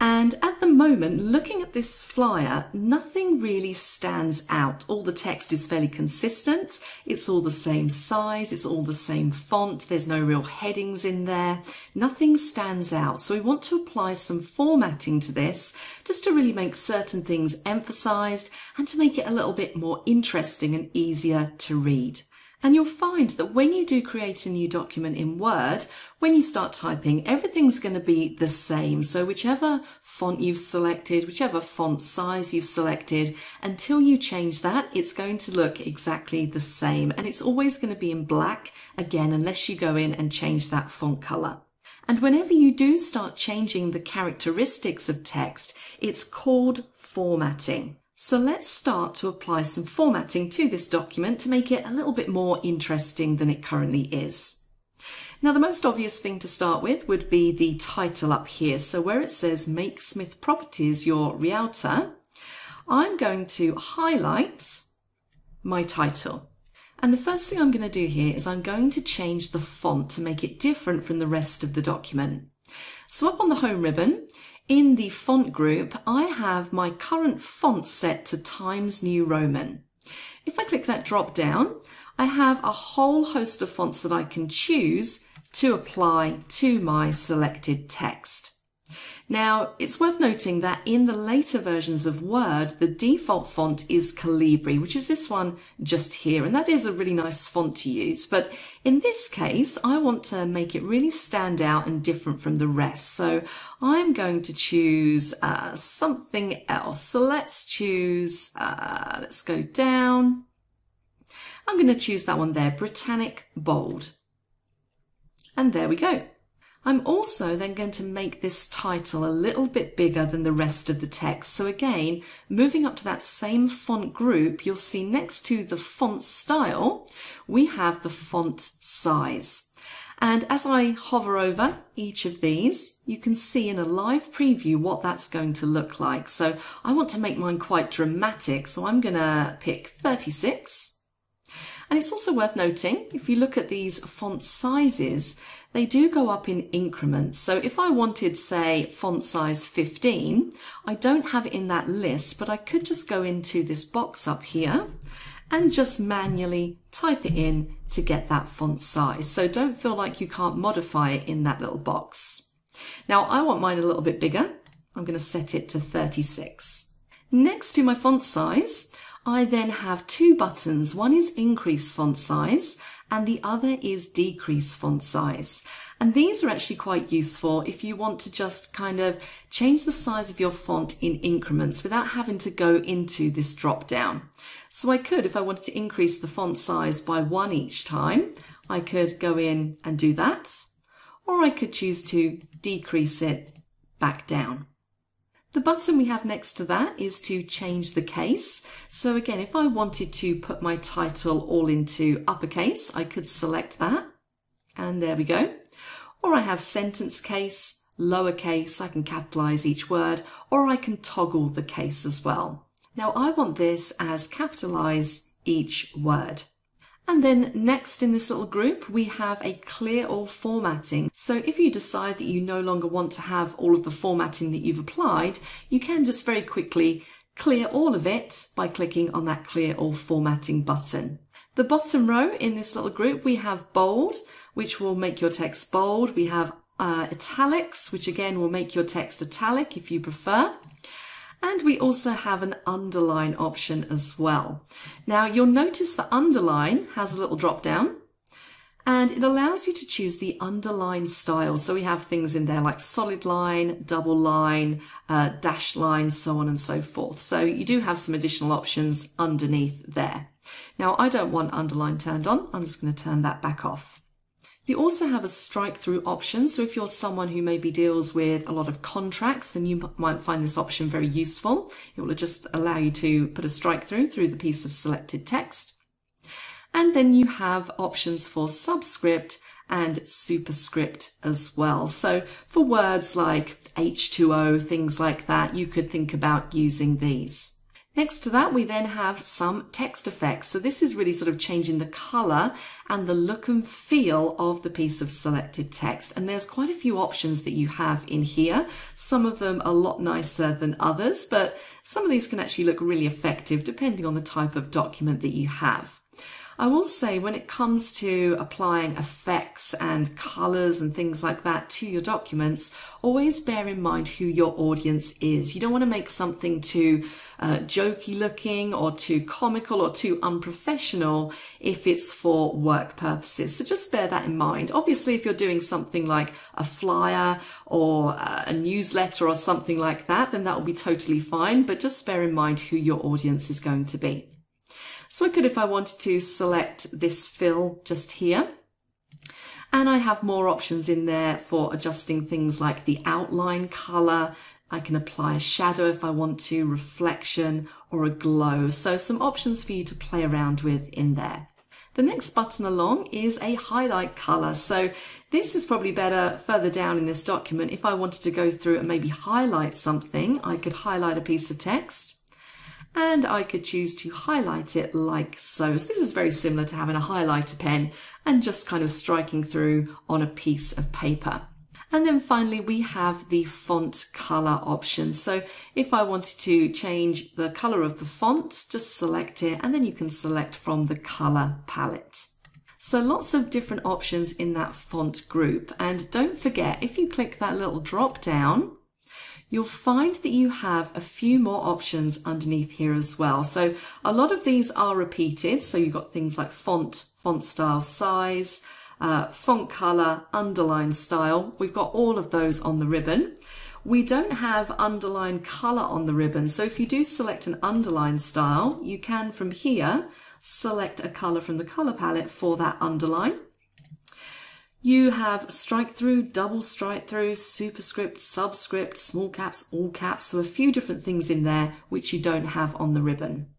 and at the moment, looking at this flyer, nothing really stands out. All the text is fairly consistent. It's all the same size. It's all the same font. There's no real headings in there. Nothing stands out. So we want to apply some formatting to this just to really make certain things emphasized and to make it a little bit more interesting and easier to read. And you'll find that when you do create a new document in Word, when you start typing, everything's going to be the same. So whichever font you've selected, whichever font size you've selected, until you change that, it's going to look exactly the same. And it's always going to be in black again, unless you go in and change that font color. And whenever you do start changing the characteristics of text, it's called formatting. So let's start to apply some formatting to this document to make it a little bit more interesting than it currently is. Now, the most obvious thing to start with would be the title up here. So where it says Make Smith Properties Your Realtor, I'm going to highlight my title. And the first thing I'm going to do here is I'm going to change the font to make it different from the rest of the document. So up on the Home ribbon, in the font group, I have my current font set to Times New Roman. If I click that drop down, I have a whole host of fonts that I can choose to apply to my selected text. Now, it's worth noting that in the later versions of Word, the default font is Calibri, which is this one just here, and that is a really nice font to use. But in this case, I want to make it really stand out and different from the rest. So I'm going to choose something else. So let's choose, let's go down. I'm going to choose that one there, Britannic Bold. And there we go. I'm also then going to make this title a little bit bigger than the rest of the text. So again, moving up to that same font group, you'll see next to the font style, we have the font size. And as I hover over each of these, you can see in a live preview what that's going to look like. So I want to make mine quite dramatic, so I'm going to pick 36. And it's also worth noting, if you look at these font sizes, they do go up in increments. So if I wanted, say, font size 15, I don't have it in that list, but I could just go into this box up here and just manually type it in to get that font size. So don't feel like you can't modify it in that little box. Now I want mine a little bit bigger. I'm going to set it to 36. Next to my font size, I then have two buttons. One is increase font size and the other is decrease font size. And these are actually quite useful if you want to just kind of change the size of your font in increments without having to go into this drop down. So I could, if I wanted to increase the font size by 1 each time, I could go in and do that, or I could choose to decrease it back down. The button we have next to that is to change the case. So again, if I wanted to put my title all into uppercase, I could select that. And there we go. Or I have sentence case, lowercase, I can capitalize each word, or I can toggle the case as well. Now I want this as capitalize each word. And then next in this little group, we have a clear all formatting. So if you decide that you no longer want to have all of the formatting that you've applied, you can just very quickly clear all of it by clicking on that clear all formatting button. The bottom row in this little group, we have bold, which will make your text bold. We have italics, which again will make your text italic if you prefer. And we also have an underline option as well. Now you'll notice the underline has a little drop down and it allows you to choose the underline style. So we have things in there like solid line, double line, dash line, so on and so forth. So you do have some additional options underneath there. Now I don't want underline turned on. I'm just going to turn that back off. You also have a strike through option. So if you're someone who maybe deals with a lot of contracts, then you might find this option very useful. It will just allow you to put a strike through the piece of selected text. And then you have options for subscript and superscript as well. So for words like H2O, things like that, you could think about using these. Next to that, we then have some text effects. So this is really sort of changing the color and the look and feel of the piece of selected text. And there's quite a few options that you have in here. Some of them a lot nicer than others, but some of these can actually look really effective depending on the type of document that you have. I will say when it comes to applying effects and colors and things like that to your documents, always bear in mind who your audience is. You don't want to make something too jokey looking or too comical or too unprofessional if it's for work purposes. So just bear that in mind. Obviously, if you're doing something like a flyer or a newsletter or something like that, then that will be totally fine. But just bear in mind who your audience is going to be. So I could, if I wanted to, select this fill just here. And I have more options in there for adjusting things like the outline color. I can apply a shadow if I want to, reflection or a glow. So some options for you to play around with in there. The next button along is a highlight color. So this is probably better further down in this document. If I wanted to go through and maybe highlight something, I could highlight a piece of text. And I could choose to highlight it like so. So this is very similar to having a highlighter pen and just kind of striking through on a piece of paper. And then finally, we have the font color option. So if I wanted to change the color of the font, just select it and then you can select from the color palette. So lots of different options in that font group. And don't forget, if you click that little drop down, you'll find that you have a few more options underneath here as well. So a lot of these are repeated. So you've got things like font, font style, size, font color, underline style. We've got all of those on the ribbon. We don't have underline color on the ribbon. So if you do select an underline style, you can from here select a color from the color palette for that underline. You have strike through, double strike through, superscript, subscript, small caps, all caps, so a few different things in there which you don't have on the ribbon.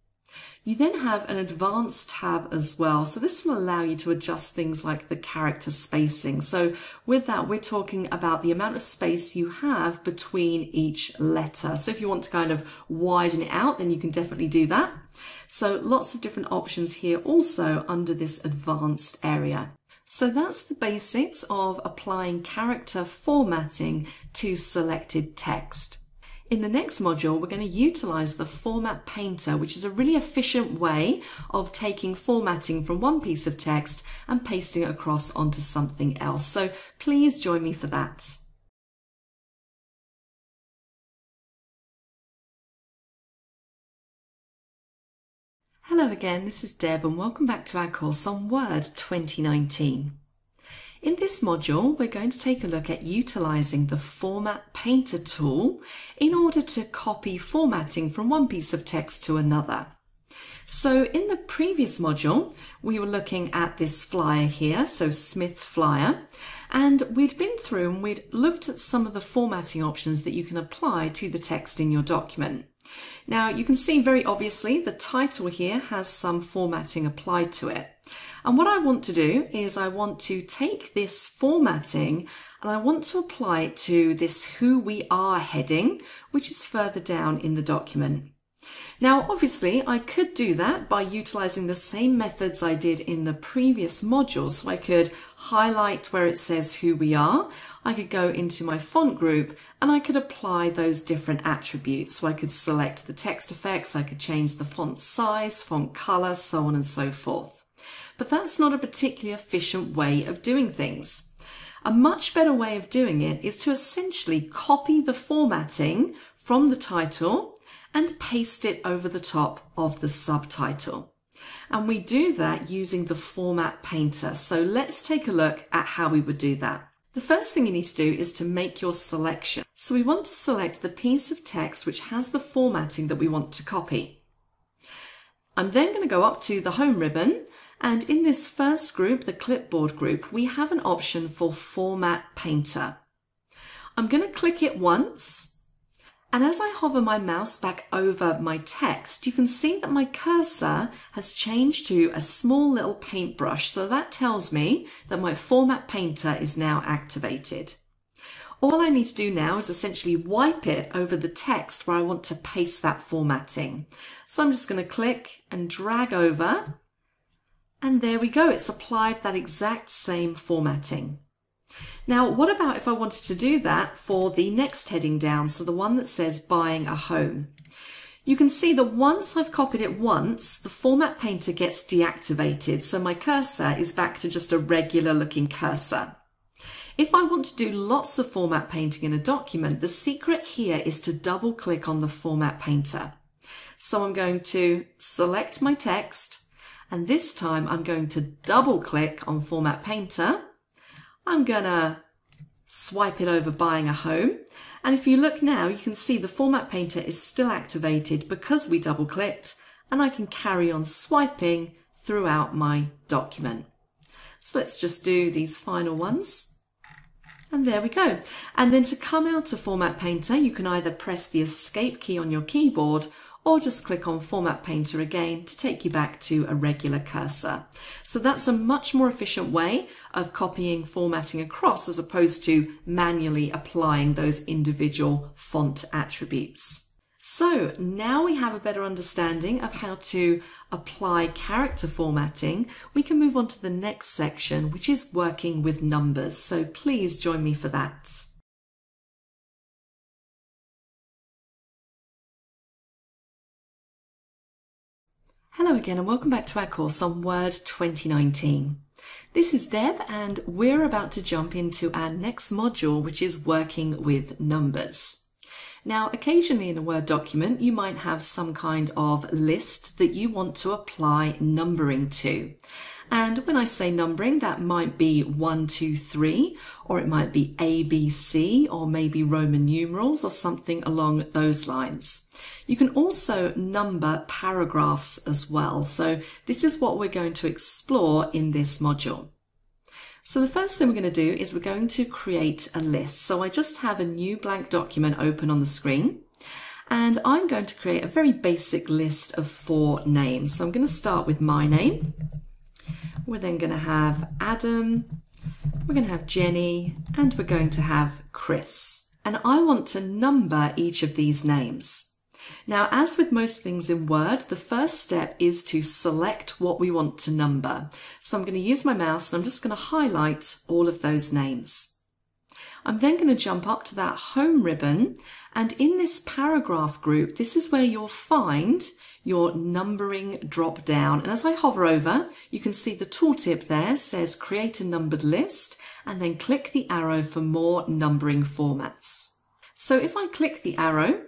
You then have an advanced tab as well, so this will allow you to adjust things like the character spacing. So with that, we're talking about the amount of space you have between each letter. So if you want to kind of widen it out, then you can definitely do that. So lots of different options here also under this advanced area. So that's the basics of applying character formatting to selected text. In the next module, we're going to utilize the Format Painter, which is a really efficient way of taking formatting from one piece of text and pasting it across onto something else. So please join me for that. Hello again, this is Deb and welcome back to our course on Word 2019. In this module, we're going to take a look at utilising the Format Painter tool in order to copy formatting from one piece of text to another. So in the previous module, we were looking at this flyer here, so Smith flyer, and we'd been through and we'd looked at some of the formatting options that you can apply to the text in your document. Now you can see very obviously the title here has some formatting applied to it. And what I want to do is I want to take this formatting and I want to apply it to this Who We Are heading, which is further down in the document. Now obviously I could do that by utilising the same methods I did in the previous module. So I could highlight where it says Who We Are, I could go into my font group and I could apply those different attributes. So I could select the text effects, I could change the font size, font colour, so on and so forth. But that's not a particularly efficient way of doing things. A much better way of doing it is to essentially copy the formatting from the title and paste it over the top of the subtitle. And we do that using the Format Painter. So let's take a look at how we would do that. The first thing you need to do is to make your selection. So we want to select the piece of text which has the formatting that we want to copy. I'm then going to go up to the Home ribbon, and in this first group, the Clipboard group, we have an option for Format Painter. I'm going to click it once. And as I hover my mouse back over my text, you can see that my cursor has changed to a small little paintbrush. So that tells me that my Format Painter is now activated. All I need to do now is essentially wipe it over the text where I want to paste that formatting. So I'm just going to click and drag over. And there we go. It's applied that exact same formatting. Now, what about if I wanted to do that for the next heading down, so the one that says Buying a Home? You can see that once I've copied it once, the Format Painter gets deactivated, so my cursor is back to just a regular looking cursor. If I want to do lots of format painting in a document, the secret here is to double click on the Format Painter. So I'm going to select my text, and this time I'm going to double click on Format Painter. I'm going to swipe it over Buying a Home, and if you look now you can see the Format Painter is still activated because we double clicked, and I can carry on swiping throughout my document. So let's just do these final ones, and there we go. And then to come out of Format Painter you can either press the Escape key on your keyboard or just click on Format Painter again to take you back to a regular cursor. So that's a much more efficient way of copying formatting across as opposed to manually applying those individual font attributes. So now we have a better understanding of how to apply character formatting. We can move on to the next section, which is working with numbers. So please join me for that. Hello again and welcome back to our course on Word 2019. This is Deb and we're about to jump into our next module, which is working with numbers. Now, occasionally in a Word document, you might have some kind of list that you want to apply numbering to. And when I say numbering, that might be 1, 2, 3, or it might be A, B, C, or maybe Roman numerals or something along those lines. You can also number paragraphs as well. So this is what we're going to explore in this module. So the first thing we're going to do is we're going to create a list. So I just have a new blank document open on the screen, and I'm going to create a very basic list of 4 names. So I'm going to start with my name. We're then going to have Adam, we're going to have Jenny, and we're going to have Chris. And I want to number each of these names. Now, as with most things in Word, the first step is to select what we want to number. So I'm going to use my mouse and I'm just going to highlight all of those names. I'm then going to jump up to that home ribbon, and in this paragraph group, this is where you'll find your numbering drop down. And as I hover over, you can see the tooltip there says create a numbered list, and then click the arrow for more numbering formats. So if I click the arrow,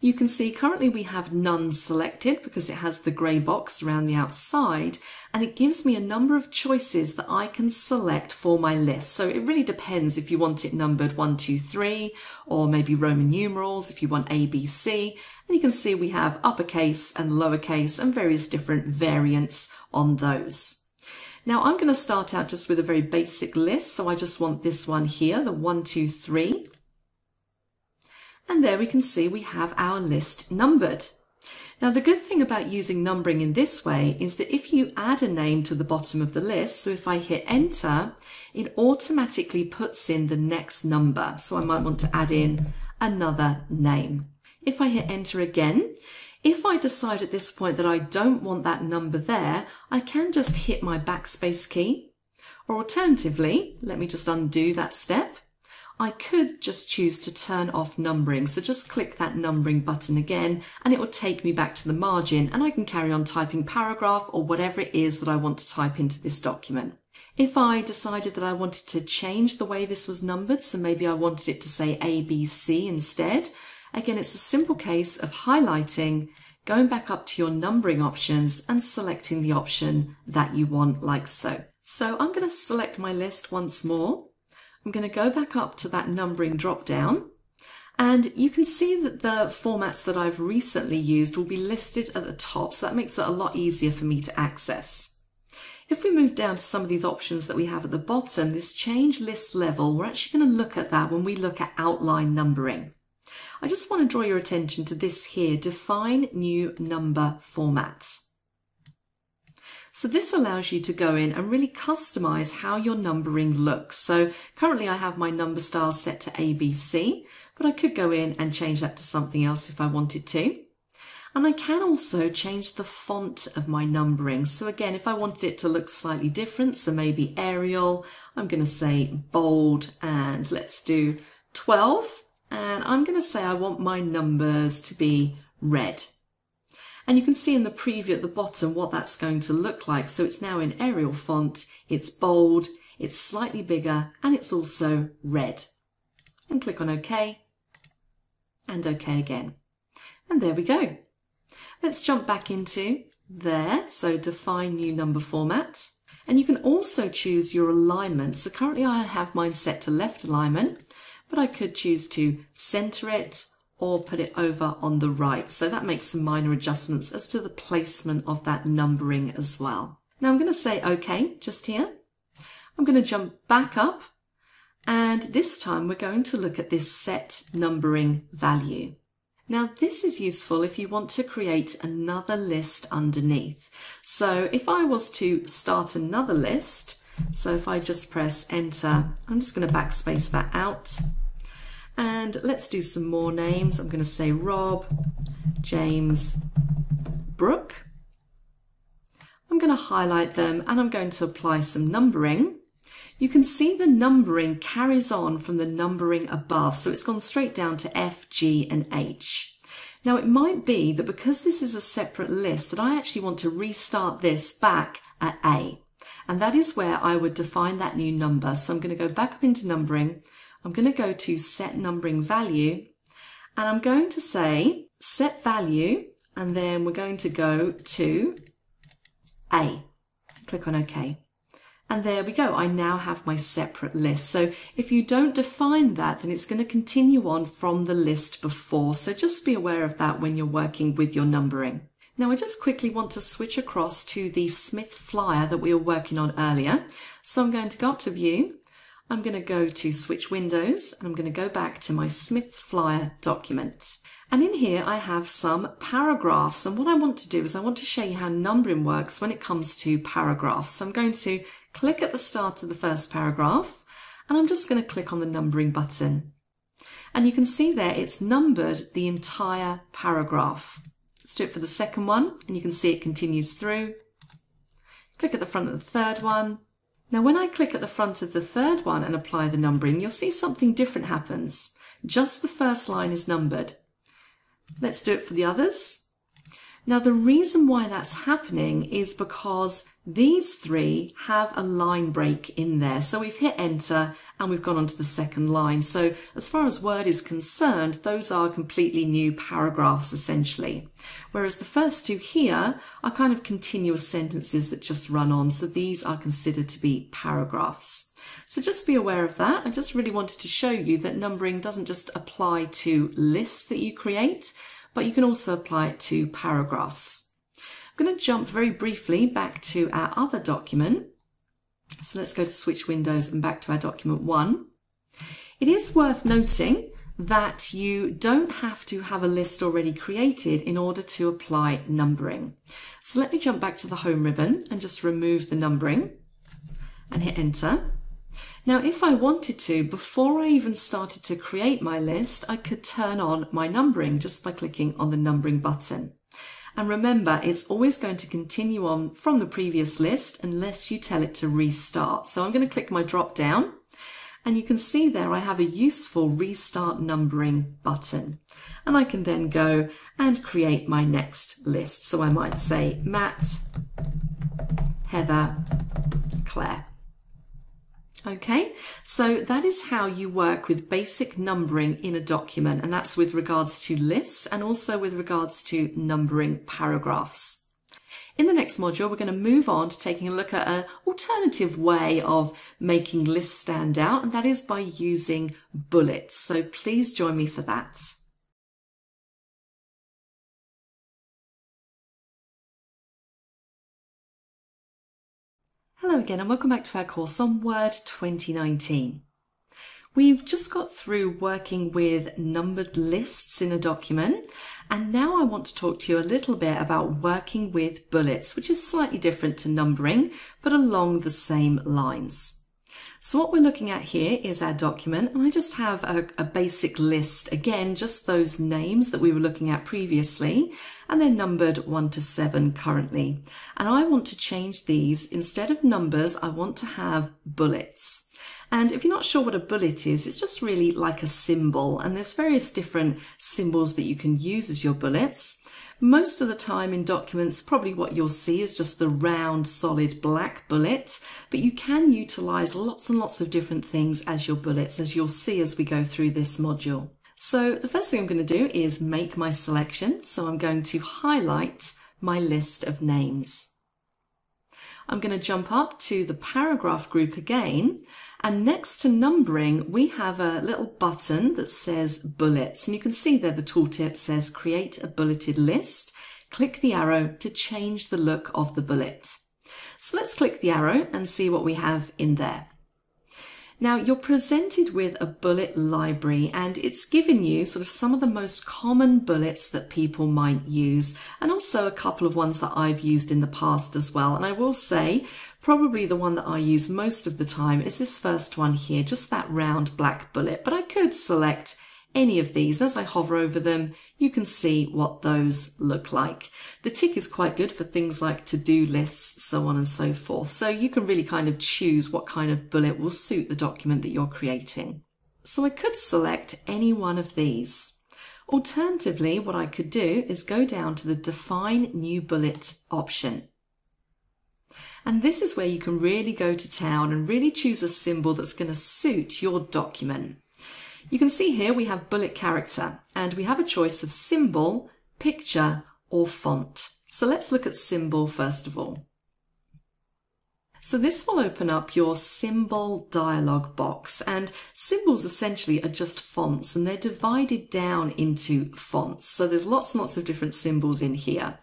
you can see currently we have none selected because it has the grey box around the outside, and it gives me a number of choices that I can select for my list. So it really depends if you want it numbered 1, 2, 3, or maybe Roman numerals if you want A, B, C. And you can see we have uppercase and lowercase and various different variants on those. Now I'm going to start out just with a very basic list. So I just want this one here, the 1, 2, 3. And there we can see we have our list numbered. Now the good thing about using numbering in this way is that if you add a name to the bottom of the list, so if I hit enter, it automatically puts in the next number. So I might want to add in another name. If I hit enter again, if I decide at this point that I don't want that number there, I can just hit my backspace key, or alternatively, let me just undo that step. I could just choose to turn off numbering. So just click that numbering button again, and it will take me back to the margin, and I can carry on typing paragraph or whatever it is that I want to type into this document. If I decided that I wanted to change the way this was numbered, so maybe I wanted it to say A, B, C instead, again, it's a simple case of highlighting, going back up to your numbering options and selecting the option that you want, like so. So I'm going to select my list once more. I'm going to go back up to that numbering drop down, and you can see that the formats that I've recently used will be listed at the top, so that makes it a lot easier for me to access. If we move down to some of these options that we have at the bottom, this change list level, we're actually going to look at that when we look at outline numbering. I just want to draw your attention to this here, define new number format. So this allows you to go in and really customize how your numbering looks. So currently I have my number style set to ABC, but I could go in and change that to something else if I wanted to. And I can also change the font of my numbering. So again, if I wanted it to look slightly different, so maybe Arial, I'm going to say bold and let's do 12. And I'm going to say I want my numbers to be red. And you can see in the preview at the bottom what that's going to look like. So it's now in Arial font, it's bold, it's slightly bigger, and it's also red. And click on OK, and OK again. And there we go. Let's jump back into there, so define new number format. And you can also choose your alignment. So currently I have mine set to left alignment, but I could choose to center it, or put it over on the right. So that makes some minor adjustments as to the placement of that numbering as well. Now I'm going to say OK just here. I'm going to jump back up, and this time we're going to look at this set numbering value. Now this is useful if you want to create another list underneath. So if I was to start another list, so if I just press enter, I'm just going to backspace that out. And let's do some more names. I'm going to say Rob, James, Brooke. I'm going to highlight them, and I'm going to apply some numbering. You can see the numbering carries on from the numbering above. So it's gone straight down to F, G and H. Now it might be that because this is a separate list that I actually want to restart this back at A. And that is where I would define that new number. So I'm going to go back up into numbering. I'm going to go to set numbering value, and I'm going to say set value, and then we're going to go to A. Click on OK. And there we go. I now have my separate list. So if you don't define that, then it's going to continue on from the list before. So just be aware of that when you're working with your numbering. Now I just quickly want to switch across to the Smith flyer that we were working on earlier. So I'm going to go up to View. I'm going to go to Switch Windows, and I'm going to go back to my Smith flyer document. And in here I have some paragraphs, and what I want to do is I want to show you how numbering works when it comes to paragraphs. So I'm going to click at the start of the first paragraph, and I'm just going to click on the numbering button. And you can see there it's numbered the entire paragraph. Let's do it for the second one, and you can see it continues through. Click at the front of the third one. Now when I click at the front of the third one and apply the numbering, you'll see something different happens. Just the first line is numbered. Let's do it for the others. Now the reason why that's happening is because these three have a line break in there. So we've hit enter and we've gone on to the second line. So as far as Word is concerned, those are completely new paragraphs essentially. Whereas the first two here are kind of continuous sentences that just run on. So these are considered to be paragraphs. So just be aware of that. I just really wanted to show you that numbering doesn't just apply to lists that you create, but you can also apply it to paragraphs. I'm going to jump very briefly back to our other document. So let's go to Switch Windows and back to our document one. It is worth noting that you don't have to have a list already created in order to apply numbering. So let me jump back to the home ribbon and just remove the numbering and hit enter. Now, if I wanted to, before I even started to create my list, I could turn on my numbering just by clicking on the numbering button. And remember, it's always going to continue on from the previous list unless you tell it to restart. So I'm going to click my drop down, and you can see there I have a useful restart numbering button. And I can then go and create my next list. So I might say Matt, Heather, Claire. Okay, so that is how you work with basic numbering in a document, and that's with regards to lists and also with regards to numbering paragraphs. In the next module, we're going to move on to taking a look at an alternative way of making lists stand out, and that is by using bullets. So please join me for that. Hello again, and welcome back to our course on Word 2019. We've just got through working with numbered lists in a document, and now I want to talk to you a little bit about working with bullets, which is slightly different to numbering, but along the same lines. So what we're looking at here is our document, and I just have a basic list, again, just those names that we were looking at previously, and they're numbered 1 to 7 currently. And I want to change these. Instead of numbers, I want to have bullets. And if you're not sure what a bullet is, it's just really like a symbol, and there's various different symbols that you can use as your bullets. Most of the time in documents, probably what you'll see is just the round, solid black bullet, but you can utilize lots and lots of different things as your bullets, as you'll see as we go through this module. So the first thing I'm going to do is make my selection. So I'm going to highlight my list of names. I'm going to jump up to the paragraph group again, and next to numbering we have a little button that says bullets, and you can see there the tooltip says create a bulleted list. Click the arrow to change the look of the bullet. So let's click the arrow and see what we have in there. Now you're presented with a bullet library, and it's given you sort of some of the most common bullets that people might use, and also a couple of ones that I've used in the past as well. And I will say probably the one that I use most of the time is this first one here, just that round black bullet, but I could select any of these. As I hover over them, you can see what those look like. The tick is quite good for things like to-do lists, so on and so forth. So you can really kind of choose what kind of bullet will suit the document that you're creating. So I could select any one of these. Alternatively, what I could do is go down to the Define New Bullet option. And this is where you can really go to town and really choose a symbol that's going to suit your document. You can see here we have bullet character, and we have a choice of symbol, picture, or font. So let's look at symbol first of all. So this will open up your symbol dialog box, and symbols essentially are just fonts, and they're divided down into fonts. So there's lots and lots of different symbols in here.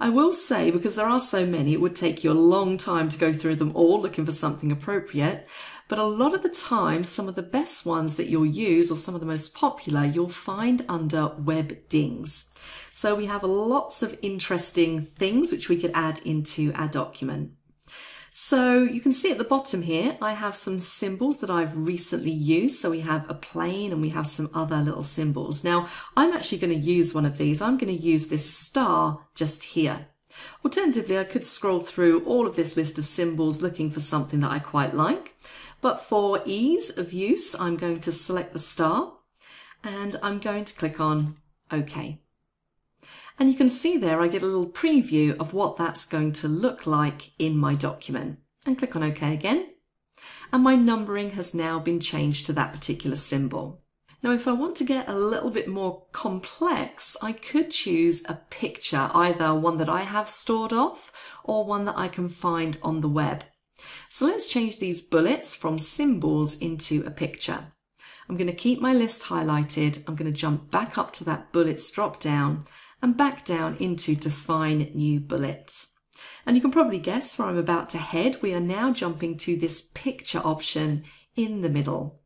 I will say, because there are so many, it would take you a long time to go through them all looking for something appropriate, but a lot of the time some of the best ones that you'll use, or some of the most popular, you'll find under web dings. So we have lots of interesting things which we could add into our document. So you can see at the bottom here, I have some symbols that I've recently used. So we have a plane and we have some other little symbols. Now, I'm actually going to use one of these. I'm going to use this star just here. Alternatively, I could scroll through all of this list of symbols looking for something that I quite like. But for ease of use, I'm going to select the star and I'm going to click on OK. And you can see there, I get a little preview of what that's going to look like in my document. And click on OK again. And my numbering has now been changed to that particular symbol. Now, if I want to get a little bit more complex, I could choose a picture, either one that I have stored off or one that I can find on the web. So let's change these bullets from symbols into a picture. I'm going to keep my list highlighted. I'm going to jump back up to that bullets drop down and back down into Define New Bullet. And you can probably guess where I'm about to head. We are now jumping to this picture option in the middle.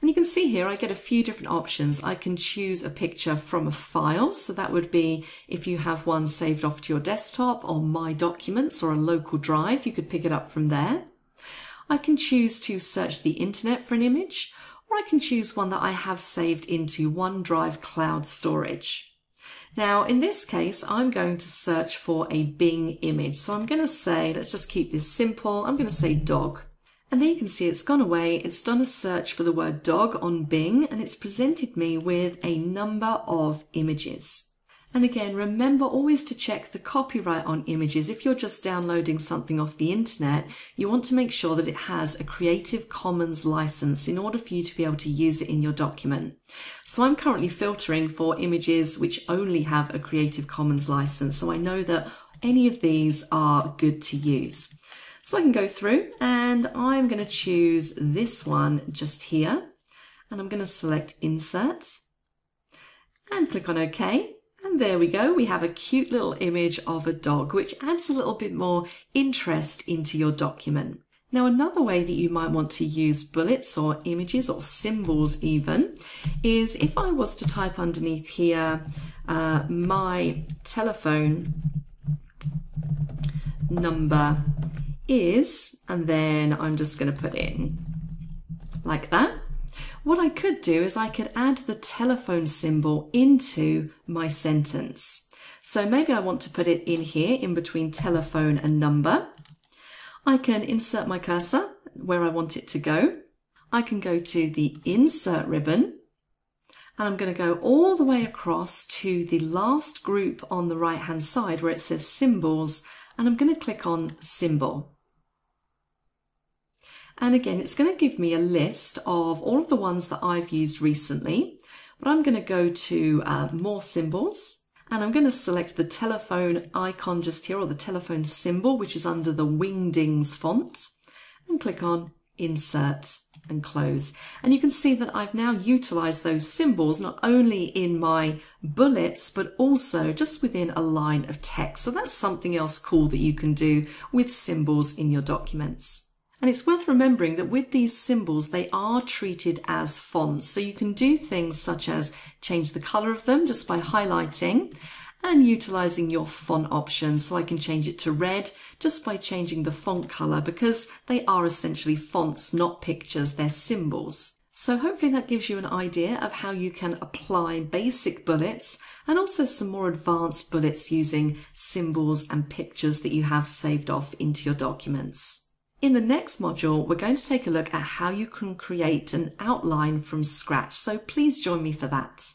And you can see here I get a few different options. I can choose a picture from a file, so that would be if you have one saved off to your desktop or My Documents or a local drive, you could pick it up from there. I can choose to search the internet for an image, or I can choose one that I have saved into OneDrive cloud storage. Now, in this case, I'm going to search for a Bing image. So I'm going to say, let's just keep this simple. I'm going to say dog. And there you can see it's gone away. It's done a search for the word dog on Bing, and it's presented me with a number of images. And again, remember always to check the copyright on images. If you're just downloading something off the internet, you want to make sure that it has a Creative Commons license in order for you to be able to use it in your document. So I'm currently filtering for images which only have a Creative Commons license, so I know that any of these are good to use. So I can go through and I'm going to choose this one just here, and I'm going to select Insert and click on OK. And there we go, we have a cute little image of a dog, which adds a little bit more interest into your document. Now, another way that you might want to use bullets or images or symbols even is if I was to type underneath here my telephone number is, and then I'm just going to put in like that. What I could do is I could add the telephone symbol into my sentence. So maybe I want to put it in here in between telephone and number. I can insert my cursor where I want it to go. I can go to the insert ribbon, and I'm going to go all the way across to the last group on the right hand side where it says symbols, and I'm going to click on symbol. And again, it's going to give me a list of all of the ones that I've used recently. But I'm going to go to More Symbols, and I'm going to select the telephone icon just here, or the telephone symbol, which is under the Wingdings font, and click on Insert and Close. And you can see that I've now utilized those symbols not only in my bullets, but also just within a line of text. So that's something else cool that you can do with symbols in your documents. And it's worth remembering that with these symbols, they are treated as fonts. So you can do things such as change the color of them just by highlighting and utilizing your font option. So I can change it to red just by changing the font color, because they are essentially fonts, not pictures, they're symbols. So hopefully that gives you an idea of how you can apply basic bullets and also some more advanced bullets using symbols and pictures that you have saved off into your documents. In the next module, we're going to take a look at how you can create an outline from scratch, so please join me for that.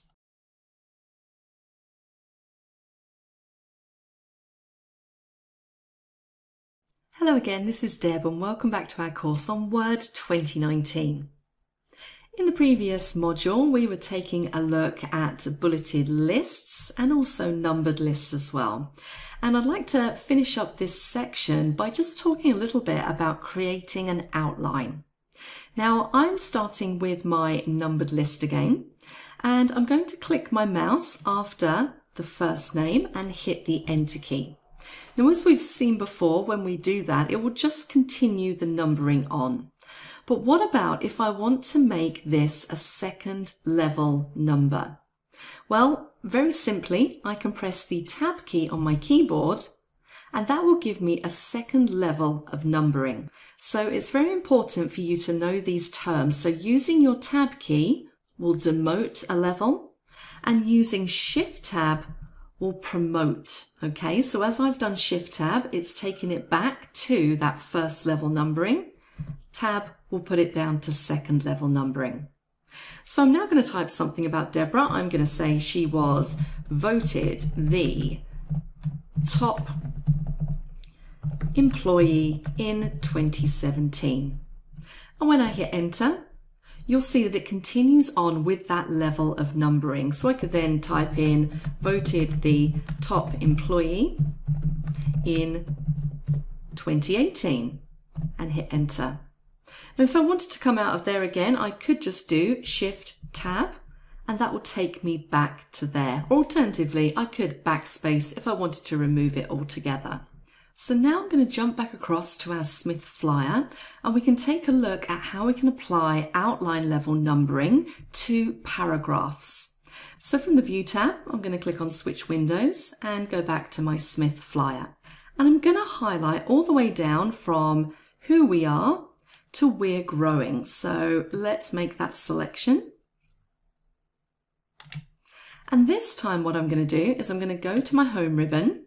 Hello again, this is Deb and welcome back to our course on Word 2019. In the previous module, we were taking a look at bulleted lists and also numbered lists as well. And I'd like to finish up this section by just talking a little bit about creating an outline. Now, I'm starting with my numbered list again, and I'm going to click my mouse after the first name and hit the Enter key. Now, as we've seen before, when we do that, it will just continue the numbering on. But what about if I want to make this a second level number? Well, very simply, I can press the Tab key on my keyboard, and that will give me a second level of numbering. So it's very important for you to know these terms. So using your Tab key will demote a level, and using Shift Tab will promote. Okay, so as I've done Shift Tab, it's taken it back to that first level numbering. Tab will put it down to second level numbering. So I'm now going to type something about Deborah. I'm going to say she was voted the top employee in 2017. And when I hit Enter, you'll see that it continues on with that level of numbering. So I could then type in voted the top employee in 2018 and hit Enter. Now, if I wanted to come out of there again, I could just do Shift Tab, and that will take me back to there. Alternatively, I could backspace if I wanted to remove it altogether. So now I'm going to jump back across to our Smith flyer, and we can take a look at how we can apply outline level numbering to paragraphs. So from the View tab, I'm going to click on Switch Windows and go back to my Smith flyer. And I'm going to highlight all the way down from who we are to we're growing. So let's make that selection. And this time what I'm going to do is I'm going to go to my home ribbon,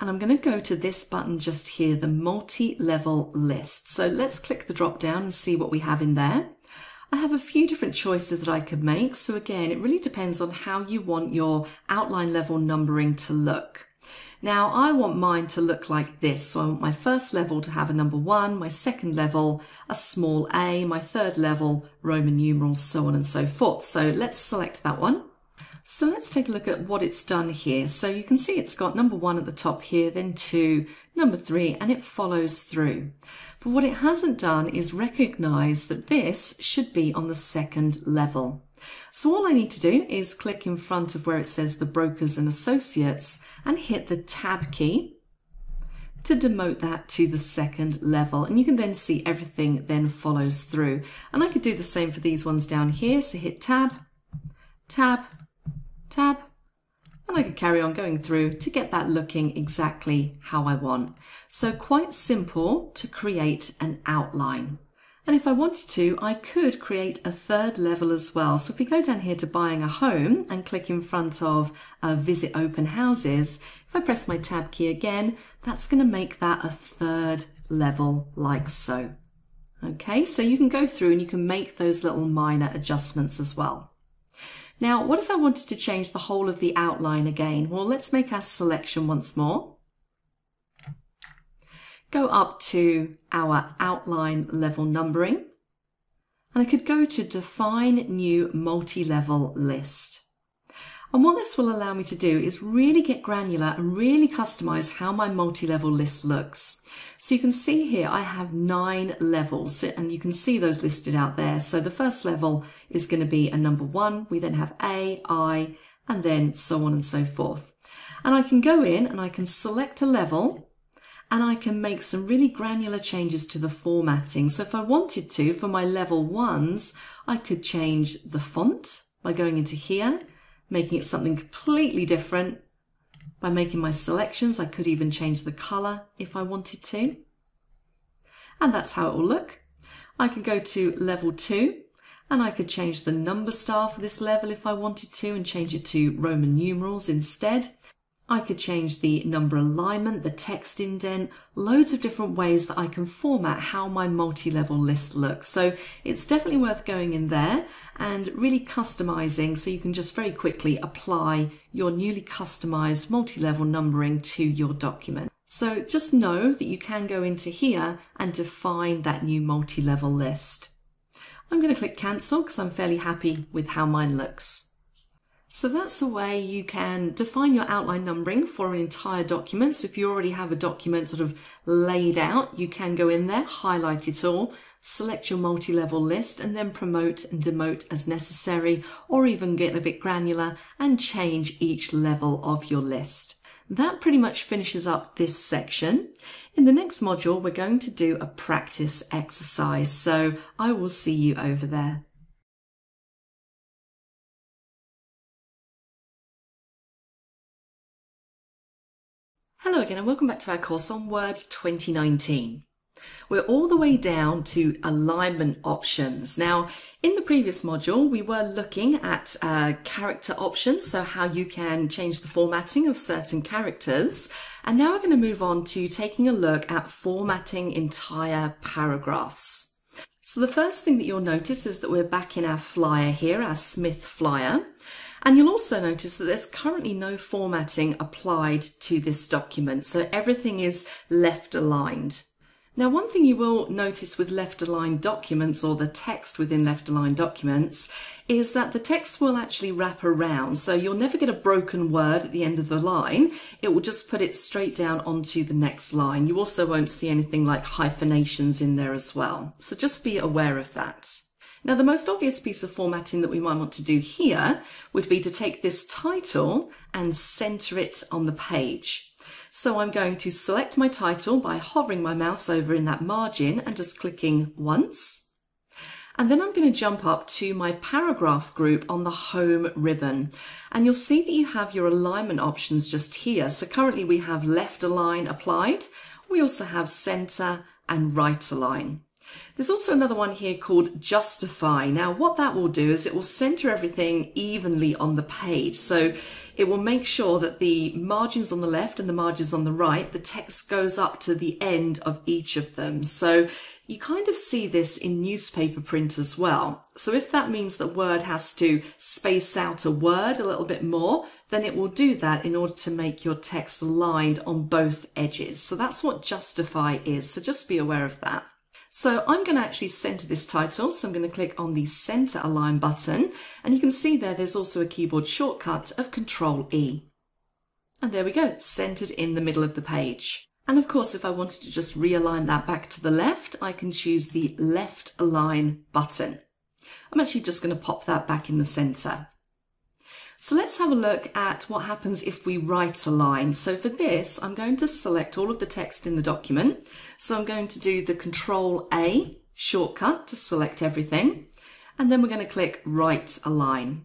and I'm going to go to this button just here, the multi-level list. So let's click the drop down and see what we have in there. I have a few different choices that I could make. So again, it really depends on how you want your outline level numbering to look. Now, I want mine to look like this. So I want my first level to have a number 1, my second level a small a, my third level Roman numerals, so on and so forth. So let's select that one. So let's take a look at what it's done here. So you can see it's got number 1 at the top here, then 2, number 3, and it follows through. But what it hasn't done is recognize that this should be on the second level. So all I need to do is click in front of where it says the brokers and associates and hit the Tab key to demote that to the second level. And you can then see everything then follows through. And I could do the same for these ones down here. So hit Tab, Tab, Tab, and I could carry on going through to get that looking exactly how I want. So quite simple to create an outline. And if I wanted to, I could create a third level as well. So if we go down here to buying a home and click in front of visit open houses, if I press my Tab key again, that's going to make that a third level like so. Okay, so you can go through and you can make those little minor adjustments as well. Now, what if I wanted to change the whole of the outline again? Well, let's make our selection once more. Go up to our outline level numbering, and I could go to define new multi-level list. And what this will allow me to do is really get granular and really customize how my multi-level list looks. So you can see here I have 9 levels, and you can see those listed out there. So the first level is going to be a number 1. We then have A, I, and then so on and so forth. And I can go in and I can select a level, and I can make some really granular changes to the formatting. So if I wanted to, for my level 1s, I could change the font by going into here, making it something completely different. By making my selections, I could even change the color if I wanted to. And that's how it will look. I could go to level 2, and I could change the number star for this level if I wanted to, and change it to Roman numerals instead. I could change the number alignment, the text indent, loads of different ways that I can format how my multi-level list looks. So it's definitely worth going in there and really customizing so you can just very quickly apply your newly customized multi-level numbering to your document. So just know that you can go into here and define that new multi-level list. I'm going to click cancel because I'm fairly happy with how mine looks. So that's the way you can define your outline numbering for an entire document. So if you already have a document sort of laid out, you can go in there, highlight it all, select your multi-level list, and then promote and demote as necessary, or even get a bit granular and change each level of your list. That pretty much finishes up this section. In the next module, we're going to do a practice exercise, so I will see you over there. Hello again and welcome back to our course on Word 2019. We're all the way down to alignment options. Now, in the previous module, we were looking at character options, so how you can change the formatting of certain characters. And now we're going to move on to taking a look at formatting entire paragraphs. So the first thing that you'll notice is that we're back in our flyer here, our Smith flyer. And you'll also notice that there's currently no formatting applied to this document, so everything is left aligned. Now, one thing you will notice with left aligned documents, or the text within left aligned documents, is that the text will actually wrap around. So you'll never get a broken word at the end of the line. It will just put it straight down onto the next line. You also won't see anything like hyphenations in there as well. So just be aware of that. Now, the most obvious piece of formatting that we might want to do here would be to take this title and center it on the page. So I'm going to select my title by hovering my mouse over in that margin and just clicking once. And then I'm going to jump up to my paragraph group on the home ribbon. And you'll see that you have your alignment options just here. So currently we have left align applied. We also have center and right align. There's also another one here called justify. Now, what that will do is it will center everything evenly on the page. So it will make sure that the margins on the left and the margins on the right, the text goes up to the end of each of them. So you kind of see this in newspaper print as well. So if that means that Word has to space out a word a little bit more, then it will do that in order to make your text aligned on both edges. So that's what justify is. So just be aware of that. So I'm going to actually center this title, so I'm going to click on the center align button, and you can see there's also a keyboard shortcut of Control-E. And there we go, centered in the middle of the page. And of course, if I wanted to just realign that back to the left, I can choose the left align button. I'm actually just going to pop that back in the center. So let's have a look at what happens if we right align. So for this, I'm going to select all of the text in the document. So I'm going to do the Control A shortcut to select everything. And then we're going to click right align.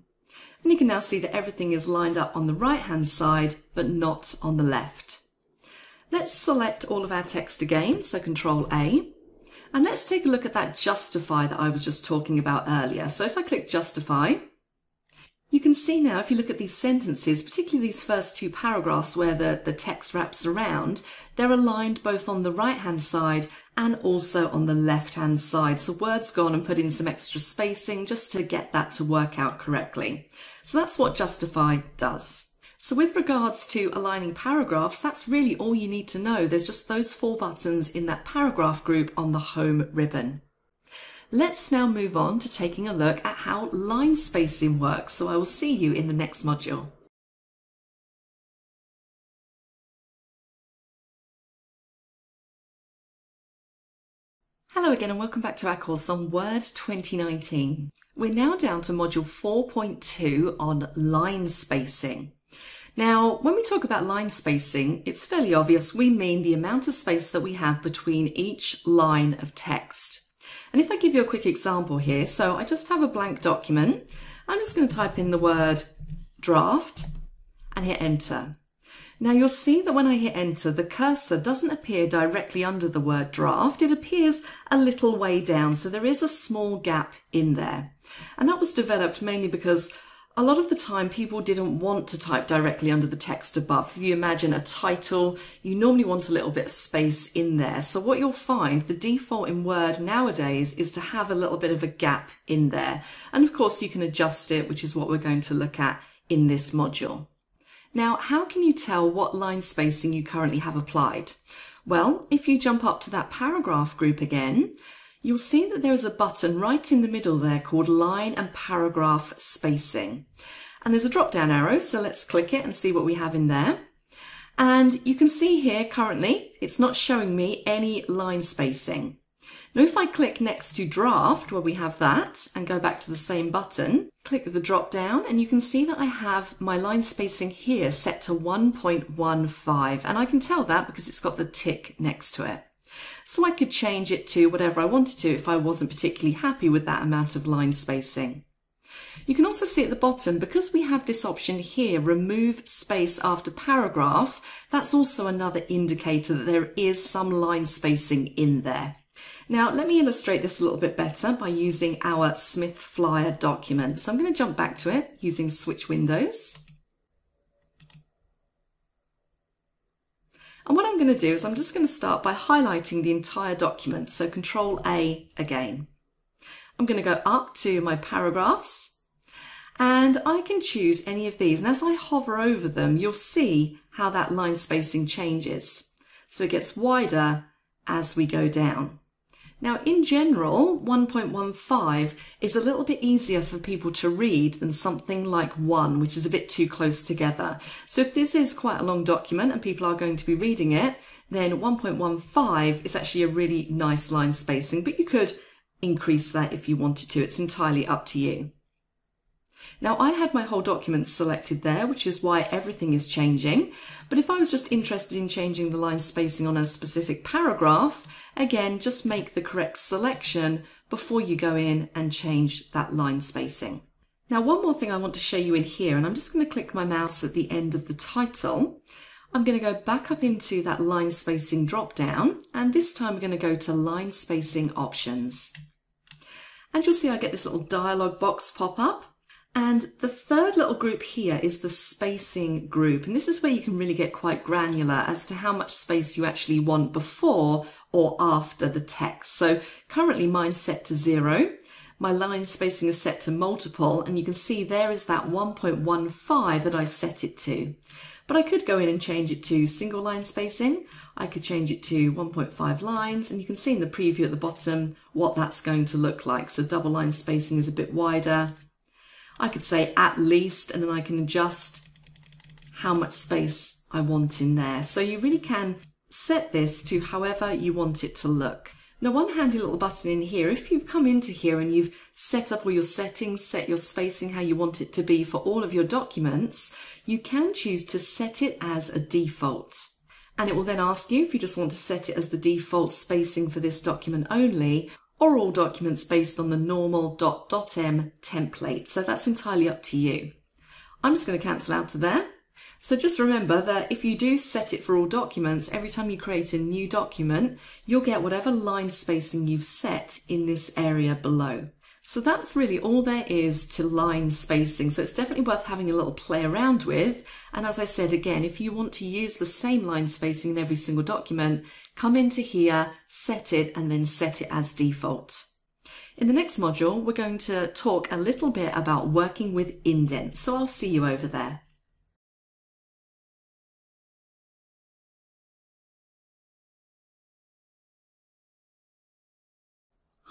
And you can now see that everything is lined up on the right hand side, but not on the left. Let's select all of our text again. So Control A. And let's take a look at that justify that I was just talking about earlier. So if I click justify, you can see now, if you look at these sentences, particularly these first two paragraphs where the text wraps around, they're aligned both on the right-hand side and also on the left-hand side. So Word's gone and put in some extra spacing just to get that to work out correctly. So that's what justify does. So with regards to aligning paragraphs, that's really all you need to know. There's just those four buttons in that paragraph group on the home ribbon. Let's now move on to taking a look at how line spacing works, so I will see you in the next module. Hello again and welcome back to our course on Word 2019. We're now down to module 4.2 on line spacing. Now, when we talk about line spacing, it's fairly obvious we mean the amount of space that we have between each line of text. And if I give you a quick example here, so I just have a blank document. I'm just going to type in the word draft and hit enter. Now you'll see that when I hit enter, the cursor doesn't appear directly under the word draft. It appears a little way down. So there is a small gap in there. And that was developed mainly because a lot of the time people didn't want to type directly under the text above. If you imagine a title, you normally want a little bit of space in there. So what you'll find, the default in Word nowadays is to have a little bit of a gap in there. And of course you can adjust it, which is what we're going to look at in this module. Now, how can you tell what line spacing you currently have applied? Well, if you jump up to that paragraph group again, you'll see that there is a button right in the middle there called Line and Paragraph Spacing. And there's a drop-down arrow, so let's click it and see what we have in there. And you can see here currently it's not showing me any line spacing. Now if I click next to Draft, where we have that, and go back to the same button, click the drop down, and you can see that I have my line spacing here set to 1.15, and I can tell that because it's got the tick next to it. So I could change it to whatever I wanted to if I wasn't particularly happy with that amount of line spacing. You can also see at the bottom, because we have this option here, remove space after paragraph, that's also another indicator that there is some line spacing in there. Now, let me illustrate this a little bit better by using our Smith Flyer document. So I'm going to jump back to it using switch windows. And what I'm going to do is I'm just going to start by highlighting the entire document. So Control A again. I'm going to go up to my paragraphs and I can choose any of these. And as I hover over them, you'll see how that line spacing changes. So it gets wider as we go down. Now, in general, 1.15 is a little bit easier for people to read than something like 1, which is a bit too close together. So if this is quite a long document and people are going to be reading it, then 1.15 is actually a really nice line spacing, but you could increase that if you wanted to. It's entirely up to you. Now, I had my whole document selected there, which is why everything is changing. But if I was just interested in changing the line spacing on a specific paragraph, again, just make the correct selection before you go in and change that line spacing. Now, one more thing I want to show you in here, and I'm just going to click my mouse at the end of the title. I'm going to go back up into that line spacing drop down, and this time we're going to go to line spacing options. And you'll see I get this little dialog box pop up. And the third little group here is the spacing group, and this is where you can really get quite granular as to how much space you actually want before or after the text. So currently mine's set to 0, my line spacing is set to multiple, and you can see there is that 1.15 that I set it to. But I could go in and change it to single line spacing, I could change it to 1.5 lines, and you can see in the preview at the bottom what that's going to look like. So double line spacing is a bit wider. I could say at least, and then I can adjust how much space I want in there. So you really can set this to however you want it to look. Now, one handy little button in here, if you've come into here and you've set up all your settings, set your spacing how you want it to be for all of your documents, you can choose to set it as a default. And it will then ask you if you just want to set it as the default spacing for this document only, or all documents based on the normal .m template. So that's entirely up to you. I'm just going to cancel out of there. So just remember that if you do set it for all documents, every time you create a new document, you'll get whatever line spacing you've set in this area below. So that's really all there is to line spacing. So it's definitely worth having a little play around with. And as I said, again, if you want to use the same line spacing in every single document, come into here, set it, and then set it as default. In the next module, we're going to talk a little bit about working with indents. So I'll see you over there.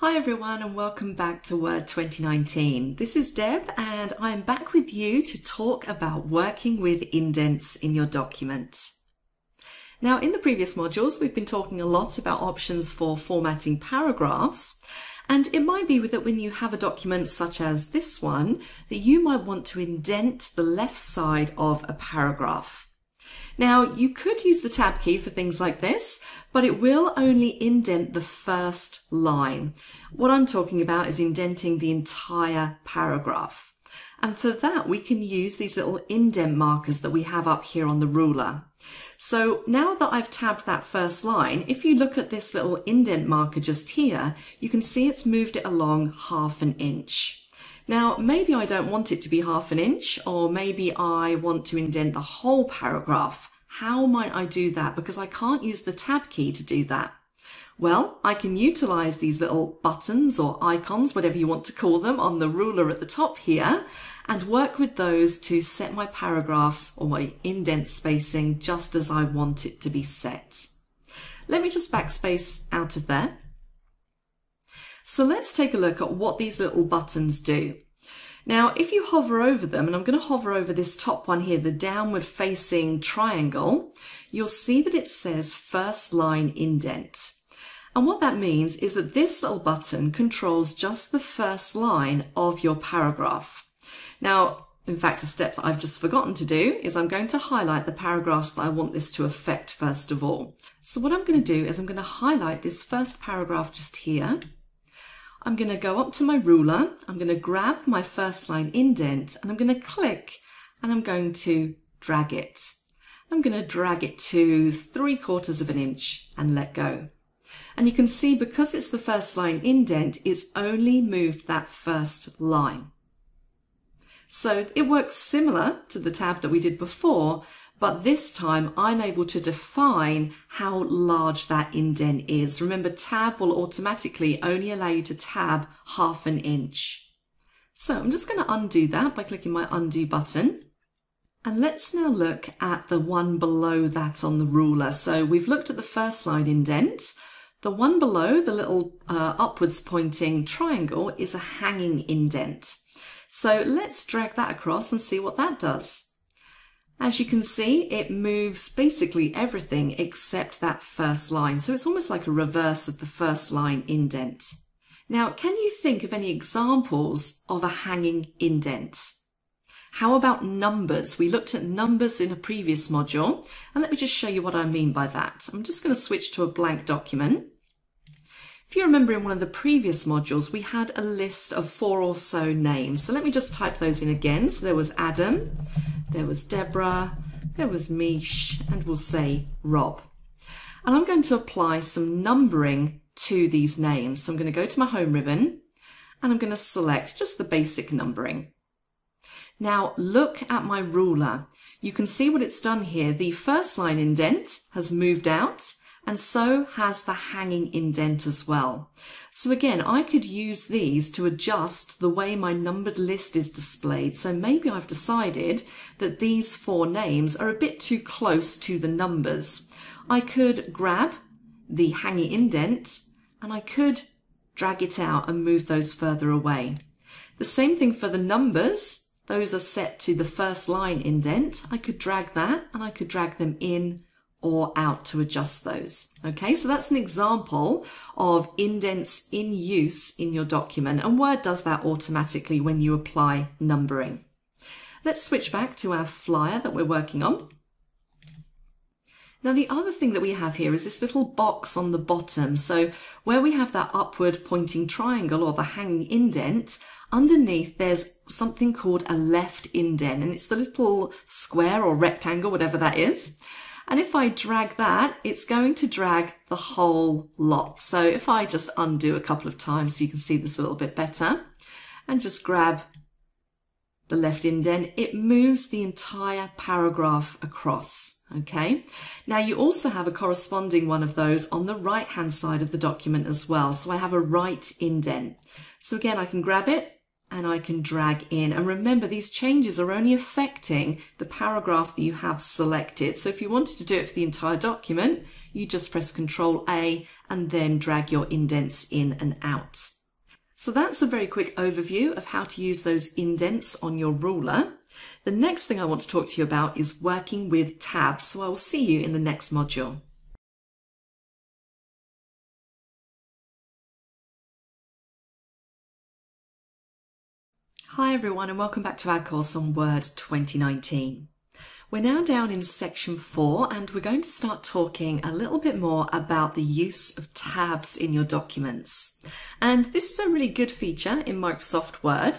Hi everyone, and welcome back to Word 2019. This is Deb, and I'm back with you to talk about working with indents in your document. Now, in the previous modules, we've been talking a lot about options for formatting paragraphs, and it might be that when you have a document such as this one, that you might want to indent the left side of a paragraph. Now, you could use the tab key for things like this, but it will only indent the first line. What I'm talking about is indenting the entire paragraph. And for that, we can use these little indent markers that we have up here on the ruler. So now that I've tabbed that first line, if you look at this little indent marker just here, you can see it's moved it along half an inch. Now, maybe I don't want it to be half an inch, or maybe I want to indent the whole paragraph. How might I do that? Because I can't use the tab key to do that. Well, I can utilize these little buttons or icons, whatever you want to call them, on the ruler at the top here, and work with those to set my paragraphs or my indent spacing just as I want it to be set. Let me just backspace out of there. So let's take a look at what these little buttons do. Now, if you hover over them, and I'm going to hover over this top one here, the downward facing triangle, you'll see that it says first line indent. And what that means is that this little button controls just the first line of your paragraph. Now, in fact, a step that I've just forgotten to do is I'm going to highlight the paragraphs that I want this to affect first of all. So what I'm going to do is I'm going to highlight this first paragraph just here. I'm going to go up to my ruler, I'm going to grab my first line indent, and I'm going to click and I'm going to drag it. I'm going to drag it to 3/4 of an inch and let go. And you can see because it's the first line indent, it's only moved that first line. So it works similar to the tab that we did before, but this time I'm able to define how large that indent is. Remember, tab will automatically only allow you to tab 1/2 inch. So I'm just going to undo that by clicking my undo button. And let's now look at the one below that on the ruler. So we've looked at the first line indent. The one below, the little upwards pointing triangle, is a hanging indent. So let's drag that across and see what that does. As you can see, it moves basically everything except that first line. So it's almost like a reverse of the first line indent. Now, can you think of any examples of a hanging indent? How about numbers? We looked at numbers in a previous module, and let me just show you what I mean by that. I'm just going to switch to a blank document. If you remember in one of the previous modules, we had a list of 4 or so names. So let me just type those in again. So there was Adam, there was Deborah, there was Mish, and we'll say Rob. And I'm going to apply some numbering to these names. So I'm going to go to my home ribbon, and I'm going to select just the basic numbering. Now look at my ruler. You can see what it's done here. The first line indent has moved out, and so has the hanging indent as well. So again, I could use these to adjust the way my numbered list is displayed. So maybe I've decided that these 4 names are a bit too close to the numbers. I could grab the hanging indent and I could drag it out and move those further away. The same thing for the numbers. Those are set to the first line indent. I could drag that and I could drag them in or out to adjust those. Okay, so that's an example of indents in use in your document, and Word does that automatically when you apply numbering. Let's switch back to our flyer that we're working on. Now the other thing that we have here is this little box on the bottom. So where we have that upward pointing triangle or the hanging indent, underneath there's something called a left indent, and it's the little square or rectangle, whatever that is. And if I drag that, it's going to drag the whole lot. So if I just undo a couple of times so you can see this a little bit better, and just grab the left indent, it moves the entire paragraph across. Okay. Now you also have a corresponding one of those on the right-hand side of the document as well. So I have a right indent. So again, I can grab it and I can drag in. And remember, these changes are only affecting the paragraph that you have selected. So if you wanted to do it for the entire document, you just press Control A and then drag your indents in and out. So that's a very quick overview of how to use those indents on your ruler. The next thing I want to talk to you about is working with tabs. So I will see you in the next module. Hi everyone, and welcome back to our course on Word 2019. We're now down in section 4, and we're going to start talking a little bit more about the use of tabs in your documents. And this is a really good feature in Microsoft Word.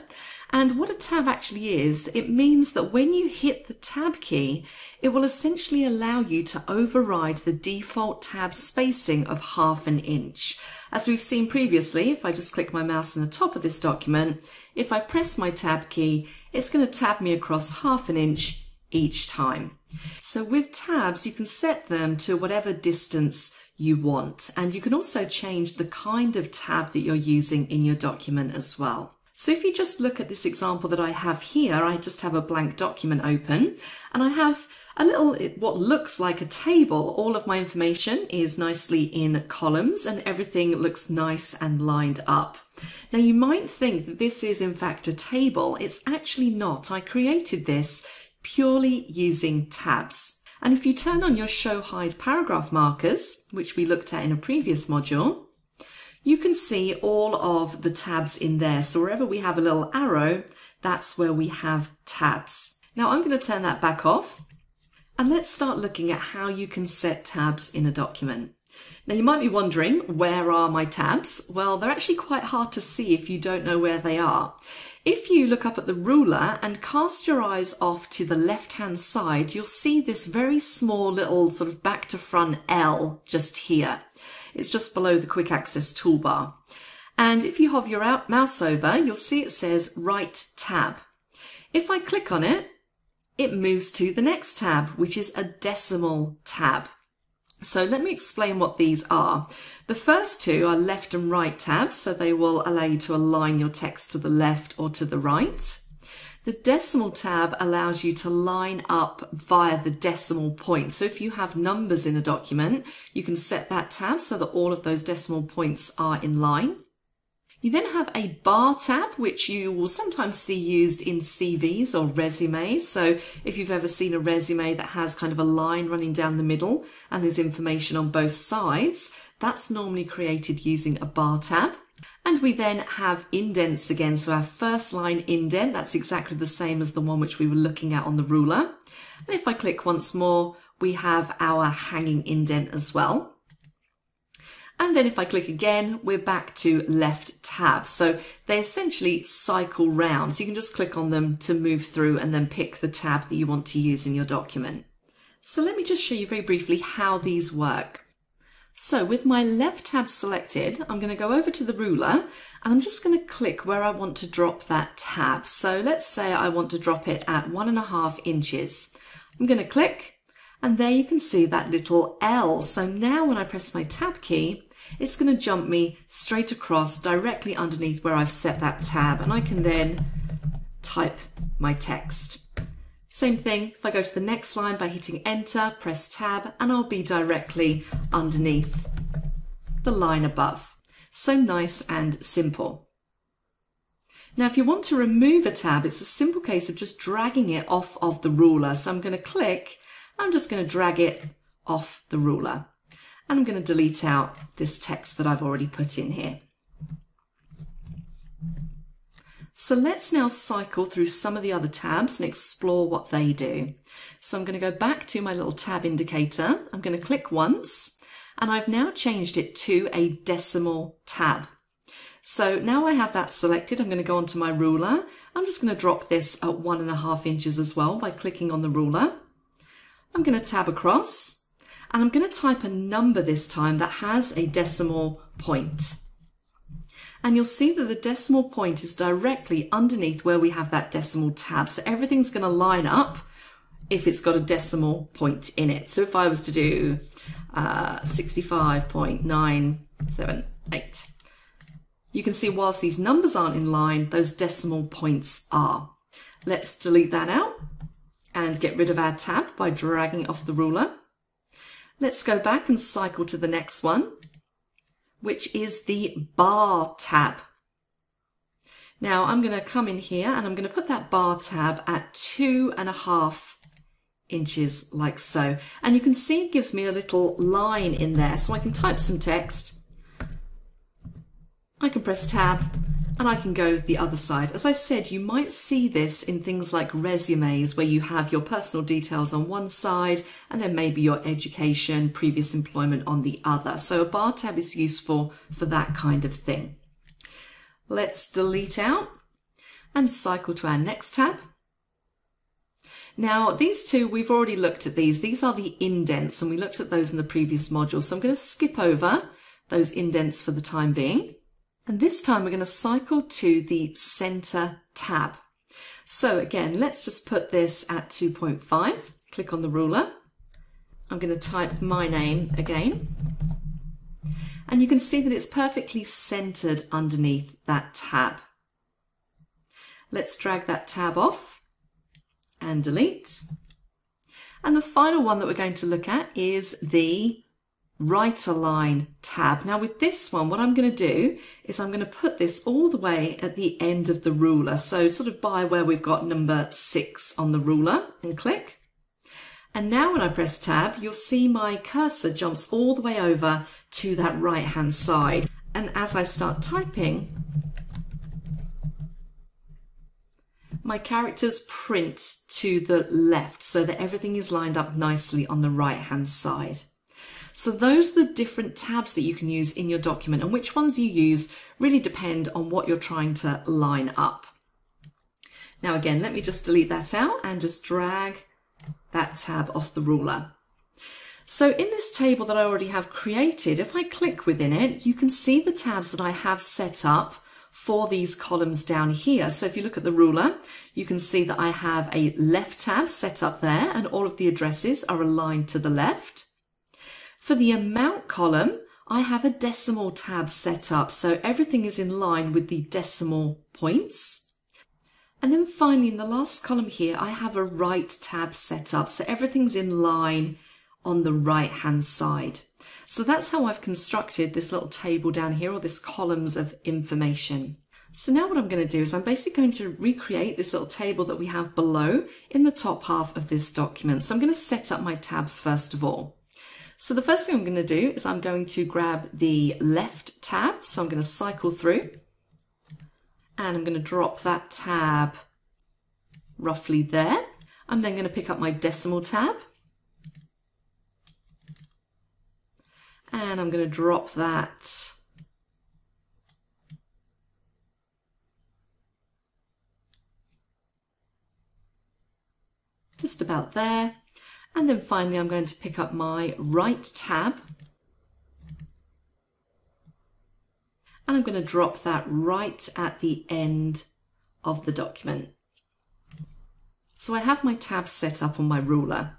And what a tab actually is, it means that when you hit the tab key, it will essentially allow you to override the default tab spacing of 1/2 inch. As we've seen previously, if I just click my mouse on the top of this document, if I press my tab key, it's going to tab me across 1/2 inch each time. So with tabs, you can set them to whatever distance you want, and you can also change the kind of tab that you're using in your document as well. So if you just look at this example that I have here, I just have a blank document open, and I have a little, what looks like a table. All of my information is nicely in columns and everything looks nice and lined up. Now you might think that this is in fact a table. It's actually not. I created this purely using tabs. And if you turn on your show hide paragraph markers, which we looked at in a previous module, you can see all of the tabs in there. So wherever we have a little arrow, that's where we have tabs. Now I'm going to turn that back off and let's start looking at how you can set tabs in a document. Now you might be wondering, where are my tabs? Well, they're actually quite hard to see if you don't know where they are. If you look up at the ruler and cast your eyes off to the left-hand side, you'll see this very small little sort of back to front L just here. It's just below the quick access toolbar. And if you hover your mouse over, you'll see it says Right Tab. If I click on it, it moves to the next tab, which is a decimal tab. So let me explain what these are. The first two are left and right tabs, so they will allow you to align your text to the left or to the right. The decimal tab allows you to line up via the decimal point. So if you have numbers in a document, you can set that tab so that all of those decimal points are in line. You then have a bar tab, which you will sometimes see used in CVs or resumes. So if you've ever seen a resume that has kind of a line running down the middle and there's information on both sides, that's normally created using a bar tab. And we then have indents again. So our first line indent, that's exactly the same as the one which we were looking at on the ruler. And if I click once more, we have our hanging indent as well. And then if I click again, we're back to left tab. So they essentially cycle round. So you can just click on them to move through and then pick the tab that you want to use in your document. So let me just show you very briefly how these work. So with my left tab selected, I'm going to go over to the ruler and I'm just going to click where I want to drop that tab. So let's say I want to drop it at 1.5 inches. I'm going to click and there you can see that little L. So now when I press my tab key, it's going to jump me straight across directly underneath where I've set that tab, and I can then type my text. Same thing if I go to the next line by hitting enter, press tab, and I'll be directly underneath the line above. So nice and simple. Now if you want to remove a tab, it's a simple case of just dragging it off of the ruler. So I'm going to click, I'm just going to drag it off the ruler. And I'm going to delete out this text that I've already put in here. So let's now cycle through some of the other tabs and explore what they do. So I'm going to go back to my little tab indicator. I'm going to click once and I've now changed it to a decimal tab. So now I have that selected. I'm going to go onto my ruler. I'm just going to drop this at 1.5 inches as well by clicking on the ruler. I'm going to tab across. And I'm going to type a number this time that has a decimal point. And you'll see that the decimal point is directly underneath where we have that decimal tab. So everything's going to line up if it's got a decimal point in it. So if I was to do 65.978, you can see whilst these numbers aren't in line, those decimal points are. Let's delete that out and get rid of our tab by dragging it off the ruler. Let's go back and cycle to the next one, which is the bar tab. Now I'm going to come in here and I'm going to put that bar tab at 2.5 inches like so. And you can see it gives me a little line in there so I can type some text. I can press tab and I can go the other side. As I said, you might see this in things like resumes where you have your personal details on one side and then maybe your education, previous employment on the other. So a bar tab is useful for that kind of thing. Let's delete out and cycle to our next tab. Now these two, we've already looked at these. These are the indents and we looked at those in the previous module. So I'm going to skip over those indents for the time being. And this time we're going to cycle to the center tab. So again, let's just put this at 2.5, click on the ruler. I'm going to type my name again. And you can see that it's perfectly centered underneath that tab. Let's drag that tab off and delete. And the final one that we're going to look at is the Right Align tab. Now with this one, what I'm going to do is I'm going to put this all the way at the end of the ruler. So sort of by where we've got number 6 on the ruler, and click. And now when I press tab, you'll see my cursor jumps all the way over to that right hand side. And as I start typing, my characters print to the left so that everything is lined up nicely on the right hand side. So those are the different tabs that you can use in your document, and which ones you use really depend on what you're trying to line up. Now again, let me just delete that out and just drag that tab off the ruler. So in this table that I already have created, if I click within it, you can see the tabs that I have set up for these columns down here. So if you look at the ruler, you can see that I have a left tab set up there, and all of the addresses are aligned to the left. For the amount column, I have a decimal tab set up, so everything is in line with the decimal points. And then finally, in the last column here, I have a right tab set up, so everything's in line on the right-hand side. So that's how I've constructed this little table down here, or this columns of information. So now what I'm going to do is I'm basically going to recreate this little table that we have below in the top half of this document. So I'm going to set up my tabs first of all. So the first thing I'm going to do is I'm going to grab the left tab. So I'm going to cycle through, and I'm going to drop that tab roughly there. I'm then going to pick up my decimal tab, and I'm going to drop that just about there. And then finally, I'm going to pick up my right tab, and I'm going to drop that right at the end of the document. So I have my tab set up on my ruler.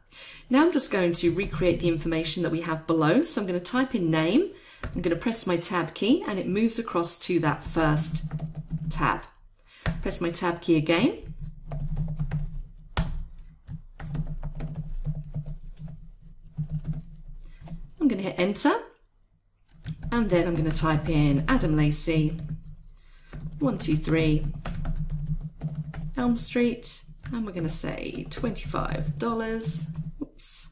Now I'm just going to recreate the information that we have below. So I'm going to type in name, I'm going to press my tab key, and it moves across to that first tab. Press my tab key again, going to hit enter, and then I'm going to type in Adam Lacey, 123 Elm Street, and we're going to say $25, oops,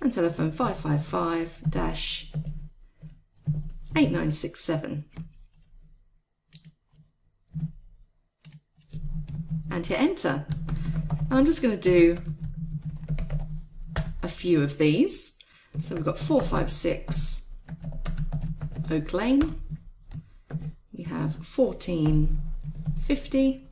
and telephone 555-8967, and hit enter. And I'm just going to do a few of these. So we've got 456 Oak Lane, we have 1450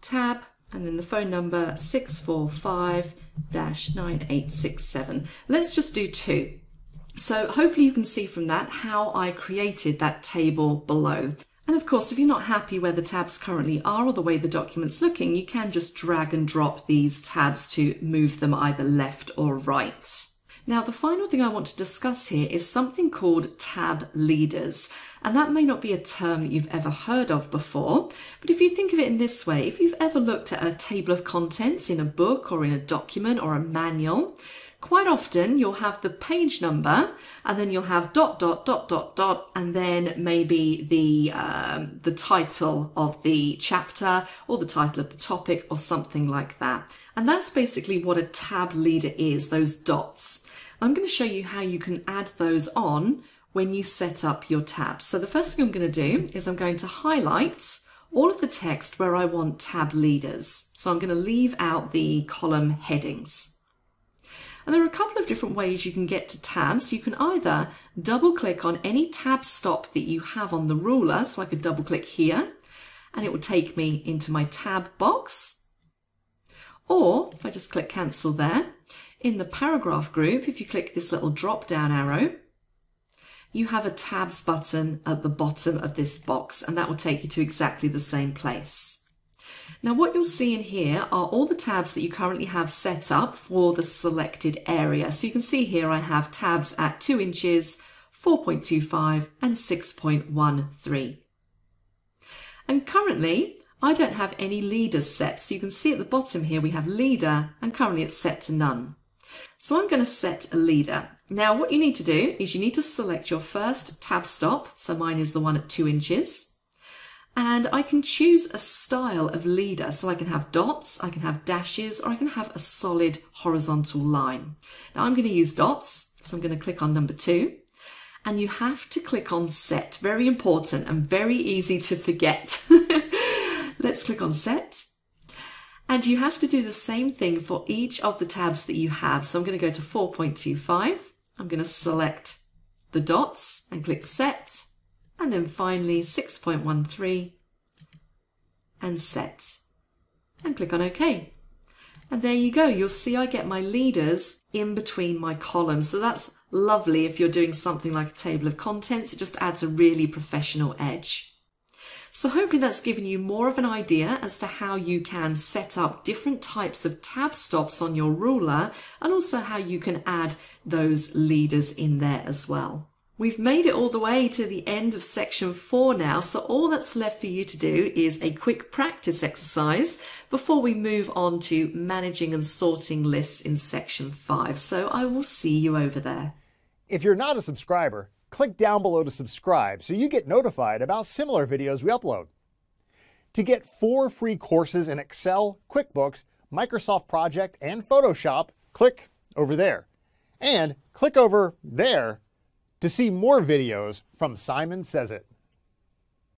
tab, and then the phone number 645-9867. Let's just do 2. So hopefully you can see from that how I created that table below. And of course, if you're not happy where the tabs currently are or the way the document's looking, you can just drag and drop these tabs to move them either left or right. Now, the final thing I want to discuss here is something called tab leaders. And that may not be a term that you've ever heard of before, but if you think of it in this way, if you've ever looked at a table of contents in a book or in a document or a manual, quite often you'll have the page number, and then you'll have dot, dot, dot, dot, dot, and then maybe the title of the chapter or the title of the topic or something like that. And that's basically what a tab leader is, those dots. I'm going to show you how you can add those on when you set up your tabs. So the first thing I'm going to do is I'm going to highlight all of the text where I want tab leaders. So I'm going to leave out the column headings. And there are a couple of different ways you can get to tabs. You can either double click on any tab stop that you have on the ruler. So I could double click here, and it will take me into my tab box. Or if I just click cancel there, in the paragraph group, if you click this little drop down arrow, you have a tabs button at the bottom of this box, and that will take you to exactly the same place. Now what you'll see in here are all the tabs that you currently have set up for the selected area. So you can see here I have tabs at 2 inches, 4.25 and 6.13. And currently I don't have any leaders set, so you can see at the bottom here we have leader, and currently it's set to none. So I'm going to set a leader. Now what you need to do is you need to select your first tab stop, so mine is the one at 2 inches, and I can choose a style of leader, so I can have dots, I can have dashes, or I can have a solid horizontal line. Now I'm going to use dots, so I'm going to click on number 2, and you have to click on set, very important and very easy to forget. Let's click on set. And you have to do the same thing for each of the tabs that you have. So I'm going to go to 4.25. I'm going to select the dots and click set. And then finally 6.13 and set. And click on OK. And there you go. You'll see I get my leaders in between my columns. So that's lovely if you're doing something like a table of contents. It just adds a really professional edge. So hopefully that's given you more of an idea as to how you can set up different types of tab stops on your ruler, and also how you can add those leaders in there as well. We've made it all the way to the end of section 4 now, so all that's left for you to do is a quick practice exercise before we move on to managing and sorting lists in section 5. So I will see you over there. If you're not a subscriber, click down below to subscribe so you get notified about similar videos we upload. To get 4 free courses in Excel, QuickBooks, Microsoft Project, and Photoshop, click over there. And click over there to see more videos from Simon Sez IT.